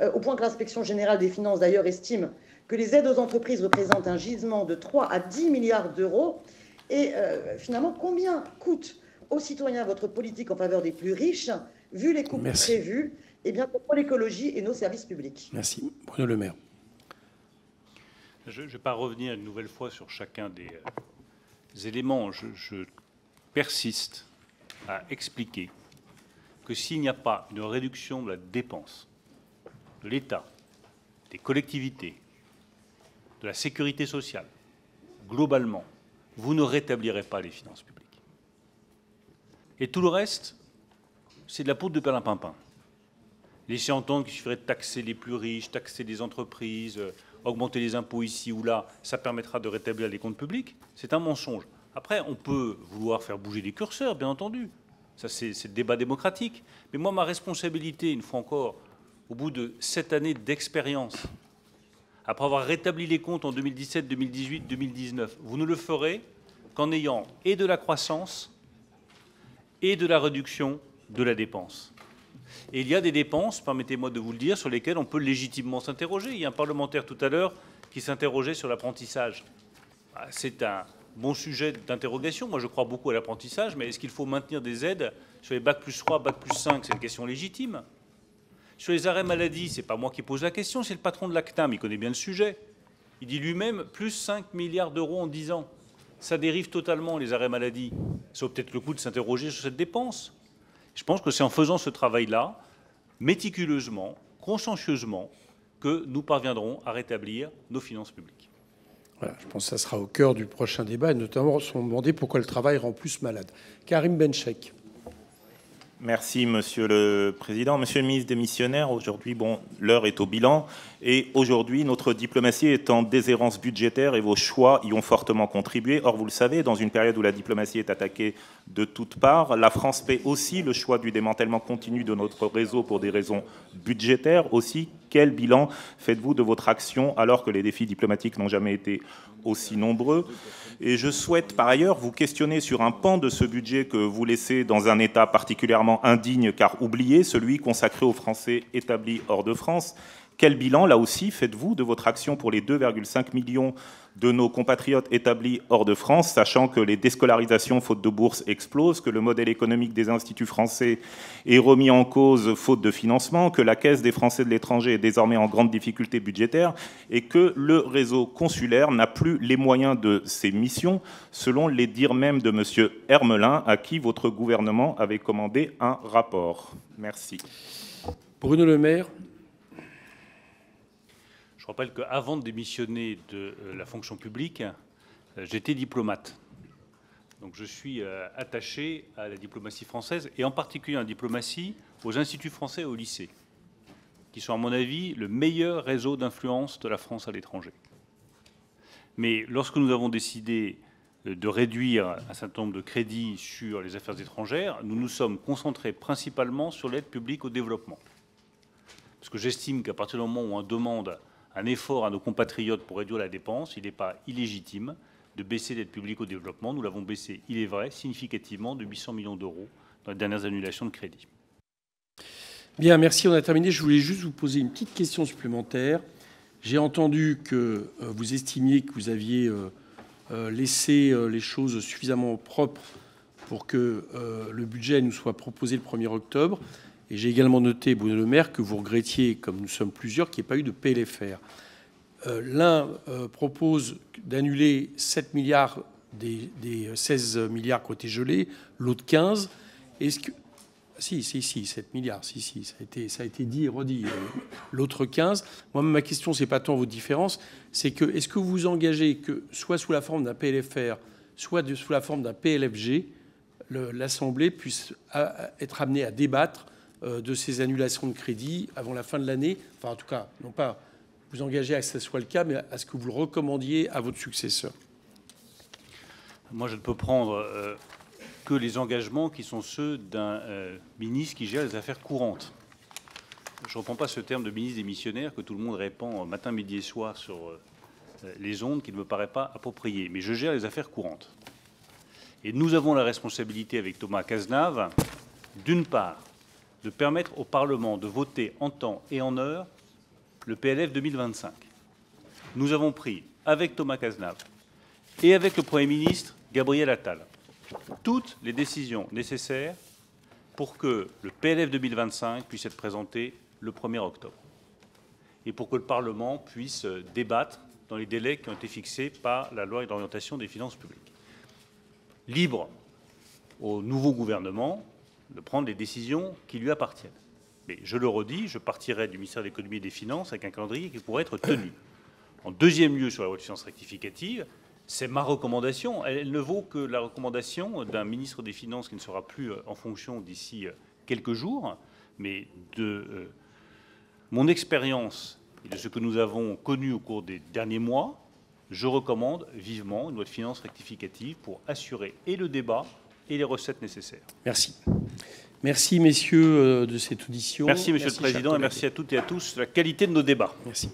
euh, au point que l'inspection générale des finances, d'ailleurs, estime que les aides aux entreprises représentent un gisement de trois à dix milliards d'euros. Et euh, finalement, combien coûte aux citoyens votre politique en faveur des plus riches, vu les coupes Merci. Prévues, eh bien, pour l'écologie et nos services publics? Merci. Bruno Le Maire. Je ne vais pas revenir une nouvelle fois sur chacun des, euh, des éléments. Je, je persiste à expliquer que s'il n'y a pas une réduction de la dépense de l'État, des collectivités, de la sécurité sociale, globalement, vous ne rétablirez pas les finances publiques. Et tout le reste, c'est de la poudre de perlimpinpin. Laissez entendre qu'il suffirait de taxer les plus riches, taxer les entreprises, augmenter les impôts ici ou là, ça permettra de rétablir les comptes publics, c'est un mensonge. Après, on peut vouloir faire bouger les curseurs, bien entendu. Ça, c'est le débat démocratique. Mais moi, ma responsabilité, une fois encore, au bout de sept années d'expérience, après avoir rétabli les comptes en deux mille dix-sept, deux mille dix-huit, deux mille dix-neuf, vous ne le ferez qu'en ayant et de la croissance et de la réduction de la dépense. Et il y a des dépenses, permettez-moi de vous le dire, sur lesquelles on peut légitimement s'interroger. Il y a un parlementaire tout à l'heure qui s'interrogeait sur l'apprentissage. C'est un bon sujet d'interrogation. Moi, je crois beaucoup à l'apprentissage, mais est-ce qu'il faut maintenir des aides sur les bac plus trois, bac plus cinq? C'est une question légitime. Sur les arrêts maladie, ce n'est pas moi qui pose la question, c'est le patron de l'A C T A M. Il connaît bien le sujet. Il dit lui-même plus cinq milliards d'euros en dix ans. Ça dérive totalement, les arrêts maladie. Ça vaut peut-être le coup de s'interroger sur cette dépense. Je pense que c'est en faisant ce travail-là, méticuleusement, consciencieusement, que nous parviendrons à rétablir nos finances publiques. Voilà, je pense que ça sera au cœur du prochain débat, et notamment se demander pourquoi le travail rend plus malade. Karim Benchek. Merci, Monsieur le Président. Monsieur le ministre démissionnaire, aujourd'hui, bon, l'heure est au bilan. Et aujourd'hui, notre diplomatie est en déshérence budgétaire et vos choix y ont fortement contribué. Or, vous le savez, dans une période où la diplomatie est attaquée de toutes parts, la France fait aussi le choix du démantèlement continu de notre réseau pour des raisons budgétaires. Aussi, quel bilan faites-vous de votre action alors que les défis diplomatiques n'ont jamais été aussi nombreux? Et je souhaite par ailleurs vous questionner sur un pan de ce budget que vous laissez dans un état particulièrement indigne car oublié, celui consacré aux Français établis hors de France. Quel bilan, là aussi, faites-vous de votre action pour les deux virgule cinq millions de nos compatriotes établis hors de France, sachant que les déscolarisations faute de bourse explosent, que le modèle économique des instituts français est remis en cause faute de financement, que la Caisse des Français de l'étranger est désormais en grande difficulté budgétaire et que le réseau consulaire n'a plus les moyens de ses missions, selon les dires mêmes de M. Hermelin, à qui votre gouvernement avait commandé un rapport. Merci. Bruno Le Maire. Je rappelle qu'avant de démissionner de la fonction publique, j'étais diplomate. Donc je suis attaché à la diplomatie française et en particulier à la diplomatie aux instituts français et aux lycées, qui sont à mon avis le meilleur réseau d'influence de la France à l'étranger. Mais lorsque nous avons décidé de réduire un certain nombre de crédits sur les affaires étrangères, nous nous sommes concentrés principalement sur l'aide publique au développement. Parce que j'estime qu'à partir du moment où on demande un effort à nos compatriotes pour réduire la dépense, il n'est pas illégitime de baisser l'aide publique au développement. Nous l'avons baissé, il est vrai, significativement de huit cents millions d'euros dans les dernières annulations de crédit. Bien, merci. On a terminé. Je voulais juste vous poser une petite question supplémentaire. J'ai entendu que vous estimiez que vous aviez laissé les choses suffisamment propres pour que le budget nous soit proposé le premier octobre. Et j'ai également noté, Bruno Le Maire, que vous regrettiez, comme nous sommes plusieurs, qu'il n'y ait pas eu de P L F R. Euh, L'un euh, propose d'annuler sept milliards des, des seize milliards côté gelé, l'autre quinze. Est-ce que... Si, si, si, sept milliards, si, si, ça a été, ça a été dit et redit. Euh, l'autre quinze. Moi, ma question, ce n'est pas tant vos différences, c'est que est-ce que vous vous engagez que, soit sous la forme d'un P L F R, soit de, sous la forme d'un P L F G, l'Assemblée puisse a, être amenée à débattre de ces annulations de crédit avant la fin de l'année, enfin en tout cas, non pas vous engager à que ce soit le cas, mais à ce que vous le recommandiez à votre successeur. Moi, je ne peux prendre euh, que les engagements qui sont ceux d'un euh, ministre qui gère les affaires courantes. Je ne reprends pas ce terme de ministre démissionnaire que tout le monde répand matin, midi et soir sur euh, les ondes, qui ne me paraît pas approprié, mais je gère les affaires courantes. Et nous avons la responsabilité avec Thomas Cazenave, d'une part, de permettre au Parlement de voter en temps et en heure le P L F deux mille vingt-cinq. Nous avons pris, avec Thomas Cazenave et avec le Premier ministre Gabriel Attal, toutes les décisions nécessaires pour que le P L F deux mille vingt-cinq puisse être présenté le premier octobre et pour que le Parlement puisse débattre dans les délais qui ont été fixés par la loi d'orientation des finances publiques. Libre au nouveau gouvernement de prendre les décisions qui lui appartiennent. Mais je le redis, je partirai du ministère de l'Économie et des Finances avec un calendrier qui pourrait être tenu. En deuxième lieu, sur la loi de finances rectificative, c'est ma recommandation. Elle ne vaut que la recommandation d'un ministre des Finances qui ne sera plus en fonction d'ici quelques jours. Mais de euh, mon expérience et de ce que nous avons connu au cours des derniers mois, je recommande vivement une loi de finances rectificative pour assurer et le débat et les recettes nécessaires. Merci. Merci, messieurs, de cette audition. Merci, Monsieur merci, le Président, et merci à toutes et à tous de la qualité de nos débats. Merci.